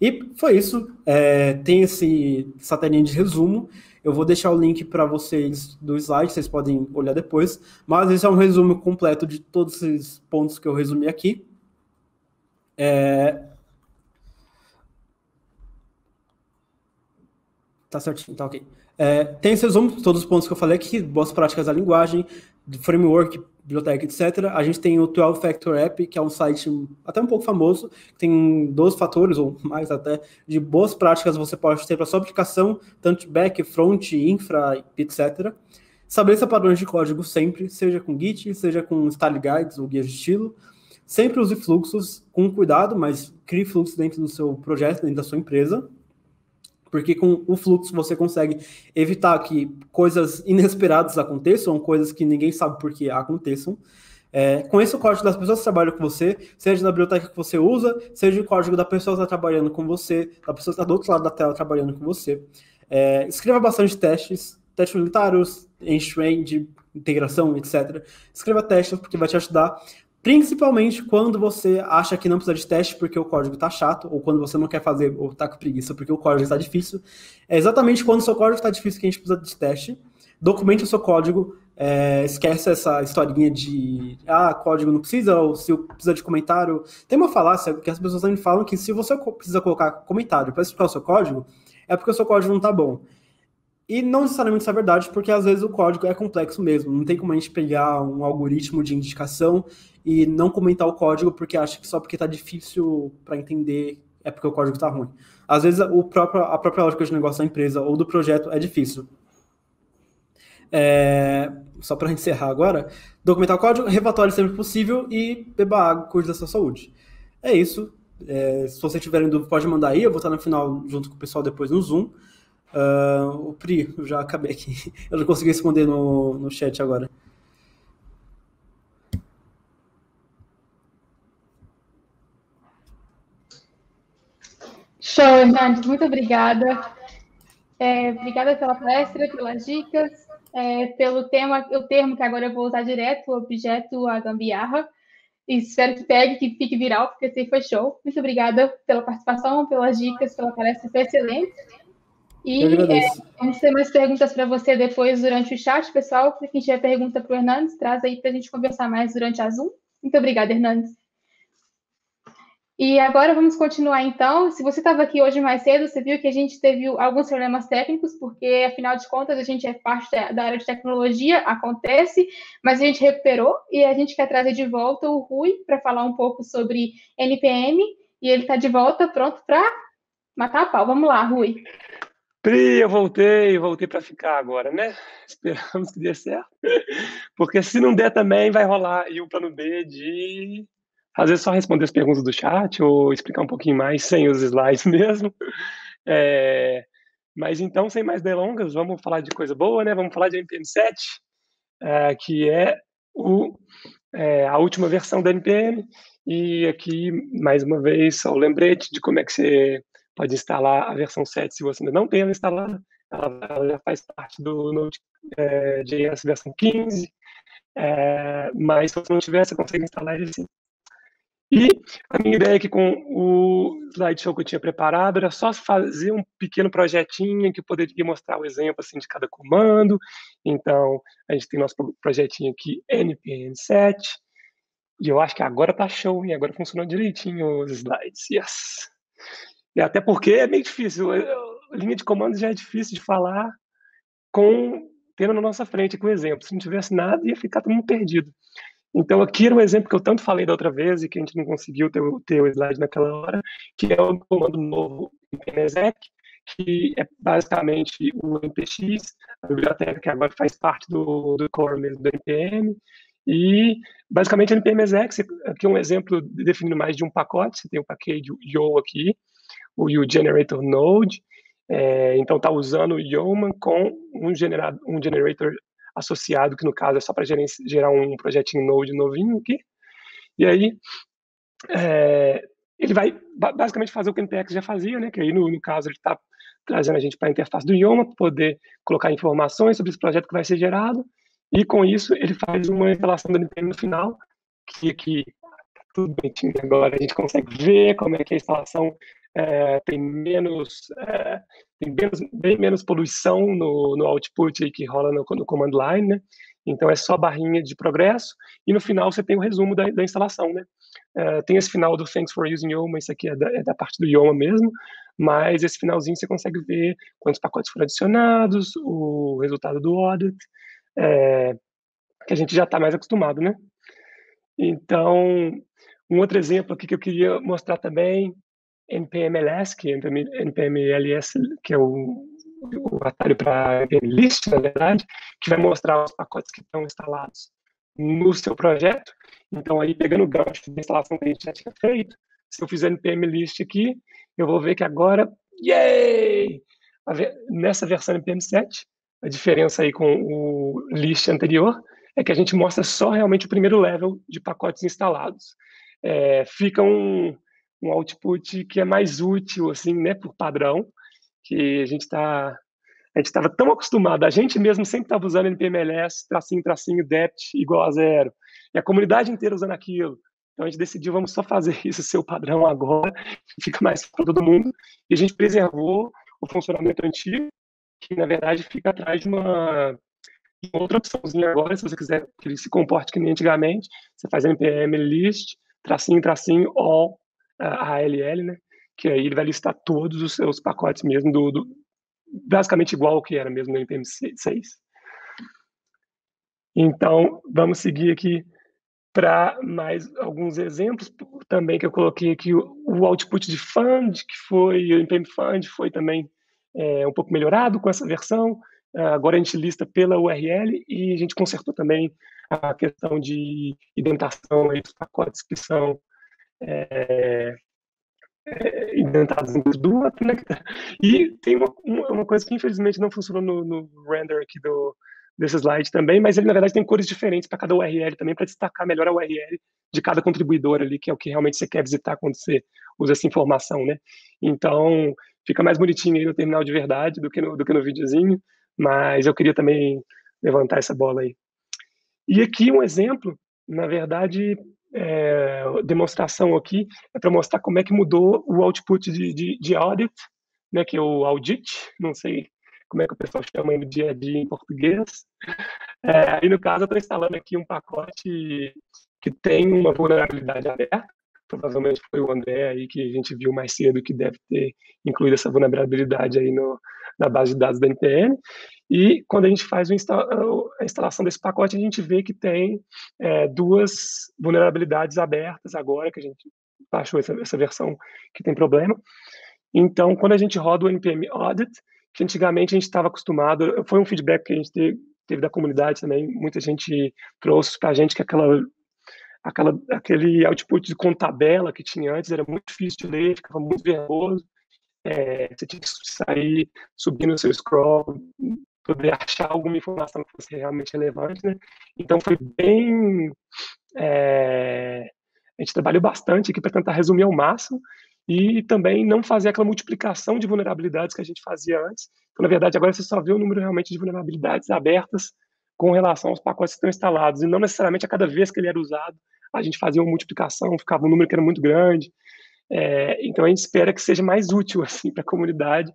E foi isso, é, tem esse, essa telinha de resumo, eu vou deixar o link para vocês do slide, vocês podem olhar depois, mas esse é um resumo completo de todos esses pontos que eu resumi aqui. É... Tá certinho, tá ok. É, tem esse resumo de todos os pontos que eu falei aqui, boas práticas da linguagem, do framework, biblioteca, etcétera. A gente tem o doze Factor App, que é um site até um pouco famoso, que tem doze fatores, ou mais até, de boas práticas que você pode ter para sua aplicação, tanto back, front, infra, etcétera. Estabeleça padrões de código sempre, seja com Git, seja com Style Guides ou guias de estilo. Sempre use fluxos com cuidado, mas crie fluxos dentro do seu projeto, dentro da sua empresa, porque com o fluxo você consegue evitar que coisas inesperadas aconteçam, coisas que ninguém sabe por que aconteçam. É, conheça o código das pessoas que trabalham com você, seja da biblioteca que você usa, seja o código da pessoa que está trabalhando com você, da pessoa que está do outro lado da tela trabalhando com você. É, escreva bastante testes, testes unitários, end-to-end, integração, etcétera. Escreva testes porque vai te ajudar, principalmente quando você acha que não precisa de teste porque o código está chato, ou quando você não quer fazer, ou está com preguiça porque o código está difícil. É exatamente quando o seu código está difícil que a gente precisa de teste. Documente o seu código, é, esquece essa historinha de ah, código não precisa, ou se precisa de comentário. Tem uma falácia que as pessoas também falam que se você precisa colocar comentário para explicar o seu código, é porque o seu código não está bom. E não necessariamente isso é verdade, porque às vezes o código é complexo mesmo. Não tem como a gente pegar um algoritmo de indicação e não comentar o código porque acha que só porque está difícil para entender é porque o código está ruim. Às vezes o próprio, a própria lógica de negócio da empresa ou do projeto é difícil. É, só para encerrar agora, documentar o código, relatório sempre possível e beba água, cuide da sua saúde. É isso. É, se vocês tiverem dúvida, pode mandar aí. Eu vou estar no final junto com o pessoal depois no Zoom. Uh, o Pri, eu já acabei aqui. Eu não consegui responder no, no chat agora. Show, Hernandes. Muito obrigada. É, obrigada pela palestra, pelas dicas, é, pelo tema, o termo que agora eu vou usar direto, o objeto, a gambiarra. E espero que pegue, que fique viral, porque assim foi show. Muito obrigada pela participação, pelas dicas, pela palestra, foi excelente. E é, vamos ter mais perguntas para você depois durante o chat, pessoal. Se quem tiver pergunta para o Hernandes, traz aí para a gente conversar mais durante a Zoom. Muito obrigada, Hernandes. E agora vamos continuar, então. Se você estava aqui hoje mais cedo, você viu que a gente teve alguns problemas técnicos, porque, afinal de contas, a gente é parte da área de tecnologia, acontece, mas a gente recuperou e a gente quer trazer de volta o Rui para falar um pouco sobre N P M. E ele está de volta, pronto para matar a pau. Vamos lá, Rui. Pri, eu voltei, voltei para ficar agora, né? Esperamos que dê certo. Porque se não der também, vai rolar. E o plano B de, às vezes, só responder as perguntas do chat ou explicar um pouquinho mais sem os slides mesmo. É... Mas então, sem mais delongas, vamos falar de coisa boa, né? Vamos falar de N P M sete, é, que é, o, é a última versão da N P M. E aqui, mais uma vez, só o lembrete de como é que você pode instalar a versão sete se você ainda não tem ela instalada. Ela já faz parte do Node.js é, versão quinze, é, mas se você não tiver, você consegue instalar ele sim. E a minha ideia aqui com o slideshow que eu tinha preparado era só fazer um pequeno projetinho que eu poderia mostrar o exemplo assim, de cada comando. Então, a gente tem nosso projetinho aqui, N P M sete, e eu acho que agora tá show, e agora funcionou direitinho os slides. Yes! E até porque é meio difícil, a linha de comando já é difícil de falar com tendo na nossa frente com exemplo. Se não tivesse nada, ia ficar todo mundo perdido. Então, aqui era um exemplo que eu tanto falei da outra vez e que a gente não conseguiu ter, ter o slide naquela hora, que é o comando novo npm exec, que é basicamente o npx, a biblioteca que agora faz parte do, do core mesmo do N P M. E, basicamente, npm exec, aqui é um exemplo definindo mais de um pacote. Você tem o package Yo aqui, o generator node, é, então está usando o Yoma com um, generado, um generator associado, que no caso é só para gerar um projetinho node novinho aqui, e aí é, ele vai basicamente fazer o que o N P M já fazia, né? Que aí no, no caso ele está trazendo a gente para a interface do Yoma, para poder colocar informações sobre esse projeto que vai ser gerado, e com isso ele faz uma instalação do N P M no final, que aqui, tudo bonitinho agora, a gente consegue ver como é que é a instalação é, tem menos, é, tem menos, bem menos poluição no, no output que rola no, no command line, né? Então, é só barrinha de progresso, e no final você tem o um resumo da, da instalação, né? Uh, tem esse final do Thanks for using Yoma, isso aqui é da, é da parte do Yoma mesmo, mas esse finalzinho você consegue ver quantos pacotes foram adicionados, o resultado do audit, é, que a gente já está mais acostumado, né? Então, um outro exemplo aqui que eu queria mostrar também, N P M L S, que é, N P M L S, que é o... o atalho para N P M List, na verdade, que vai mostrar os pacotes que estão instalados no seu projeto. Então, aí, pegando o gancho da instalação que a gente já tinha feito, se eu fizer N P M List aqui, eu vou ver que agora, yay! Nessa versão N P M sete, a diferença aí com o List anterior é que a gente mostra só realmente o primeiro level de pacotes instalados. É, fica um, um output que é mais útil, assim, né, por padrão, que a gente está, a gente estava tão acostumado, a gente mesmo sempre estava usando N P M L S, tracinho, tracinho, dept igual a zero, e a comunidade inteira usando aquilo. Então a gente decidiu, vamos só fazer isso seu padrão agora, fica mais para todo mundo, e a gente preservou o funcionamento antigo, que na verdade fica atrás de uma, de uma outra opçãozinha agora, se você quiser que ele se comporte que nem antigamente, você faz N P M list, tracinho, tracinho, all, A L L, né? Que aí ele vai listar todos os seus pacotes mesmo, do, do basicamente igual ao que era mesmo no N P M seis. Então, vamos seguir aqui para mais alguns exemplos também que eu coloquei aqui. O, o output de Fund, que foi o N P M Fund, foi também é, um pouco melhorado com essa versão. Agora a gente lista pela U R L e a gente consertou também a questão de indentação dos pacotes que são... É, É, indentados do outro, né? E tem uma, uma coisa que infelizmente não funcionou no, no render aqui do, desse slide também, mas ele na verdade tem cores diferentes para cada U R L também, para destacar melhor a U R L de cada contribuidor ali, que é o que realmente você quer visitar quando você usa essa informação, né? Então fica mais bonitinho aí no terminal de verdade do que no, do que no videozinho, mas eu queria também levantar essa bola aí. E aqui um exemplo, na verdade... É, demonstração aqui é para mostrar como é que mudou o output de, de, de audit, né, que é o audit, não sei como é que o pessoal chama no dia a dia em português. É, e no caso eu estou instalando aqui um pacote que tem uma vulnerabilidade aberta, provavelmente foi o André aí que a gente viu mais cedo que deve ter incluído essa vulnerabilidade aí no, na base de dados da N P M. E quando a gente faz a instalação desse pacote, a gente vê que tem é, duas vulnerabilidades abertas agora, que a gente baixou essa, essa versão que tem problema. Então, quando a gente roda o N P M Audit, que antigamente a gente estava acostumado, foi um feedback que a gente teve, teve da comunidade também, muita gente trouxe para a gente que aquela, aquela, aquele output com tabela que tinha antes era muito difícil de ler, ficava muito verboso, é, você tinha que sair, subir no seu scroll, poder achar alguma informação que fosse realmente relevante, né? Então foi bem... É, a gente trabalhou bastante aqui para tentar resumir ao máximo e também não fazer aquela multiplicação de vulnerabilidades que a gente fazia antes. Então, na verdade, agora você só vê o número realmente de vulnerabilidades abertas com relação aos pacotes que estão instalados e não necessariamente a cada vez que ele era usado a gente fazia uma multiplicação, ficava um número que era muito grande. É, então a gente espera que seja mais útil assim, para a comunidade.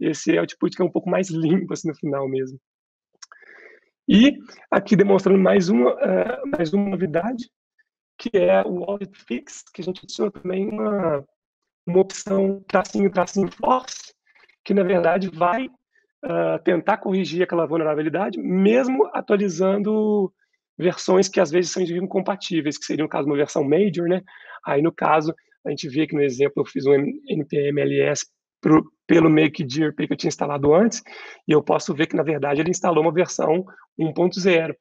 Esse output que é um pouco mais limpo assim, no final mesmo. E aqui demonstrando mais uma, uh, mais uma novidade, que é o Audit Fix, que a gente adiciona também uma, uma opção tracinho, tracinho, force, que na verdade vai uh, tentar corrigir aquela vulnerabilidade, mesmo atualizando versões que às vezes são incompatíveis, que seria no caso uma versão major, né? Aí no caso, a gente vê que no exemplo eu fiz um N P M L S pro, pelo MakeGRP que eu tinha instalado antes, e eu posso ver que, na verdade, ele instalou uma versão um ponto zero,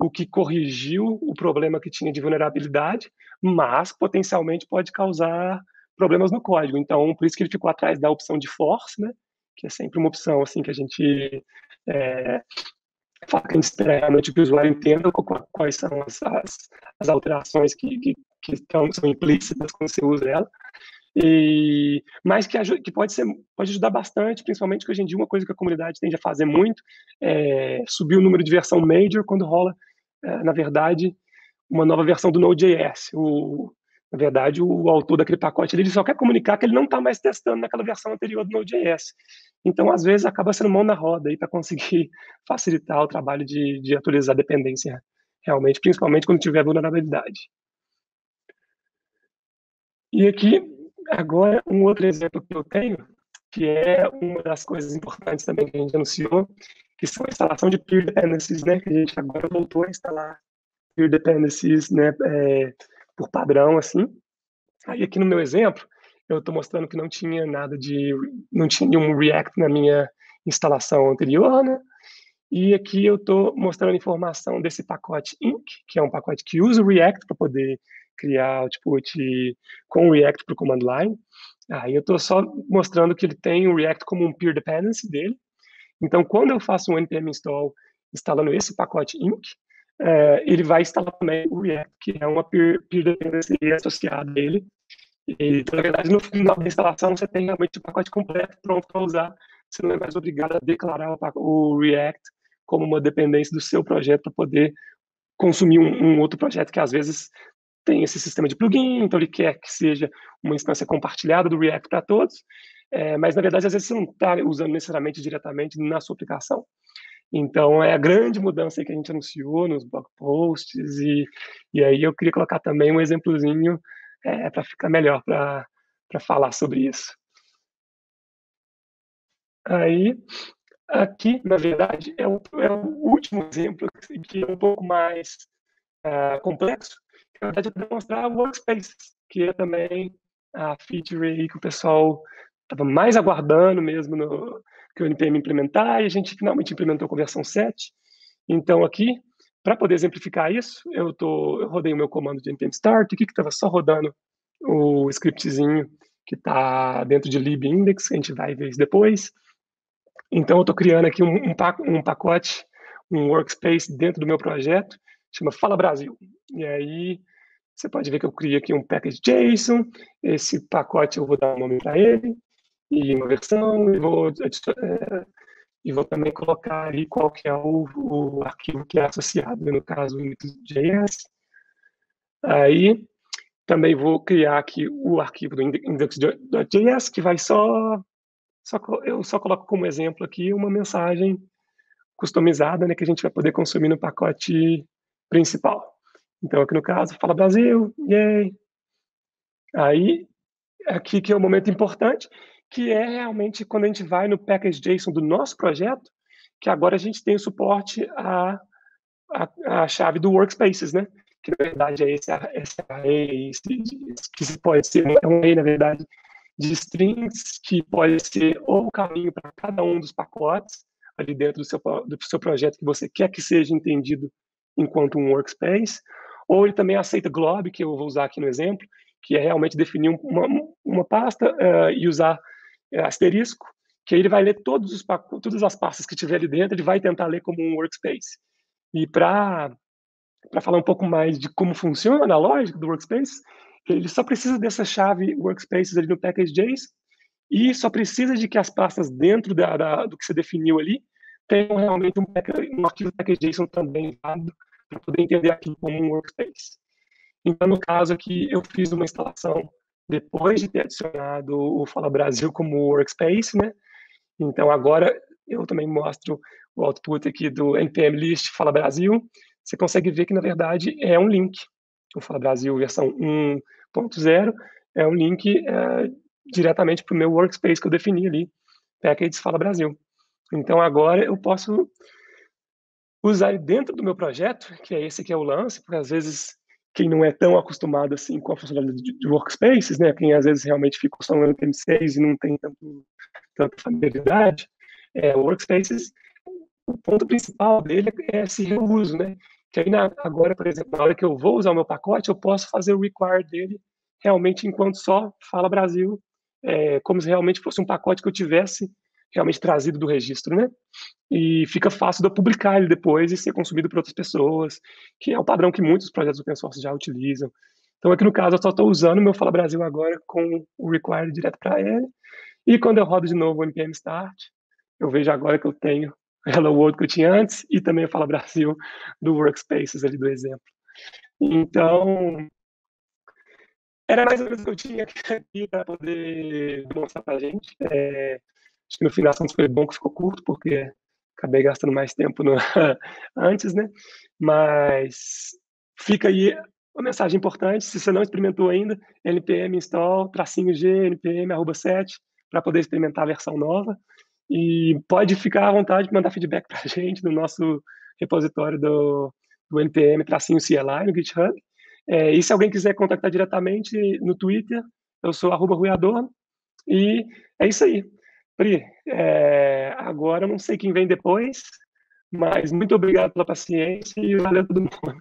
o que corrigiu o problema que tinha de vulnerabilidade, mas potencialmente pode causar problemas no código. Então, por isso que ele ficou atrás da opção de force, né? Que é sempre uma opção assim, que a gente é, fala que a gente espera realmente que o usuário entenda quais são as, as, as alterações que, que, que estão, são implícitas quando você usa ela. E, mas que, ajuda, que pode, ser, pode ajudar bastante, principalmente que hoje em dia uma coisa que a comunidade tende a fazer muito é subir o número de versão major quando rola, é, na verdade, uma nova versão do Node.js. O, Na verdade, o autor daquele pacote ele só quer comunicar que ele não está mais testando naquela versão anterior do Node.js. Então, às vezes, acaba sendo mão na roda para conseguir facilitar o trabalho de, de atualizar a dependência, realmente, principalmente quando tiver vulnerabilidade. E aqui, agora, um outro exemplo que eu tenho, que é uma das coisas importantes também que a gente anunciou, que são a instalação de peer dependencies, né, que a gente agora voltou a instalar peer dependencies, né, é, por padrão, assim. Aí aqui no meu exemplo, eu estou mostrando que não tinha nada de, não tinha nenhum React na minha instalação anterior, né, e aqui eu estou mostrando a informação desse pacote inc, que é um pacote que usa o React para poder criar output com o React para o command line. Aí eu estou só mostrando que ele tem o React como um peer dependency dele. Então, quando eu faço um npm install instalando esse pacote inc, eh, ele vai instalar também o React, que é uma peer, peer dependency associada a ele. E, na verdade, no final da instalação, você tem realmente o pacote completo pronto para usar. Você não é mais obrigado a declarar o, o React como uma dependência do seu projeto para poder consumir um, um outro projeto que, às vezes, tem esse sistema de plugin, então ele quer que seja uma instância compartilhada do React para todos, é, mas, na verdade, às vezes você não está usando necessariamente diretamente na sua aplicação. Então, é a grande mudança que a gente anunciou nos blog posts, e, e aí eu queria colocar também um exemplozinho é, para ficar melhor para falar sobre isso. Aí, aqui, na verdade, é o, é o último exemplo que é um pouco mais uh, complexo, na verdade, eu vou mostrar o Workspace, que é também a feature aí que o pessoal estava mais aguardando mesmo no, que o N P M implementar, e a gente finalmente implementou com versão sete. Então, aqui, para poder exemplificar isso, eu, tô, eu rodei o meu comando de N P M Start, aqui que estava só rodando o scriptzinho que está dentro de libindex, a gente vai ver isso depois. Então, eu estou criando aqui um, um pacote, um Workspace dentro do meu projeto, chama Fala Brasil. E aí, você pode ver que eu criei aqui um package.json, esse pacote eu vou dar um nome para ele, e uma versão, e vou, é, e vou também colocar ali qual que é o, o arquivo que é associado, no caso, index.js. Aí, também vou criar aqui o arquivo do index.js, que vai só, só... Eu só coloco como exemplo aqui uma mensagem customizada, né, que a gente vai poder consumir no pacote principal. Então, aqui no caso, Fala Brasil, yay! Aí, aqui que é o momento importante, que é realmente quando a gente vai no package.json do nosso projeto, que agora a gente tem o suporte à, à, à chave do Workspaces, né? Que, na verdade, é esse array, que pode ser um array, na verdade, de strings, que pode ser o caminho para cada um dos pacotes ali dentro do seu, do seu projeto que você quer que seja entendido enquanto um workspace, ou ele também aceita glob, que eu vou usar aqui no exemplo, que é realmente definir uma, uma pasta uh, e usar uh, asterisco, que aí ele vai ler todos os, todas as pastas que tiver ali dentro, ele vai tentar ler como um workspace. E para falar um pouco mais de como funciona a lógica do workspace, ele só precisa dessa chave workspaces ali no package.json e só precisa de que as pastas dentro da, da, do que você definiu ali tenham realmente um, um arquivo package.json também válido para poder entender aquilo como um workspace. Então, no caso aqui, eu fiz uma instalação depois de ter adicionado o Fala Brasil como workspace, né? Então, agora eu também mostro o output aqui do npm list Fala Brasil. Você consegue ver que, na verdade, é um link. O Fala Brasil versão um ponto zero é um link é, diretamente para o meu workspace que eu defini ali, packages Fala Brasil. Então, agora eu posso usar ele dentro do meu projeto, que é esse que é o lance, porque às vezes quem não é tão acostumado assim com a funcionalidade de workspaces, né, quem às vezes realmente fica só no N P M seis e não tem tanto, tanta familiaridade, é, workspaces, o ponto principal dele é esse reuso, né, que aí na, agora, por exemplo, na hora que eu vou usar o meu pacote, eu posso fazer o require dele realmente enquanto só Fala Brasil, é, como se realmente fosse um pacote que eu tivesse realmente trazido do registro, né? E fica fácil de eu publicar ele depois e ser consumido por outras pessoas, que é o padrão que muitos projetos open source já utilizam. Então, aqui no caso, eu só estou usando o meu Fala Brasil agora com o require direto para ele. E quando eu rodo de novo o npm start, eu vejo agora que eu tenho o Hello World que eu tinha antes e também o Fala Brasil do Workspaces ali do exemplo. Então, Era mais ou menos o que eu tinha aqui para poder demonstrar para a gente. É, acho que no final foi bom que ficou curto, porque acabei gastando mais tempo no, antes, né? Mas fica aí uma mensagem importante. Se você não experimentou ainda, npm install, tracinho g, npm, arroba sete, para poder experimentar a versão nova. E pode ficar à vontade de mandar feedback para a gente no nosso repositório do, do npm, tracinho C L I, no GitHub. É, e se alguém quiser contactar diretamente no Twitter, eu sou arroba Rui Adorno. E é isso aí. Pri, é, agora eu não sei quem vem depois, mas muito obrigado pela paciência e valeu a todo mundo.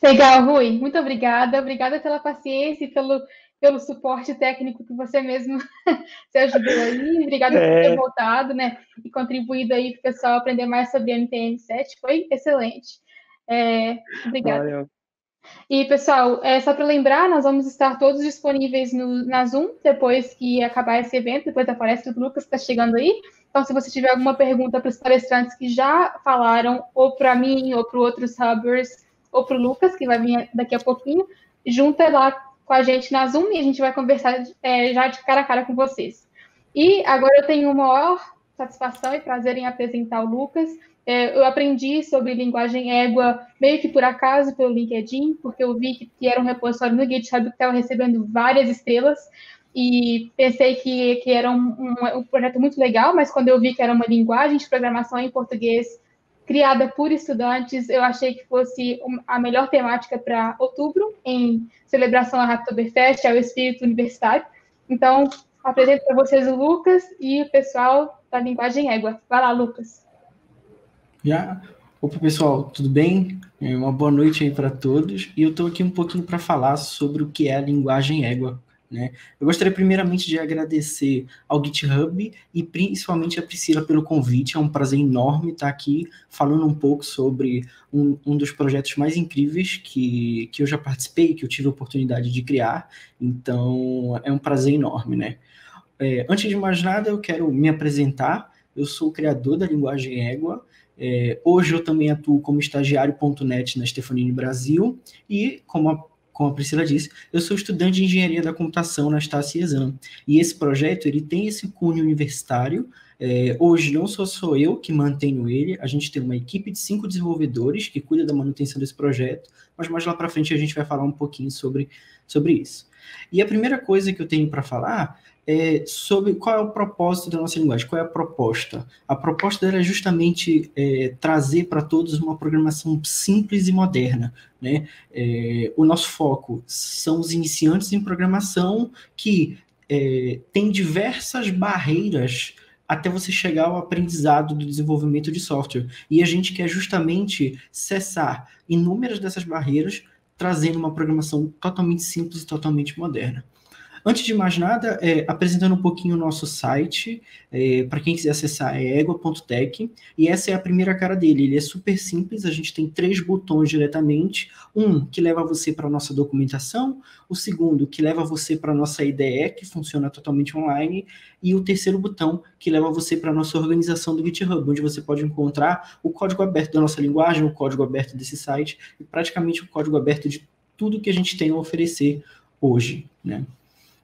Legal, Rui. Muito obrigada. Obrigada pela paciência e pelo... pelo suporte técnico que você mesmo se ajudou aí. Obrigada é. por ter voltado, né? E contribuído aí para o pessoal aprender mais sobre a N P M sete. Foi excelente. É, obrigada. Valeu. E, pessoal, é, só para lembrar, nós vamos estar todos disponíveis no, na Zoom, depois que acabar esse evento, depois da palestra do Lucas, que está chegando aí. Então, se você tiver alguma pergunta para os palestrantes que já falaram, ou para mim, ou para outros hubbers, ou para o Lucas, que vai vir daqui a pouquinho, junta lá com a gente na Zoom e a gente vai conversar é, já de cara a cara com vocês. E agora eu tenho uma maior satisfação e prazer em apresentar o Lucas. É, eu aprendi sobre linguagem égua meio que por acaso pelo LinkedIn, porque eu vi que, que era um repositório no GitHub que estava recebendo várias estrelas e pensei que, que era um, um, um projeto muito legal, mas quando eu vi que era uma linguagem de programação em português criada por estudantes, eu achei que fosse a melhor temática para outubro, em celebração à Hacktoberfest, ao espírito universitário. Então, apresento para vocês o Lucas e o pessoal da Linguagem Égua. Vai lá, Lucas. Yeah. Opa, pessoal, tudo bem? Uma boa noite aí para todos. E eu estou aqui um pouquinho para falar sobre o que é a Linguagem Égua, né? Eu gostaria primeiramente de agradecer ao GitHub e principalmente a Priscila pelo convite. É um prazer enorme estar aqui falando um pouco sobre um, um dos projetos mais incríveis que, que eu já participei, que eu tive a oportunidade de criar. Então, é um prazer enorme, né? É, antes de mais nada, eu quero me apresentar. Eu sou o criador da Linguagem Égua. É, hoje eu também atuo como estagiário ponto net na Stefanini Brasil e como a Como a Priscila disse, eu sou estudante de Engenharia da Computação na Estácio de Sá. E esse projeto, ele tem esse cunho universitário. É, hoje não só sou eu que mantenho ele, a gente tem uma equipe de cinco desenvolvedores que cuida da manutenção desse projeto, mas mais lá para frente a gente vai falar um pouquinho sobre, sobre isso. E a primeira coisa que eu tenho para falar é sobre qual é o propósito da nossa linguagem, qual é a proposta. A proposta dela é justamente é, trazer para todos uma programação simples e moderna, né? É, o nosso foco são os iniciantes em programação que é, têm diversas barreiras até você chegar ao aprendizado do desenvolvimento de software. E a gente quer justamente cessar inúmeras dessas barreiras, trazendo uma programação totalmente simples e totalmente moderna. Antes de mais nada, é, apresentando um pouquinho o nosso site, é, para quem quiser acessar é égua ponto tech, e essa é a primeira cara dele, ele é super simples, a gente tem três botões diretamente, um que leva você para a nossa documentação, o segundo que leva você para a nossa I D E, que funciona totalmente online, e o terceiro botão que leva você para a nossa organização do GitHub, onde você pode encontrar o código aberto da nossa linguagem, o código aberto desse site, e praticamente o código aberto de tudo que a gente tem a oferecer hoje, né?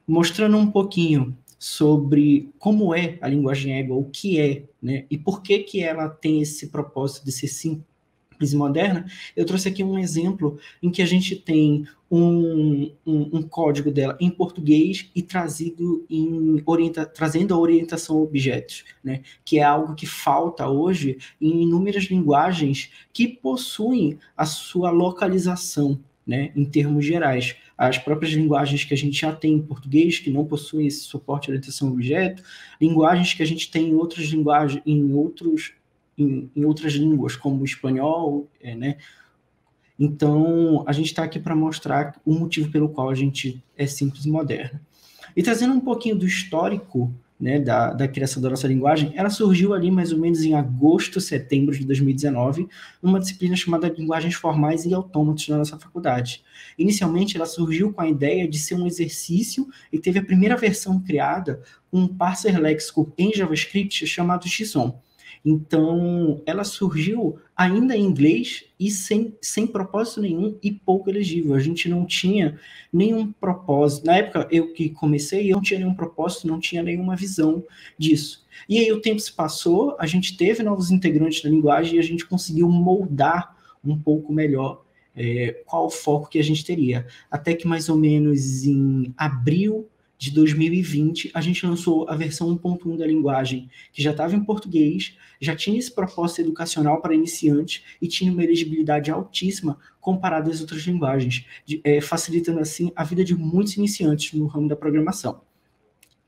Mostrando um pouquinho sobre como é a linguagem égua, o que é, né, e por que que ela tem esse propósito de ser simples e moderna, eu trouxe aqui um exemplo em que a gente tem um, um, um código dela em português e trazido em orienta, trazendo a orientação a objetos, né, que é algo que falta hoje em inúmeras linguagens que possuem a sua localização, né, em termos gerais. As próprias linguagens que a gente já tem em português, que não possuem esse suporte de orientação a objeto, linguagens que a gente tem em outras linguagens, em, outros, em, em outras línguas, como o espanhol, é, né? Então, a gente está aqui para mostrar o motivo pelo qual a gente é simples e moderna. E trazendo um pouquinho do histórico né, da, da criação da nossa linguagem, ela surgiu ali mais ou menos em agosto, setembro de dois mil e dezenove, numa disciplina chamada Linguagens Formais e Autômatos na nossa faculdade. Inicialmente, ela surgiu com a ideia de ser um exercício e teve a primeira versão criada com um parser léxico em JavaScript chamado JSON. Então, ela surgiu ainda em inglês e sem, sem propósito nenhum e pouco elegível. A gente não tinha nenhum propósito. Na época eu que comecei, eu não tinha nenhum propósito, não tinha nenhuma visão disso. E aí o tempo se passou, a gente teve novos integrantes da linguagem e a gente conseguiu moldar um pouco melhor é, qual o foco que a gente teria. Até que mais ou menos em abril de dois mil e vinte, a gente lançou a versão um ponto um da linguagem, que já estava em português, já tinha esse propósito educacional para iniciantes e tinha uma elegibilidade altíssima comparada às outras linguagens, de, é, facilitando assim a vida de muitos iniciantes no ramo da programação.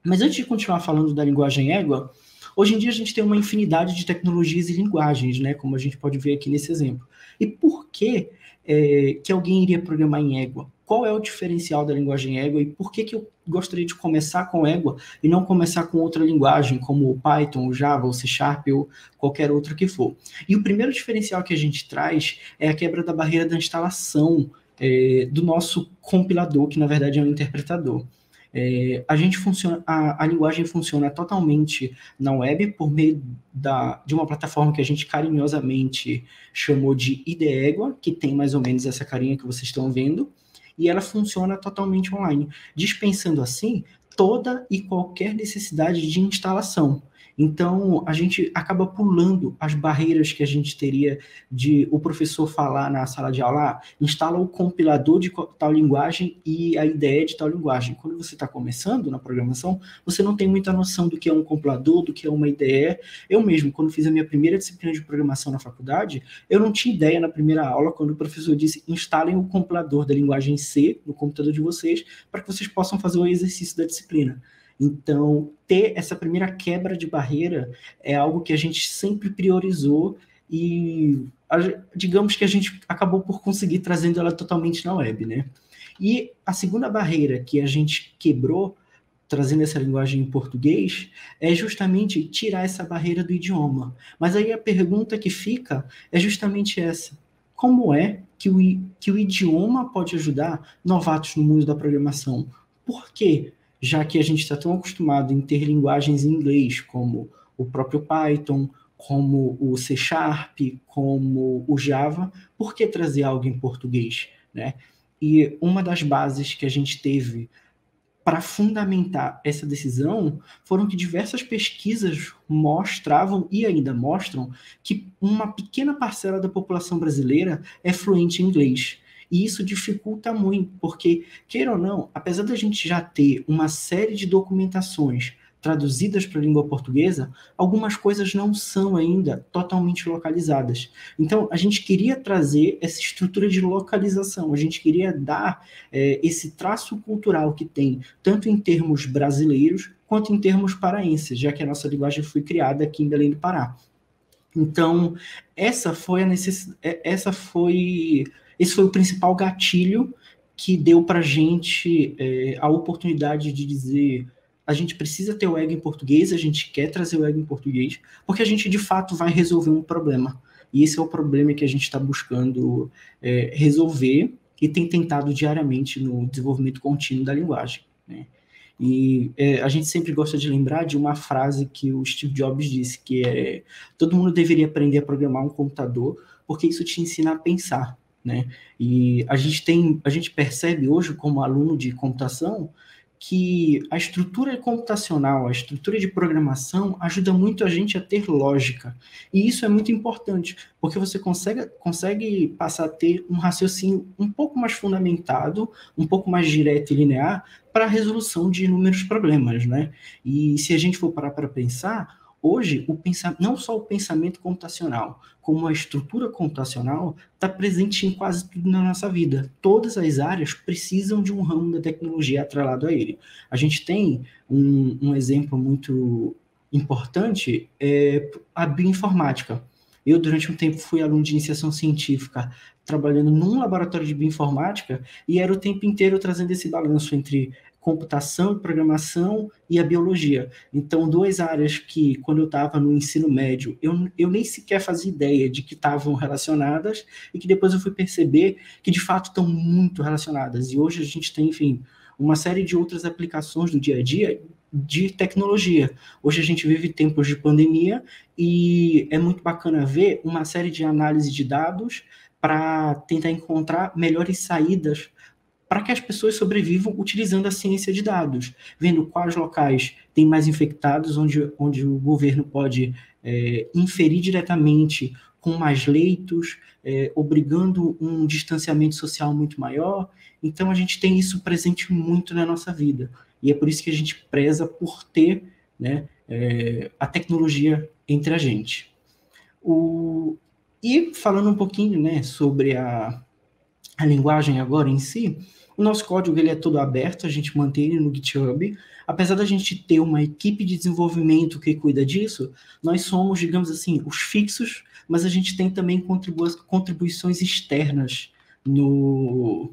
Mas antes de continuar falando da linguagem Égua, hoje em dia a gente tem uma infinidade de tecnologias e linguagens, né, como a gente pode ver aqui nesse exemplo. E por que, é, que alguém iria programar em Égua? Qual é o diferencial da linguagem Égua e por que, que eu gostaria de começar com Égua e não começar com outra linguagem, como o Python, o Java, o C Sharp ou qualquer outra que for? E o primeiro diferencial que a gente traz é a quebra da barreira da instalação é, do nosso compilador, que na verdade é um interpretador. É, a, gente funciona, a, a linguagem funciona totalmente na web por meio da, de uma plataforma que a gente carinhosamente chamou de I D E Égua, que tem mais ou menos essa carinha que vocês estão vendo, e ela funciona totalmente online, dispensando assim toda e qualquer necessidade de instalação. Então, a gente acaba pulando as barreiras que a gente teria de o professor falar na sala de aula, ah, instala o compilador de tal linguagem e a ideia de tal linguagem. Quando você está começando na programação, você não tem muita noção do que é um compilador, do que é uma I D E. Eu mesmo, quando fiz a minha primeira disciplina de programação na faculdade, eu não tinha ideia na primeira aula, quando o professor disse, instalem o compilador da linguagem C no computador de vocês, para que vocês possam fazer o exercício da disciplina. Então, ter essa primeira quebra de barreira é algo que a gente sempre priorizou e, digamos que a gente acabou por conseguir trazendo ela totalmente na web, né? E a segunda barreira que a gente quebrou, trazendo essa linguagem em português, é justamente tirar essa barreira do idioma. Mas aí a pergunta que fica é justamente essa. Como é que o, que o idioma pode ajudar novatos no mundo da programação? Por quê? Já que a gente está tão acostumado em ter linguagens em inglês, como o próprio Python, como o C Sharp, como o Java, por que trazer algo em português, né? E uma das bases que a gente teve para fundamentar essa decisão foram que diversas pesquisas mostravam, e ainda mostram, que uma pequena parcela da população brasileira é fluente em inglês. E isso dificulta muito, porque, queira ou não, apesar da gente já ter uma série de documentações traduzidas para a língua portuguesa, algumas coisas não são ainda totalmente localizadas. Então, a gente queria trazer essa estrutura de localização, a gente queria dar é, esse traço cultural que tem, tanto em termos brasileiros, quanto em termos paraenses, já que a nossa linguagem foi criada aqui em Belém do Pará. Então, essa foi a necessidade, essa foi... Esse foi o principal gatilho que deu para a gente é, a oportunidade de dizer a gente precisa ter o Égua em português, a gente quer trazer o Égua em português, porque a gente, de fato, vai resolver um problema. E esse é o problema que a gente está buscando é, resolver e tem tentado diariamente no desenvolvimento contínuo da linguagem, né? E é, a gente sempre gosta de lembrar de uma frase que o Steve Jobs disse, que é todo mundo deveria aprender a programar um computador, porque isso te ensina a pensar, né? E a gente tem, a gente percebe hoje como aluno de computação que a estrutura computacional, a estrutura de programação ajuda muito a gente a ter lógica. E isso é muito importante, porque você consegue, consegue passar a ter um raciocínio um pouco mais fundamentado, um pouco mais direto e linear para a resolução de inúmeros problemas, né? E se a gente for parar para pensar, hoje, o pensa... não só o pensamento computacional, como a estrutura computacional está presente em quase tudo na nossa vida. Todas as áreas precisam de um ramo da tecnologia atrelado a ele. A gente tem um, um exemplo muito importante, é a bioinformática. Eu, durante um tempo, fui aluno de iniciação científica, trabalhando num laboratório de bioinformática, e era o tempo inteiro trazendo esse balanço entre computação, programação e a biologia. Então, duas áreas que, quando eu estava no ensino médio, eu, eu nem sequer fazia ideia de que estavam relacionadas e que depois eu fui perceber que, de fato, estão muito relacionadas. E hoje a gente tem, enfim, uma série de outras aplicações do dia a dia de tecnologia. Hoje a gente vive tempos de pandemia e é muito bacana ver uma série de análise de dados para tentar encontrar melhores saídas para que as pessoas sobrevivam utilizando a ciência de dados, vendo quais locais têm mais infectados, onde, onde o governo pode é, inferir diretamente com mais leitos, é, obrigando um distanciamento social muito maior. Então, a gente tem isso presente muito na nossa vida. E é por isso que a gente preza por ter, né, é, a tecnologia entre a gente. O... E falando um pouquinho, né, sobre a, a linguagem agora em si, o nosso código ele é todo aberto, a gente mantém ele no GitHub. Apesar da gente ter uma equipe de desenvolvimento que cuida disso, nós somos, digamos assim, os fixos, mas a gente tem também contribui- contribuições externas no...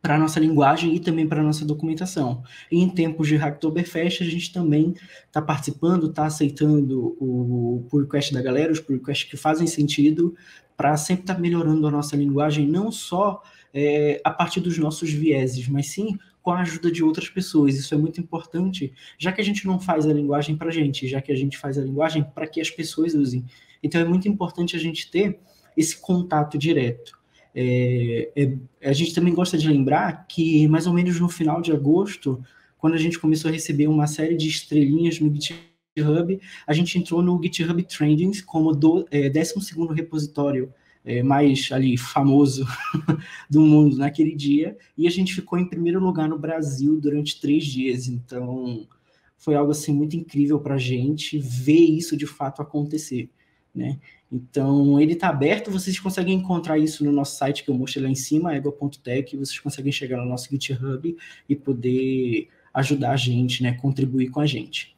para a nossa linguagem e também para a nossa documentação. E em tempos de Hacktoberfest, a gente também está participando, está aceitando o pull request da galera, os pull requests que fazem sentido, para sempre estar tá melhorando a nossa linguagem, não só é, a partir dos nossos vieses, mas sim com a ajuda de outras pessoas. Isso é muito importante, já que a gente não faz a linguagem para a gente, já que a gente faz a linguagem para que as pessoas usem. Então é muito importante a gente ter esse contato direto. É, é, a gente também gosta de lembrar que, mais ou menos no final de agosto, quando a gente começou a receber uma série de estrelinhas no GitHub, a gente entrou no GitHub Trendings como do, é, décimo segundo repositório é, mais ali famoso do mundo naquele dia, e a gente ficou em primeiro lugar no Brasil durante três dias. Então, foi algo assim muito incrível para a gente ver isso de fato acontecer, né? Então, ele está aberto, vocês conseguem encontrar isso no nosso site que eu mostrei lá em cima, égua ponto tech, vocês conseguem chegar no nosso GitHub e poder ajudar a gente, né, contribuir com a gente.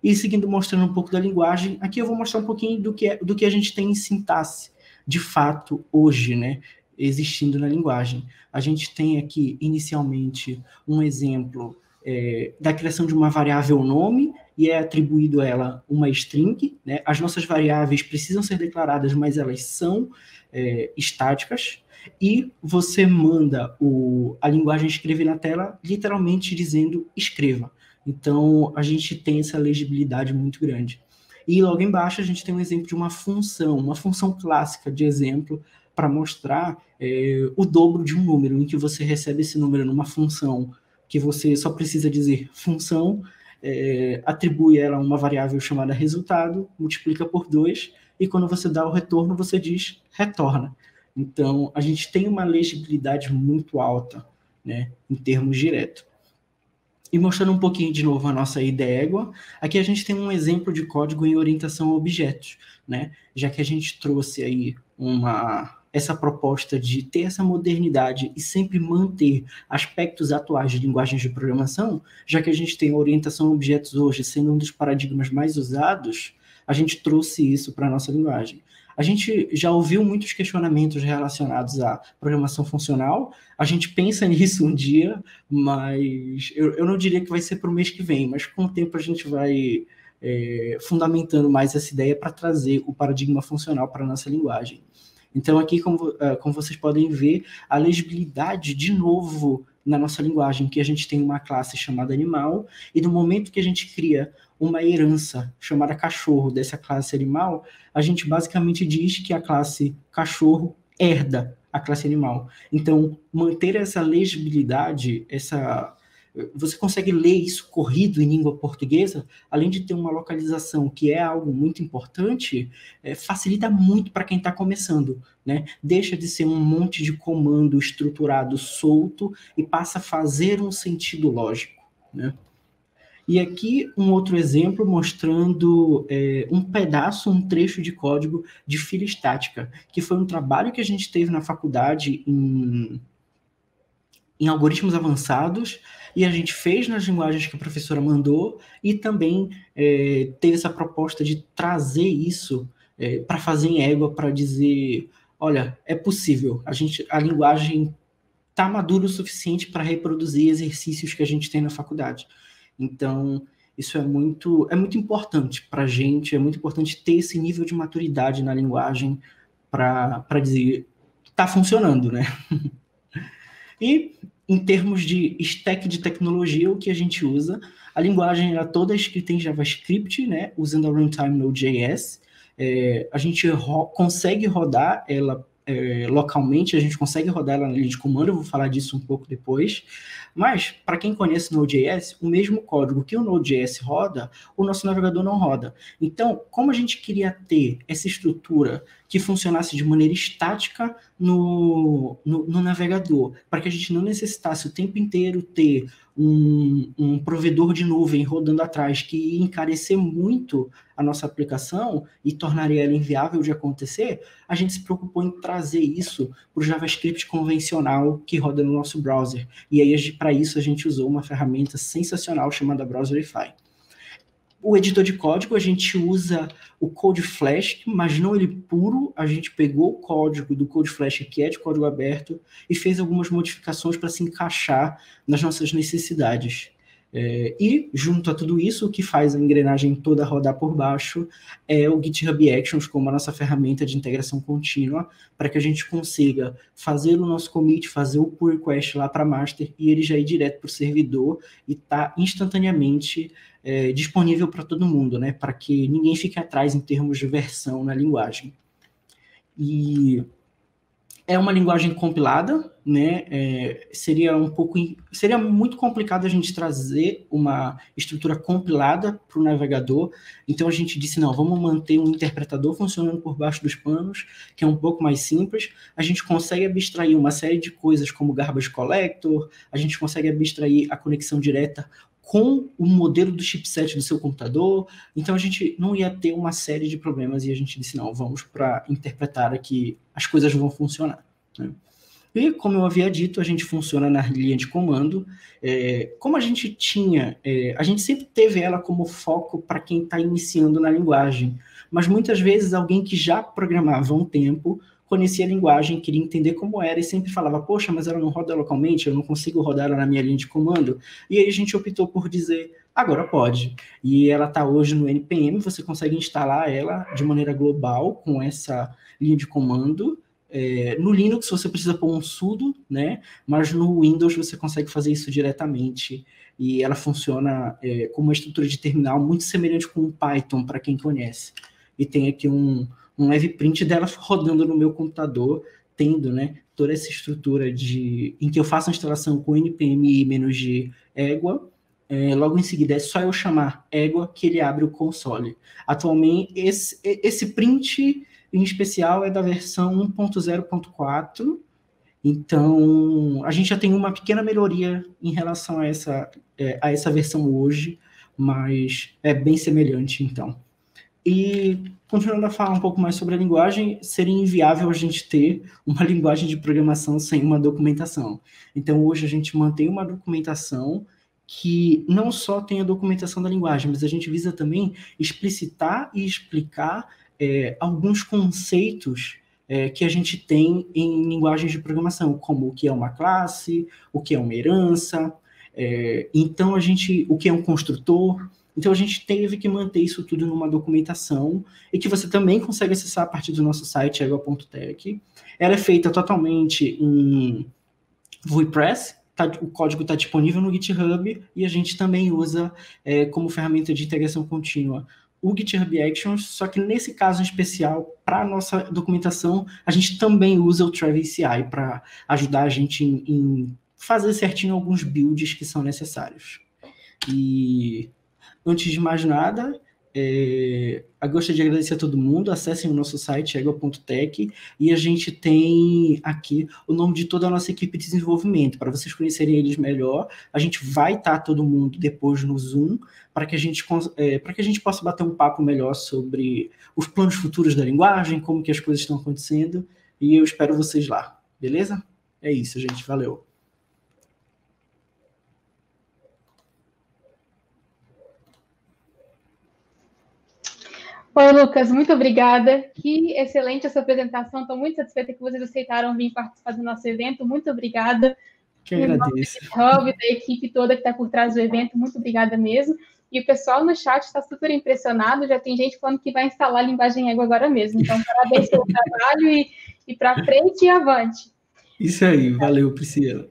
E seguindo mostrando um pouco da linguagem, aqui eu vou mostrar um pouquinho do que, é, do que a gente tem em sintaxe, de fato, hoje, né, existindo na linguagem. A gente tem aqui, inicialmente, um exemplo é, da criação de uma variável nome, e é atribuído a ela uma string, né? As nossas variáveis precisam ser declaradas, mas elas são é, estáticas, e você manda o, a linguagem escrever na tela, literalmente dizendo escreva. Então, a gente tem essa legibilidade muito grande. E logo embaixo a gente tem um exemplo de uma função, uma função clássica de exemplo, para mostrar é, o dobro de um número, em que você recebe esse número numa função, que você só precisa dizer função, É, atribui ela uma variável chamada resultado, multiplica por dois, e quando você dá o retorno, você diz retorna. Então, a gente tem uma legibilidade muito alta, né, em termos direto. E mostrando um pouquinho de novo a nossa I D Égua, aqui a gente tem um exemplo de código em orientação a objetos, né, já que a gente trouxe aí uma... essa proposta de ter essa modernidade e sempre manter aspectos atuais de linguagens de programação, já que a gente tem a orientação a objetos hoje sendo um dos paradigmas mais usados, a gente trouxe isso para a nossa linguagem. A gente já ouviu muitos questionamentos relacionados à programação funcional, a gente pensa nisso um dia, mas eu, eu não diria que vai ser para o mês que vem, mas com o tempo a gente vai é, fundamentando mais essa ideia para trazer o paradigma funcional para a nossa linguagem. Então, aqui, como, como vocês podem ver, a legibilidade, de novo, na nossa linguagem, que a gente tem uma classe chamada animal, e no momento que a gente cria uma herança chamada cachorro dessa classe animal, a gente basicamente diz que a classe cachorro herda a classe animal. Então, manter essa legibilidade, essa... você consegue ler isso corrido em língua portuguesa, além de ter uma localização que é algo muito importante, é, facilita muito para quem está começando, né? Deixa de ser um monte de comando estruturado, solto, e passa a fazer um sentido lógico, né? E aqui um outro exemplo mostrando é, um pedaço, um trecho de código de fila estática, que foi um trabalho que a gente teve na faculdade em... em algoritmos avançados, e a gente fez nas linguagens que a professora mandou, e também é, teve essa proposta de trazer isso é, para fazer em Égua, para dizer, olha, é possível, a, gente, a linguagem está maduro o suficiente para reproduzir exercícios que a gente tem na faculdade. Então, isso é muito, é muito importante para a gente, é muito importante ter esse nível de maturidade na linguagem para dizer, está funcionando, né? E, em termos de stack de tecnologia, o que a gente usa, a linguagem era toda escrita em JavaScript, né? Usando a runtime Node.js. É, a gente ro- consegue rodar ela é, localmente, a gente consegue rodar ela na linha de comando, eu vou falar disso um pouco depois. Mas, para quem conhece Node.js, o mesmo código que o Node.js roda, o nosso navegador não roda. Então, como a gente queria ter essa estrutura que funcionasse de maneira estática no, no, no navegador, para que a gente não necessitasse o tempo inteiro ter um, um provedor de nuvem rodando atrás, que ia encarecer muito a nossa aplicação e tornaria ela inviável de acontecer, a gente se preocupou em trazer isso para o JavaScript convencional que roda no nosso browser. E aí, para isso, a gente usou uma ferramenta sensacional chamada Browserify. O editor de código, a gente usa o Code Flash, mas não ele puro. A gente pegou o código do Code Flash, que é de código aberto, e fez algumas modificações para se encaixar nas nossas necessidades. É, e, junto a tudo isso, o que faz a engrenagem toda rodar por baixo é o GitHub Actions como a nossa ferramenta de integração contínua, para que a gente consiga fazer o nosso commit, fazer o pull request lá para master e ele já ir direto para o servidor e tá instantaneamente é, disponível para todo mundo, né? Para que ninguém fique atrás em termos de versão na linguagem. E é uma linguagem compilada, né? É, seria um pouco, seria muito complicado a gente trazer uma estrutura compilada para o navegador. Então a gente disse, não, vamos manter um interpretador funcionando por baixo dos panos, que é um pouco mais simples. A gente consegue abstrair uma série de coisas como garbage collector, a gente consegue abstrair a conexão direta com o modelo do chipset do seu computador, então a gente não ia ter uma série de problemas, e a gente disse, não, vamos para interpretar aqui, as coisas vão funcionar, né? E, como eu havia dito, a gente funciona na linha de comando. É, como a gente tinha, é, a gente sempre teve ela como foco para quem está iniciando na linguagem, mas muitas vezes alguém que já programava há um tempo, conhecia a linguagem, queria entender como era e sempre falava, poxa, mas ela não roda localmente, eu não consigo rodar ela na minha linha de comando. E aí a gente optou por dizer, agora pode. E ela está hoje no N P M, você consegue instalar ela de maneira global com essa linha de comando. É, no Linux você precisa pôr um sudo, né? Mas no Windows você consegue fazer isso diretamente. E ela funciona é, com uma estrutura de terminal muito semelhante com o Python, para quem conhece. E tem aqui um... um live print dela rodando no meu computador, tendo, né, toda essa estrutura de, em que eu faço a instalação com N P M I G égua, é, logo em seguida é só eu chamar égua que ele abre o console. Atualmente, esse, esse print em especial é da versão um ponto zero ponto quatro, então a gente já tem uma pequena melhoria em relação a essa, é, a essa versão hoje, mas é bem semelhante, então. E, continuando a falar um pouco mais sobre a linguagem, seria inviável a gente ter uma linguagem de programação sem uma documentação. Então, hoje a gente mantém uma documentação que não só tem a documentação da linguagem, mas a gente visa também explicitar e explicar é, alguns conceitos é, que a gente tem em linguagens de programação, como o que é uma classe, o que é uma herança, é, então a gente, o que é um construtor. Então, a gente teve que manter isso tudo numa documentação e que você também consegue acessar a partir do nosso site, égua ponto tech. Ela é feita totalmente em WordPress, tá, o código está disponível no GitHub e a gente também usa é, como ferramenta de integração contínua o GitHub Actions, só que nesse caso em especial, para a nossa documentação, a gente também usa o Travis C I para ajudar a gente em, em fazer certinho alguns builds que são necessários. E... antes de mais nada, é, eu gostaria de agradecer a todo mundo, acessem o nosso site, égua ponto tech, e a gente tem aqui o nome de toda a nossa equipe de desenvolvimento, para vocês conhecerem eles melhor. A gente vai estar todo mundo depois no Zoom, para que a gente, é, para que a gente possa bater um papo melhor sobre os planos futuros da linguagem, como que as coisas estão acontecendo, e eu espero vocês lá, beleza? É isso, gente, valeu! Oi, Lucas, muito obrigada. Que excelente essa apresentação. Estou muito satisfeita que vocês aceitaram vir participar do nosso evento. Muito obrigada. Que agradeço. Rob, da equipe toda que está por trás do evento, muito obrigada mesmo. E o pessoal no chat está super impressionado. Já tem gente falando que vai instalar a linguagem Égua agora mesmo. Então, parabéns pelo trabalho e, e para frente e avante. Isso aí, valeu, Priscila.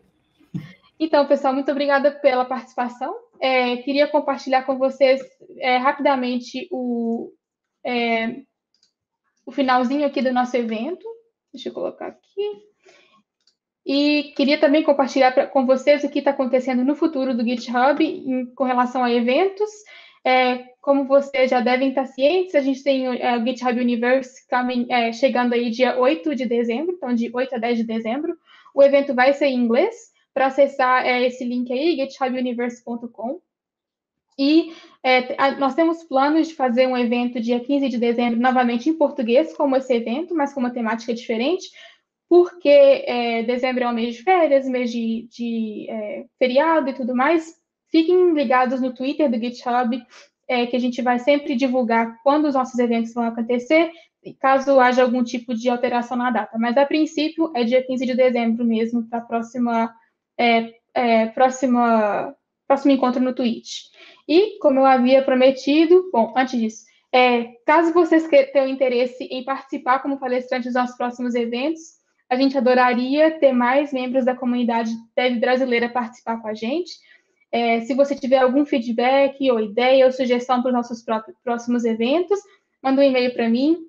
Então, pessoal, muito obrigada pela participação. É, queria compartilhar com vocês é, rapidamente o... É, o finalzinho aqui do nosso evento. Deixa eu colocar aqui. E queria também compartilhar pra, com vocês o que está acontecendo no futuro do GitHub em, com relação a eventos. É, como vocês já devem estar cientes, a gente tem é, o GitHub Universe coming, é, chegando aí dia oito de dezembro, então de oito a dez de dezembro. O evento vai ser em inglês. Para acessar é, esse link aí, github universe ponto com. E é, nós temos planos de fazer um evento dia quinze de dezembro, novamente em português, como esse evento, mas com uma temática diferente, porque é, dezembro é um mês de férias, mês de, de é, feriado e tudo mais. Fiquem ligados no Twitter do GitHub, é, que a gente vai sempre divulgar quando os nossos eventos vão acontecer, caso haja algum tipo de alteração na data. Mas, a princípio, é dia quinze de dezembro mesmo, para a próxima... É, é, próxima próximo encontro no Twitch. E, como eu havia prometido, bom, antes disso, é, caso vocês tenham interesse em participar como palestrante dos nossos próximos eventos, a gente adoraria ter mais membros da comunidade dev brasileira participar com a gente. É, se você tiver algum feedback ou ideia ou sugestão para os nossos próximos eventos, manda um e-mail para mim.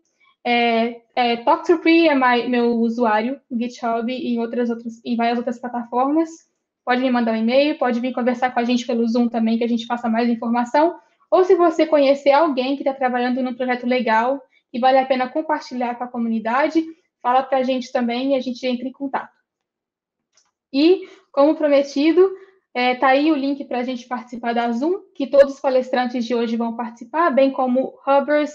É, é, Talk to Pri é my, meu usuário, GitHub e em, outras, outras, em várias outras plataformas. Pode me mandar um e-mail, pode vir conversar com a gente pelo Zoom também, que a gente passa mais informação. Ou se você conhecer alguém que está trabalhando num projeto legal e vale a pena compartilhar com a comunidade, fala para a gente também e a gente entra em contato. E, como prometido, está aí o link para a gente participar da Zoom, que todos os palestrantes de hoje vão participar, bem como Hubbers,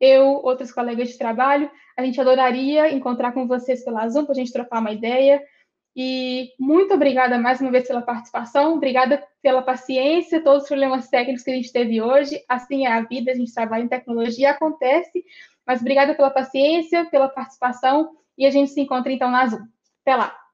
eu, outros colegas de trabalho. A gente adoraria encontrar com vocês pela Zoom, para a gente trocar uma ideia. E muito obrigada mais uma vez pela participação, obrigada pela paciência, todos os problemas técnicos que a gente teve hoje, assim é a vida, a gente trabalha em tecnologia, acontece, mas obrigada pela paciência, pela participação, e a gente se encontra então na Zoom. Até lá!